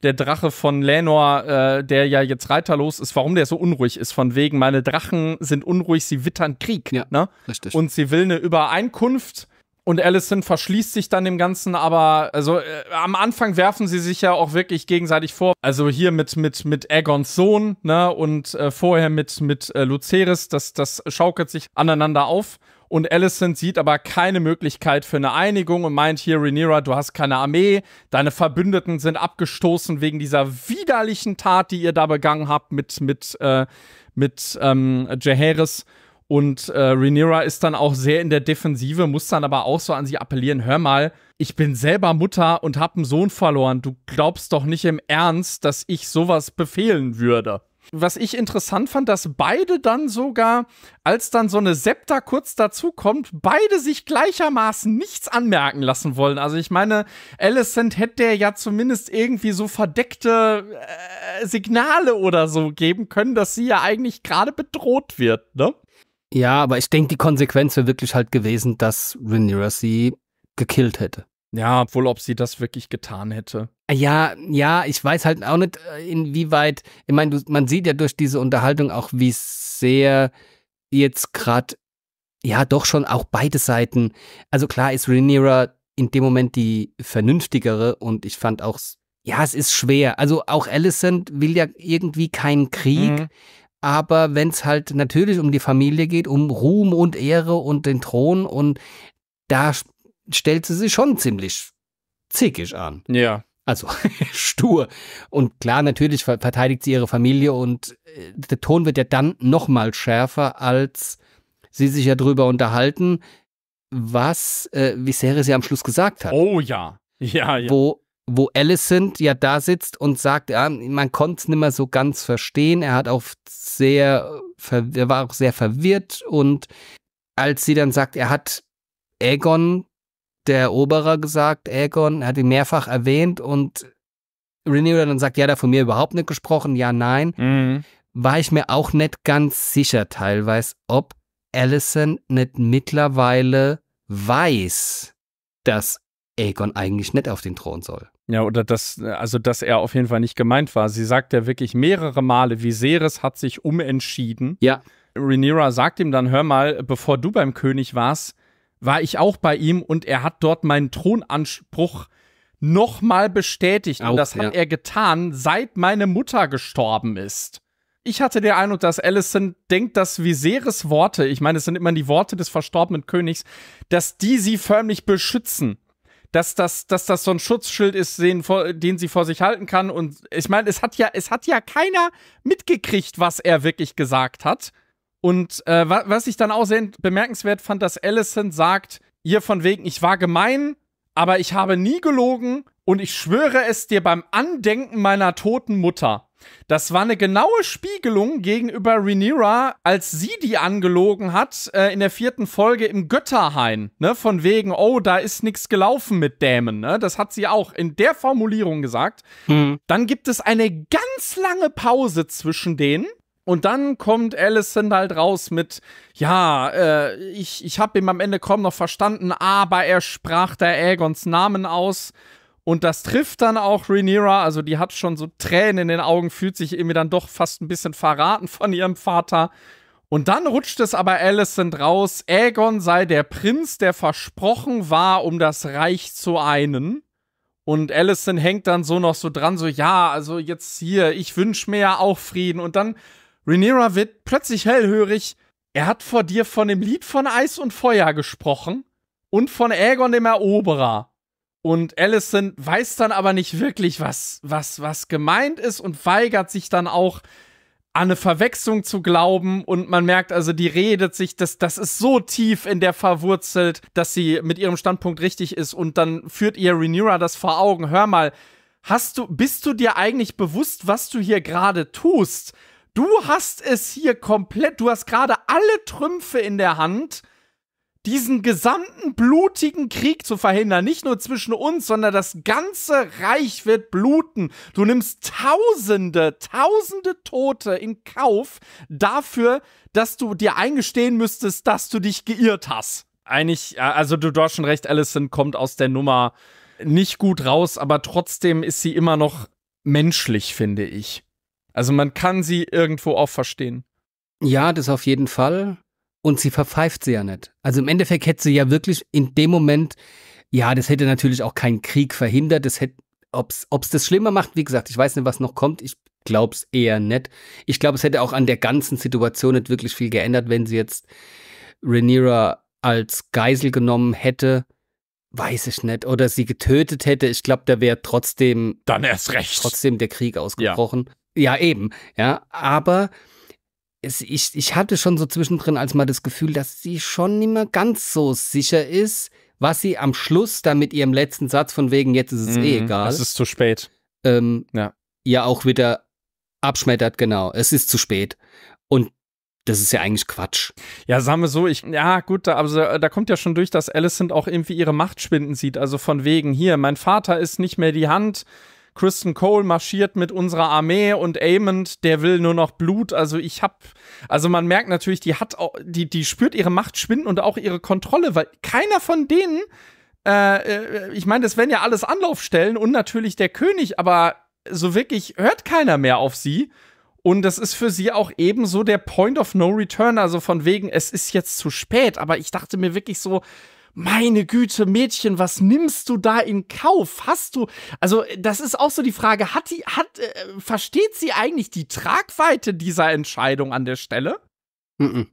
der Drache von Lenor, äh, der ja jetzt reiterlos ist, warum der so unruhig ist. Von wegen, meine Drachen sind unruhig, sie wittern Krieg. Ja, ne? Richtig. Und sie will eine Übereinkunft. Und Alicent verschließt sich dann dem Ganzen, aber also äh, am Anfang werfen sie sich ja auch wirklich gegenseitig vor. Also hier mit, mit, mit Aegons Sohn, ne? Und äh, vorher mit, mit äh, Lucerys, das, das schaukelt sich aneinander auf. Und Alicent sieht aber keine Möglichkeit für eine Einigung und meint hier, Rhaenyra, du hast keine Armee, deine Verbündeten sind abgestoßen wegen dieser widerlichen Tat, die ihr da begangen habt mit, mit, äh, mit ähm, Jaehaerys. Und äh, Rhaenyra ist dann auch sehr in der Defensive, muss dann aber auch so an sie appellieren, hör mal, ich bin selber Mutter und habe einen Sohn verloren, du glaubst doch nicht im Ernst, dass ich sowas befehlen würde. Was ich interessant fand, dass beide dann sogar, als dann so eine Septa kurz dazukommt, beide sich gleichermaßen nichts anmerken lassen wollen. Also ich meine, Alicent hätte ja zumindest irgendwie so verdeckte äh, Signale oder so geben können, dass sie ja eigentlich gerade bedroht wird, ne? Ja, aber ich denke, die Konsequenz wäre wirklich halt gewesen, dass Rhaenyra sie gekillt hätte. Ja, obwohl, ob sie das wirklich getan hätte. Ja, ja, ich weiß halt auch nicht, inwieweit, ich meine, du, man sieht ja durch diese Unterhaltung auch, wie sehr jetzt gerade, ja, doch schon auch beide Seiten, also klar ist Rhaenyra in dem Moment die vernünftigere und ich fand auch, ja, es ist schwer, also auch Alicent will ja irgendwie keinen Krieg, mhm. aber wenn es halt natürlich um die Familie geht, um Ruhm und Ehre und den Thron und da stellt sie sich schon ziemlich zickig an. Ja. Also stur. Und klar, natürlich verteidigt sie ihre Familie und der Ton wird ja dann noch mal schärfer, als sie sich ja drüber unterhalten, was äh, Viserys ja am Schluss gesagt hat. Oh ja. Ja, ja. Wo, wo Alicent ja da sitzt und sagt, ja, man konnte es nicht mehr so ganz verstehen. Er hat auch sehr, er war auch sehr verwirrt und als sie dann sagt, er hat Aegon, der Eroberer, gesagt, Aegon, hat ihn mehrfach erwähnt und Rhaenyra dann sagt, ja, da von mir überhaupt nicht gesprochen, ja, nein, mhm. war ich mir auch nicht ganz sicher teilweise, ob Alicent nicht mittlerweile weiß, dass Aegon eigentlich nicht auf den Thron soll. Ja, oder dass, also dass er auf jeden Fall nicht gemeint war. Sie sagt ja wirklich mehrere Male, Viserys hat sich umentschieden. Ja. Rhaenyra sagt ihm dann, hör mal, bevor du beim König warst, war ich auch bei ihm und er hat dort meinen Thronanspruch nochmal bestätigt. Auch, und das ja. hat er getan, seit meine Mutter gestorben ist. Ich hatte den Eindruck, dass Alicent denkt, dass Viserys Worte, ich meine, es sind immer die Worte des verstorbenen Königs, dass die sie förmlich beschützen. Dass das, dass das so ein Schutzschild ist, den, den sie vor sich halten kann. Und ich meine, es hat ja, es hat ja keiner mitgekriegt, was er wirklich gesagt hat. Und äh, was ich dann auch sehr bemerkenswert fand, dass Alicent sagt, ihr von wegen, ich war gemein, aber ich habe nie gelogen Und ich schwöre es dir beim Andenken meiner toten Mutter. Das war eine genaue Spiegelung gegenüber Rhaenyra, als sie die angelogen hat, äh, in der vierten Folge im Götterhain, ne, von wegen, oh, da ist nichts gelaufen mit Daemon, ne, das hat sie auch in der Formulierung gesagt. Mhm. Dann gibt es eine ganz lange Pause zwischen denen und dann kommt Alicent halt raus mit, ja, äh, ich, ich habe ihn am Ende kaum noch verstanden, aber er sprach der Aegons Namen aus. Und das trifft dann auch Rhaenyra, also die hat schon so Tränen in den Augen, fühlt sich irgendwie dann doch fast ein bisschen verraten von ihrem Vater. Und dann rutscht es aber Alicent raus, Aegon sei der Prinz, der versprochen war, um das Reich zu einen. Und Alicent hängt dann so noch so dran, so ja, also jetzt hier, ich wünsche mir ja auch Frieden. Und dann Rhaenyra wird plötzlich hellhörig, er hat vor dir von dem Lied von Eis und Feuer gesprochen und von Aegon dem Eroberer. Und Alicent weiß dann aber nicht wirklich, was, was, was gemeint ist und weigert sich dann auch, an eine Verwechslung zu glauben. Und man merkt also, die redet sich, das, das ist so tief in der verwurzelt, dass sie mit ihrem Standpunkt richtig ist. Und dann führt ihr Rhaenyra das vor Augen. Hör mal, hast du, bist du dir eigentlich bewusst, was du hier gerade tust? Du hast es hier komplett, du hast gerade alle Trümpfe in der Hand, diesen gesamten blutigen Krieg zu verhindern, nicht nur zwischen uns, sondern das ganze Reich wird bluten. Du nimmst tausende, tausende Tote in Kauf dafür, dass du dir eingestehen müsstest, dass du dich geirrt hast. Eigentlich, also du, du hast schon recht, Alicent kommt aus der Nummer nicht gut raus, aber trotzdem ist sie immer noch menschlich, finde ich. Also man kann sie irgendwo auch verstehen. Ja, das auf jeden Fall. Und sie verpfeift sie ja nicht. Also im Endeffekt hätte sie ja wirklich in dem Moment, ja, das hätte natürlich auch keinen Krieg verhindert. Das hätte, ob's, ob's das schlimmer macht, wie gesagt, ich weiß nicht, was noch kommt. Ich glaub's eher nicht. Ich glaube, es hätte auch an der ganzen Situation nicht wirklich viel geändert, wenn sie jetzt Rhaenyra als Geisel genommen hätte. Weiß ich nicht. Oder sie getötet hätte. Ich glaube, da wäre trotzdem dann erst recht trotzdem der Krieg ausgebrochen. Ja, ja eben. Ja, aber Ich, ich hatte schon so zwischendrin als mal das Gefühl, dass sie schon nicht mehr ganz so sicher ist, was sie am Schluss dann mit ihrem letzten Satz von wegen, jetzt ist es mhm, eh egal. Es ist zu spät. Ähm, ja. ja, auch wieder abschmettert, genau. Es ist zu spät. Und das ist ja eigentlich Quatsch. Ja, sagen wir so, ich, ja gut, da, also, da kommt ja schon durch, dass Alicent auch irgendwie ihre Macht schwinden sieht. Also von wegen, hier, mein Vater ist nicht mehr die Hand, Criston Cole marschiert mit unserer Armee und Aemond, der will nur noch Blut. Also ich hab, also man merkt natürlich, die hat auch, die, die spürt ihre Macht schwinden und auch ihre Kontrolle, weil keiner von denen, äh, ich meine, das wären ja alles Anlaufstellen und natürlich der König, aber so wirklich hört keiner mehr auf sie. Und das ist für sie auch ebenso der Point of No Return, also von wegen, es ist jetzt zu spät. Aber ich dachte mir wirklich so, meine Güte, Mädchen, was nimmst du da in Kauf? Hast du, also das ist auch so die Frage, hat die, hat, äh, versteht sie eigentlich die Tragweite dieser Entscheidung an der Stelle? Mhm,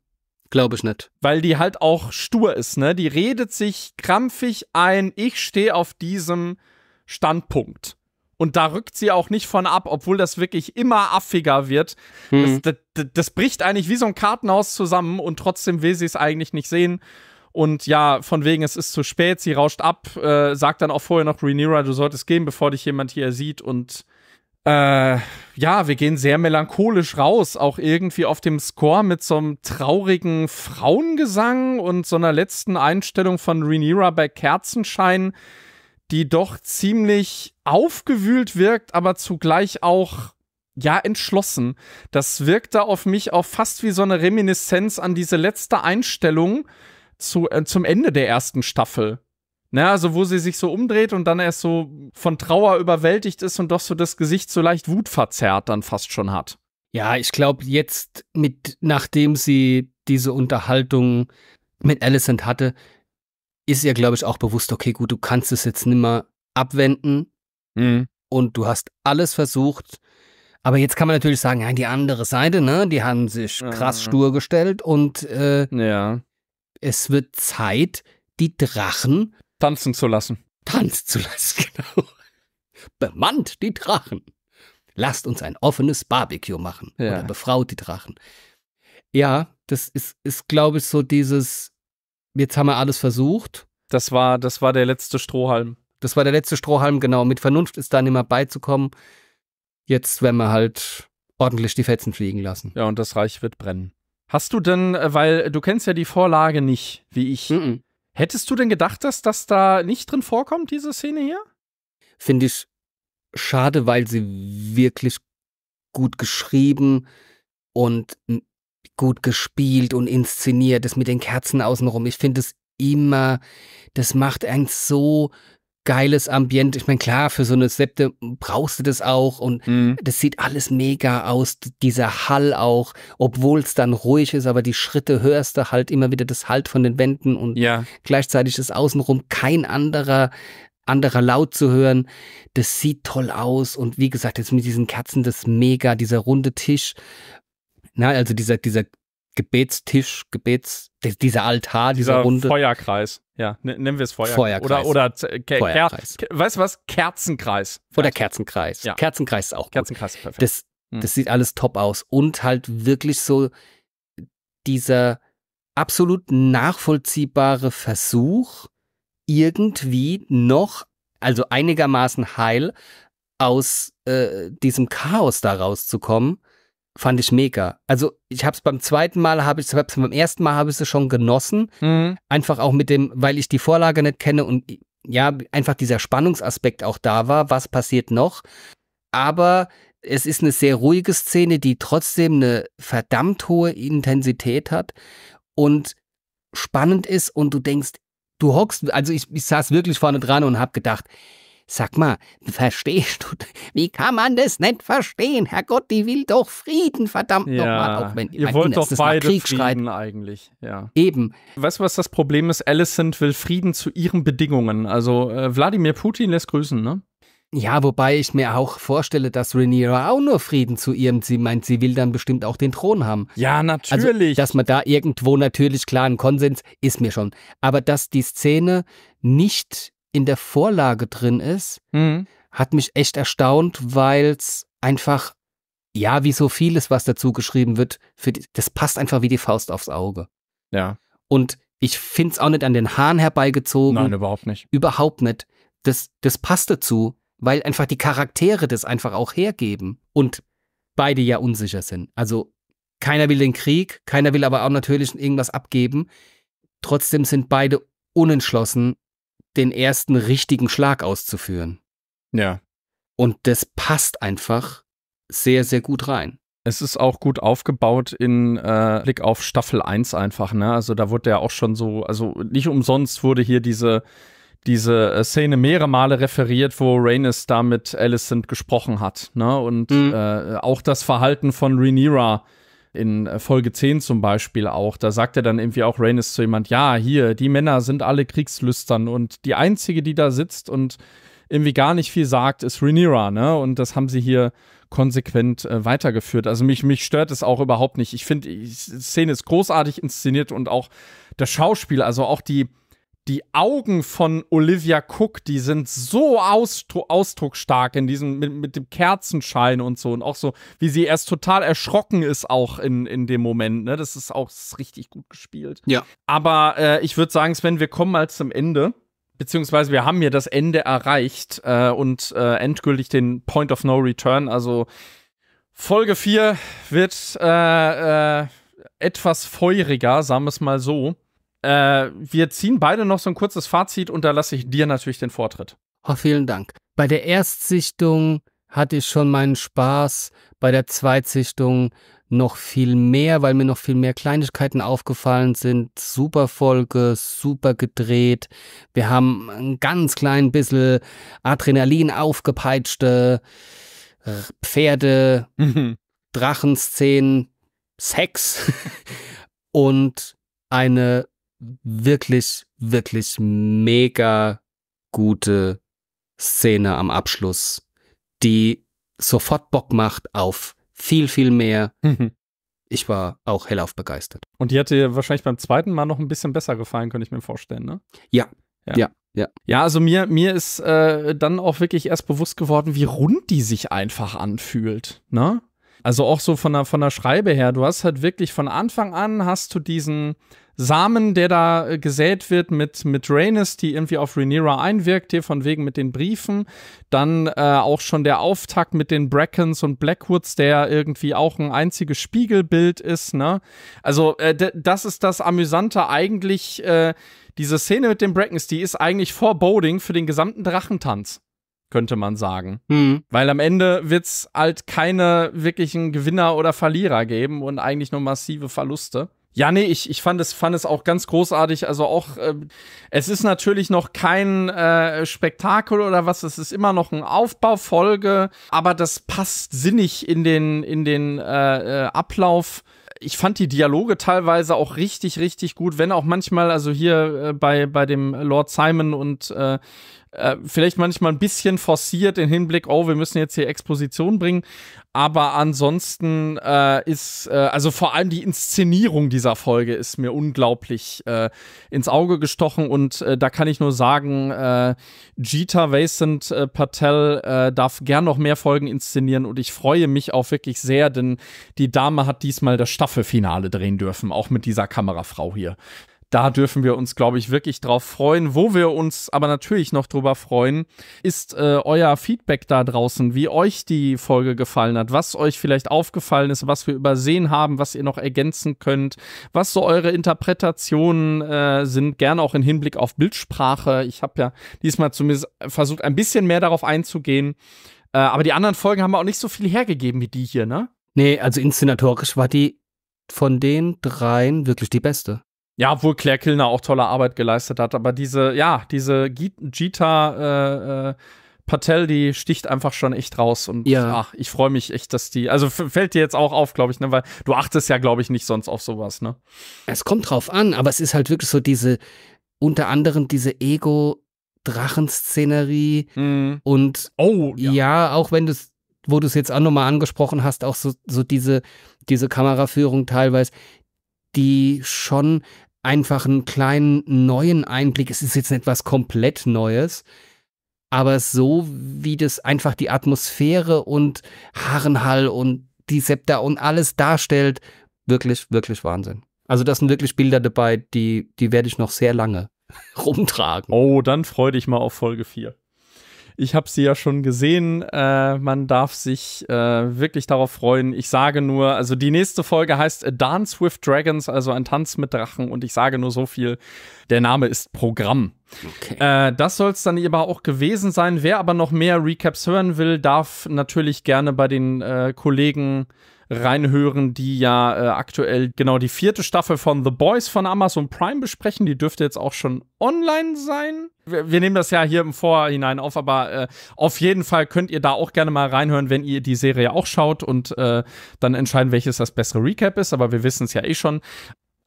glaube ich nicht. Weil die halt auch stur ist, ne? Die redet sich krampfig ein, ich stehe auf diesem Standpunkt. Und da rückt sie auch nicht von ab, obwohl das wirklich immer affiger wird. Mhm. Das, das, das bricht eigentlich wie so ein Kartenhaus zusammen und trotzdem will sie es eigentlich nicht sehen. Und ja, von wegen, es ist zu spät, sie rauscht ab, äh, sagt dann auch vorher noch Rhaenyra, du solltest gehen, bevor dich jemand hier sieht. Und äh, ja, wir gehen sehr melancholisch raus, auch irgendwie auf dem Score mit so einem traurigen Frauengesang und so einer letzten Einstellung von Rhaenyra bei Kerzenschein, die doch ziemlich aufgewühlt wirkt, aber zugleich auch, ja, entschlossen. Das wirkt da auf mich auch fast wie so eine Reminiszenz an diese letzte Einstellung, Zu, äh, zum Ende der ersten Staffel. Na, also wo sie sich so umdreht und dann erst so von Trauer überwältigt ist und doch so das Gesicht so leicht wutverzerrt dann fast schon hat. Ja, ich glaube jetzt, mit nachdem sie diese Unterhaltung mit Alicent hatte, ist ihr, glaube ich, auch bewusst, okay, gut, du kannst es jetzt nimmer abwenden mhm. und du hast alles versucht. Aber jetzt kann man natürlich sagen, ja, die andere Seite, ne, die haben sich krass mhm. stur gestellt und äh, ja. Es wird Zeit, die Drachen tanzen zu lassen. Tanzen zu lassen, genau. Bemannt die Drachen. Lasst uns ein offenes Barbecue machen. Ja. Oder befraut die Drachen. Ja, das ist, ist glaube ich, so dieses, jetzt haben wir alles versucht. Das war, das war der letzte Strohhalm. Das war der letzte Strohhalm, genau. Mit Vernunft ist da nicht mehr beizukommen. Jetzt werden wir halt ordentlich die Fetzen fliegen lassen. Ja, und das Reich wird brennen. Hast du denn, weil du kennst ja die Vorlage nicht, wie ich. Mm-mm. Hättest du denn gedacht, dass das da nicht drin vorkommt, diese Szene hier? Finde ich schade, weil sie wirklich gut geschrieben und gut gespielt und inszeniert ist mit den Kerzen außenrum. Ich finde es immer, das macht ein so geiles Ambiente. Ich meine, klar, für so eine Septe brauchst du das auch und mhm. das sieht alles mega aus, dieser Hall auch, obwohl es dann ruhig ist, aber die Schritte hörst du halt immer wieder, das Halt von den Wänden und ja. gleichzeitig ist außenrum kein anderer anderer Laut zu hören. Das sieht toll aus und wie gesagt, jetzt mit diesen Kerzen, das mega, dieser runde Tisch, na, also dieser, dieser Gebetstisch, Gebets, dieser Altar, dieser, dieser Runde. Feuerkreis, ja, nennen wir es Feuerkreis. Feuerkreis. Oder, oder Feuerkreis. Weißt du was? Kerzenkreis. Vielleicht. Oder Kerzenkreis. Ja. Kerzenkreis ist auch Kerzenkreis, gut. Perfekt. Das, hm. das sieht alles top aus. Und halt wirklich so dieser absolut nachvollziehbare Versuch, irgendwie noch, also einigermaßen heil, aus äh, diesem Chaos da rauszukommen. Fand ich mega. Also ich habe es beim zweiten Mal, habe ich es beim ersten Mal habe ich es schon genossen. Mhm. Einfach auch mit dem, weil ich die Vorlage nicht kenne und ja, einfach dieser Spannungsaspekt auch da war. Was passiert noch? Aber es ist eine sehr ruhige Szene, die trotzdem eine verdammt hohe Intensität hat und spannend ist und du denkst, du hockst, also ich, ich saß wirklich vorne dran und habe gedacht, sag mal, verstehst du, wie kann man das nicht verstehen? Herrgott, die will doch Frieden, verdammt ja. nochmal. Auch wenn ihr wollt doch beide Frieden eigentlich. Ja. Eben. Weißt du, was das Problem ist? Alicent will Frieden zu ihren Bedingungen. Also äh, Wladimir Putin lässt grüßen, ne? Ja, wobei ich mir auch vorstelle, dass Rhaenyra auch nur Frieden zu ihrem, sie meint, sie will dann bestimmt auch den Thron haben. Ja, natürlich. Also, dass man da irgendwo natürlich klar einen Konsens, ist mir schon. Aber dass die Szene nicht in der Vorlage drin ist, mhm. hat mich echt erstaunt, weil es einfach, ja, wie so vieles, was dazu geschrieben wird, für die, das passt einfach wie die Faust aufs Auge. Ja. Und ich finde es auch nicht an den Haaren herbeigezogen. Nein, überhaupt nicht. Überhaupt nicht. Das, das passt dazu, weil einfach die Charaktere das einfach auch hergeben und beide ja unsicher sind. Also keiner will den Krieg, keiner will aber auch natürlich irgendwas abgeben. Trotzdem sind beide unentschlossen, den ersten richtigen Schlag auszuführen. Ja. Und das passt einfach sehr, sehr gut rein. Es ist auch gut aufgebaut in äh, Blick auf Staffel eins einfach, ne? Also da wurde ja auch schon so, also nicht umsonst wurde hier diese, diese Szene mehrere Male referiert, wo Rhaenys da mit Alicent gesprochen hat, ne? Und mhm. äh, auch das Verhalten von Rhaenyra in Folge zehn zum Beispiel auch, da sagt er dann irgendwie auch Rhaenys zu jemand, ja, hier, die Männer sind alle kriegslüstern und die Einzige, die da sitzt und irgendwie gar nicht viel sagt, ist Rhaenyra, ne? Und das haben sie hier konsequent äh, weitergeführt. Also mich, mich stört es auch überhaupt nicht. Ich finde, die Szene ist großartig inszeniert und auch das Schauspiel, also auch die Die Augen von Olivia Cook, die sind so ausdru ausdrucksstark in diesem, mit, mit dem Kerzenschein und so. Und auch so, wie sie erst total erschrocken ist, auch in, in dem Moment. Ne? Das ist auch das ist richtig gut gespielt. Ja. Aber äh, ich würde sagen, Sven, wir kommen mal zum Ende. Beziehungsweise wir haben hier das Ende erreicht äh, und äh, endgültig den Point of No Return. Also Folge vier wird äh, äh, etwas feuriger, sagen wir es mal so. Äh, wir ziehen beide noch so ein kurzes Fazit und da lasse ich dir natürlich den Vortritt. Oh, vielen Dank. Bei der Erstsichtung hatte ich schon meinen Spaß, bei der Zweitsichtung noch viel mehr, weil mir noch viel mehr Kleinigkeiten aufgefallen sind. Super Folge, super gedreht. Wir haben ein ganz klein bisschen Adrenalin aufgepeitschte Pferde, mhm. Drachenszenen, Sex und eine wirklich, wirklich mega gute Szene am Abschluss, die sofort Bock macht auf viel, viel mehr. Mhm. Ich war auch hellauf begeistert. Und die hat dir wahrscheinlich beim zweiten Mal noch ein bisschen besser gefallen, könnte ich mir vorstellen, ne? Ja, ja, ja. Ja, ja, also mir, mir ist äh, dann auch wirklich erst bewusst geworden, wie rund die sich einfach anfühlt, ne? Also auch so von der, von der Schreibe her, du hast halt wirklich von Anfang an hast du diesen Samen, der da gesät wird mit, mit Rhaenys, die irgendwie auf Rhaenyra einwirkt, hier von wegen mit den Briefen. Dann äh, auch schon der Auftakt mit den Brackens und Blackwoods, der irgendwie auch ein einziges Spiegelbild ist, ne? Also äh, das ist das Amüsante eigentlich, äh, diese Szene mit den Brackens, die ist eigentlich Foreboding für den gesamten Drachentanz, könnte man sagen. Hm. Weil am Ende wird es halt keine wirklichen Gewinner oder Verlierer geben und eigentlich nur massive Verluste. Ja, nee, ich, ich fand, es, fand es auch ganz großartig. Also auch, äh, es ist natürlich noch kein äh, Spektakel oder was, es ist immer noch ein Aufbaufolge, aber das passt sinnig in den, in den äh, Ablauf. Ich fand die Dialoge teilweise auch richtig, richtig gut, wenn auch manchmal, also hier äh, bei, bei dem Lord Simon und äh, äh, vielleicht manchmal ein bisschen forciert im Hinblick, oh, wir müssen jetzt hier Exposition bringen, aber ansonsten äh, ist, äh, also vor allem die Inszenierung dieser Folge ist mir unglaublich äh, ins Auge gestochen und äh, da kann ich nur sagen, äh, Geeta Vasant äh, Patel äh, darf gern noch mehr Folgen inszenieren und ich freue mich auch wirklich sehr, denn die Dame hat diesmal das Staffelfinale drehen dürfen, auch mit dieser Kamerafrau hier. Da dürfen wir uns, glaube ich, wirklich drauf freuen. Wo wir uns aber natürlich noch drüber freuen, ist äh, euer Feedback da draußen, wie euch die Folge gefallen hat, was euch vielleicht aufgefallen ist, was wir übersehen haben, was ihr noch ergänzen könnt, was so eure Interpretationen äh, sind, gerne auch im Hinblick auf Bildsprache. Ich habe ja diesmal zumindest versucht, ein bisschen mehr darauf einzugehen. Äh, aber die anderen Folgen haben auch nicht so viel hergegeben wie die hier, ne? Nee, also inszenatorisch war die von den dreien wirklich die beste. Ja, obwohl Claire Kilner auch tolle Arbeit geleistet hat, aber diese, ja, diese Geeta äh, äh, Patel, die sticht einfach schon echt raus und ja. Ach, ich freue mich echt, dass die, also fällt dir jetzt auch auf, glaube ich, ne, weil du achtest ja, glaube ich, nicht sonst auf sowas, ne? Es kommt drauf an, aber es ist halt wirklich so diese, unter anderem diese Ego-Drachen-Szenerie mhm. und oh, ja. ja, auch wenn du es, wo du es jetzt auch nochmal angesprochen hast, auch so, so diese, diese Kameraführung teilweise, die schon einfach einen kleinen neuen Einblick, es ist jetzt nicht was komplett Neues, aber so wie das einfach die Atmosphäre und Harrenhal und die Septa und alles darstellt, wirklich, wirklich Wahnsinn. Also das sind wirklich Bilder dabei, die, die werde ich noch sehr lange rumtragen. Oh, dann freu dich mal auf Folge vier. Ich habe sie ja schon gesehen, äh, man darf sich äh, wirklich darauf freuen. Ich sage nur, also die nächste Folge heißt A Dance with Dragons, also ein Tanz mit Drachen und ich sage nur so viel, der Name ist Programm. Okay. Äh, das soll es dann aber auch gewesen sein. Wer aber noch mehr Recaps hören will, darf natürlich gerne bei den äh, Kollegen reinhören, die ja äh, aktuell genau die vierte Staffel von The Boys von Amazon Prime besprechen. Die dürfte jetzt auch schon online sein. Wir, wir nehmen das ja hier im Vorhinein auf, aber äh, auf jeden Fall könnt ihr da auch gerne mal reinhören, wenn ihr die Serie auch schaut und äh, dann entscheiden, welches das bessere Recap ist. Aber wir wissen es ja eh schon.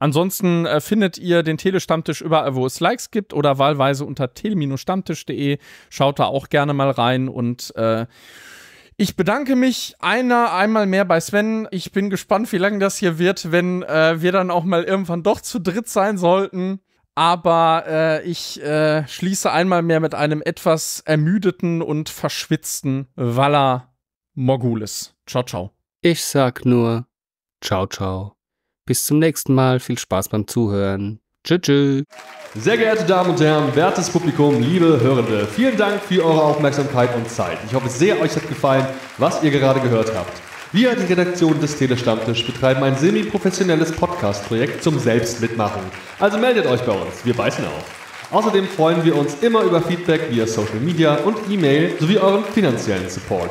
Ansonsten äh, findet ihr den Tele-Stammtisch überall, wo es Likes gibt oder wahlweise unter tele-stammtisch punkt de. Schaut da auch gerne mal rein und äh, ich bedanke mich einer einmal mehr bei Sven. Ich bin gespannt, wie lange das hier wird, wenn äh, wir dann auch mal irgendwann doch zu dritt sein sollten. Aber äh, ich äh, schließe einmal mehr mit einem etwas ermüdeten und verschwitzten Valar Morghulis. Ciao, ciao. Ich sag nur ciao, ciao. Bis zum nächsten Mal. Viel Spaß beim Zuhören. Tschüss, tschüss. Sehr geehrte Damen und Herren, wertes Publikum, liebe Hörende, vielen Dank für eure Aufmerksamkeit und Zeit. Ich hoffe sehr, euch hat gefallen, was ihr gerade gehört habt. Wir, die Redaktion des Telestammtisch, betreiben ein semi-professionelles Podcast-Projekt zum Selbstmitmachen. Also meldet euch bei uns, wir beißen auf. Außerdem freuen wir uns immer über Feedback via Social Media und E-Mail sowie euren finanziellen Support.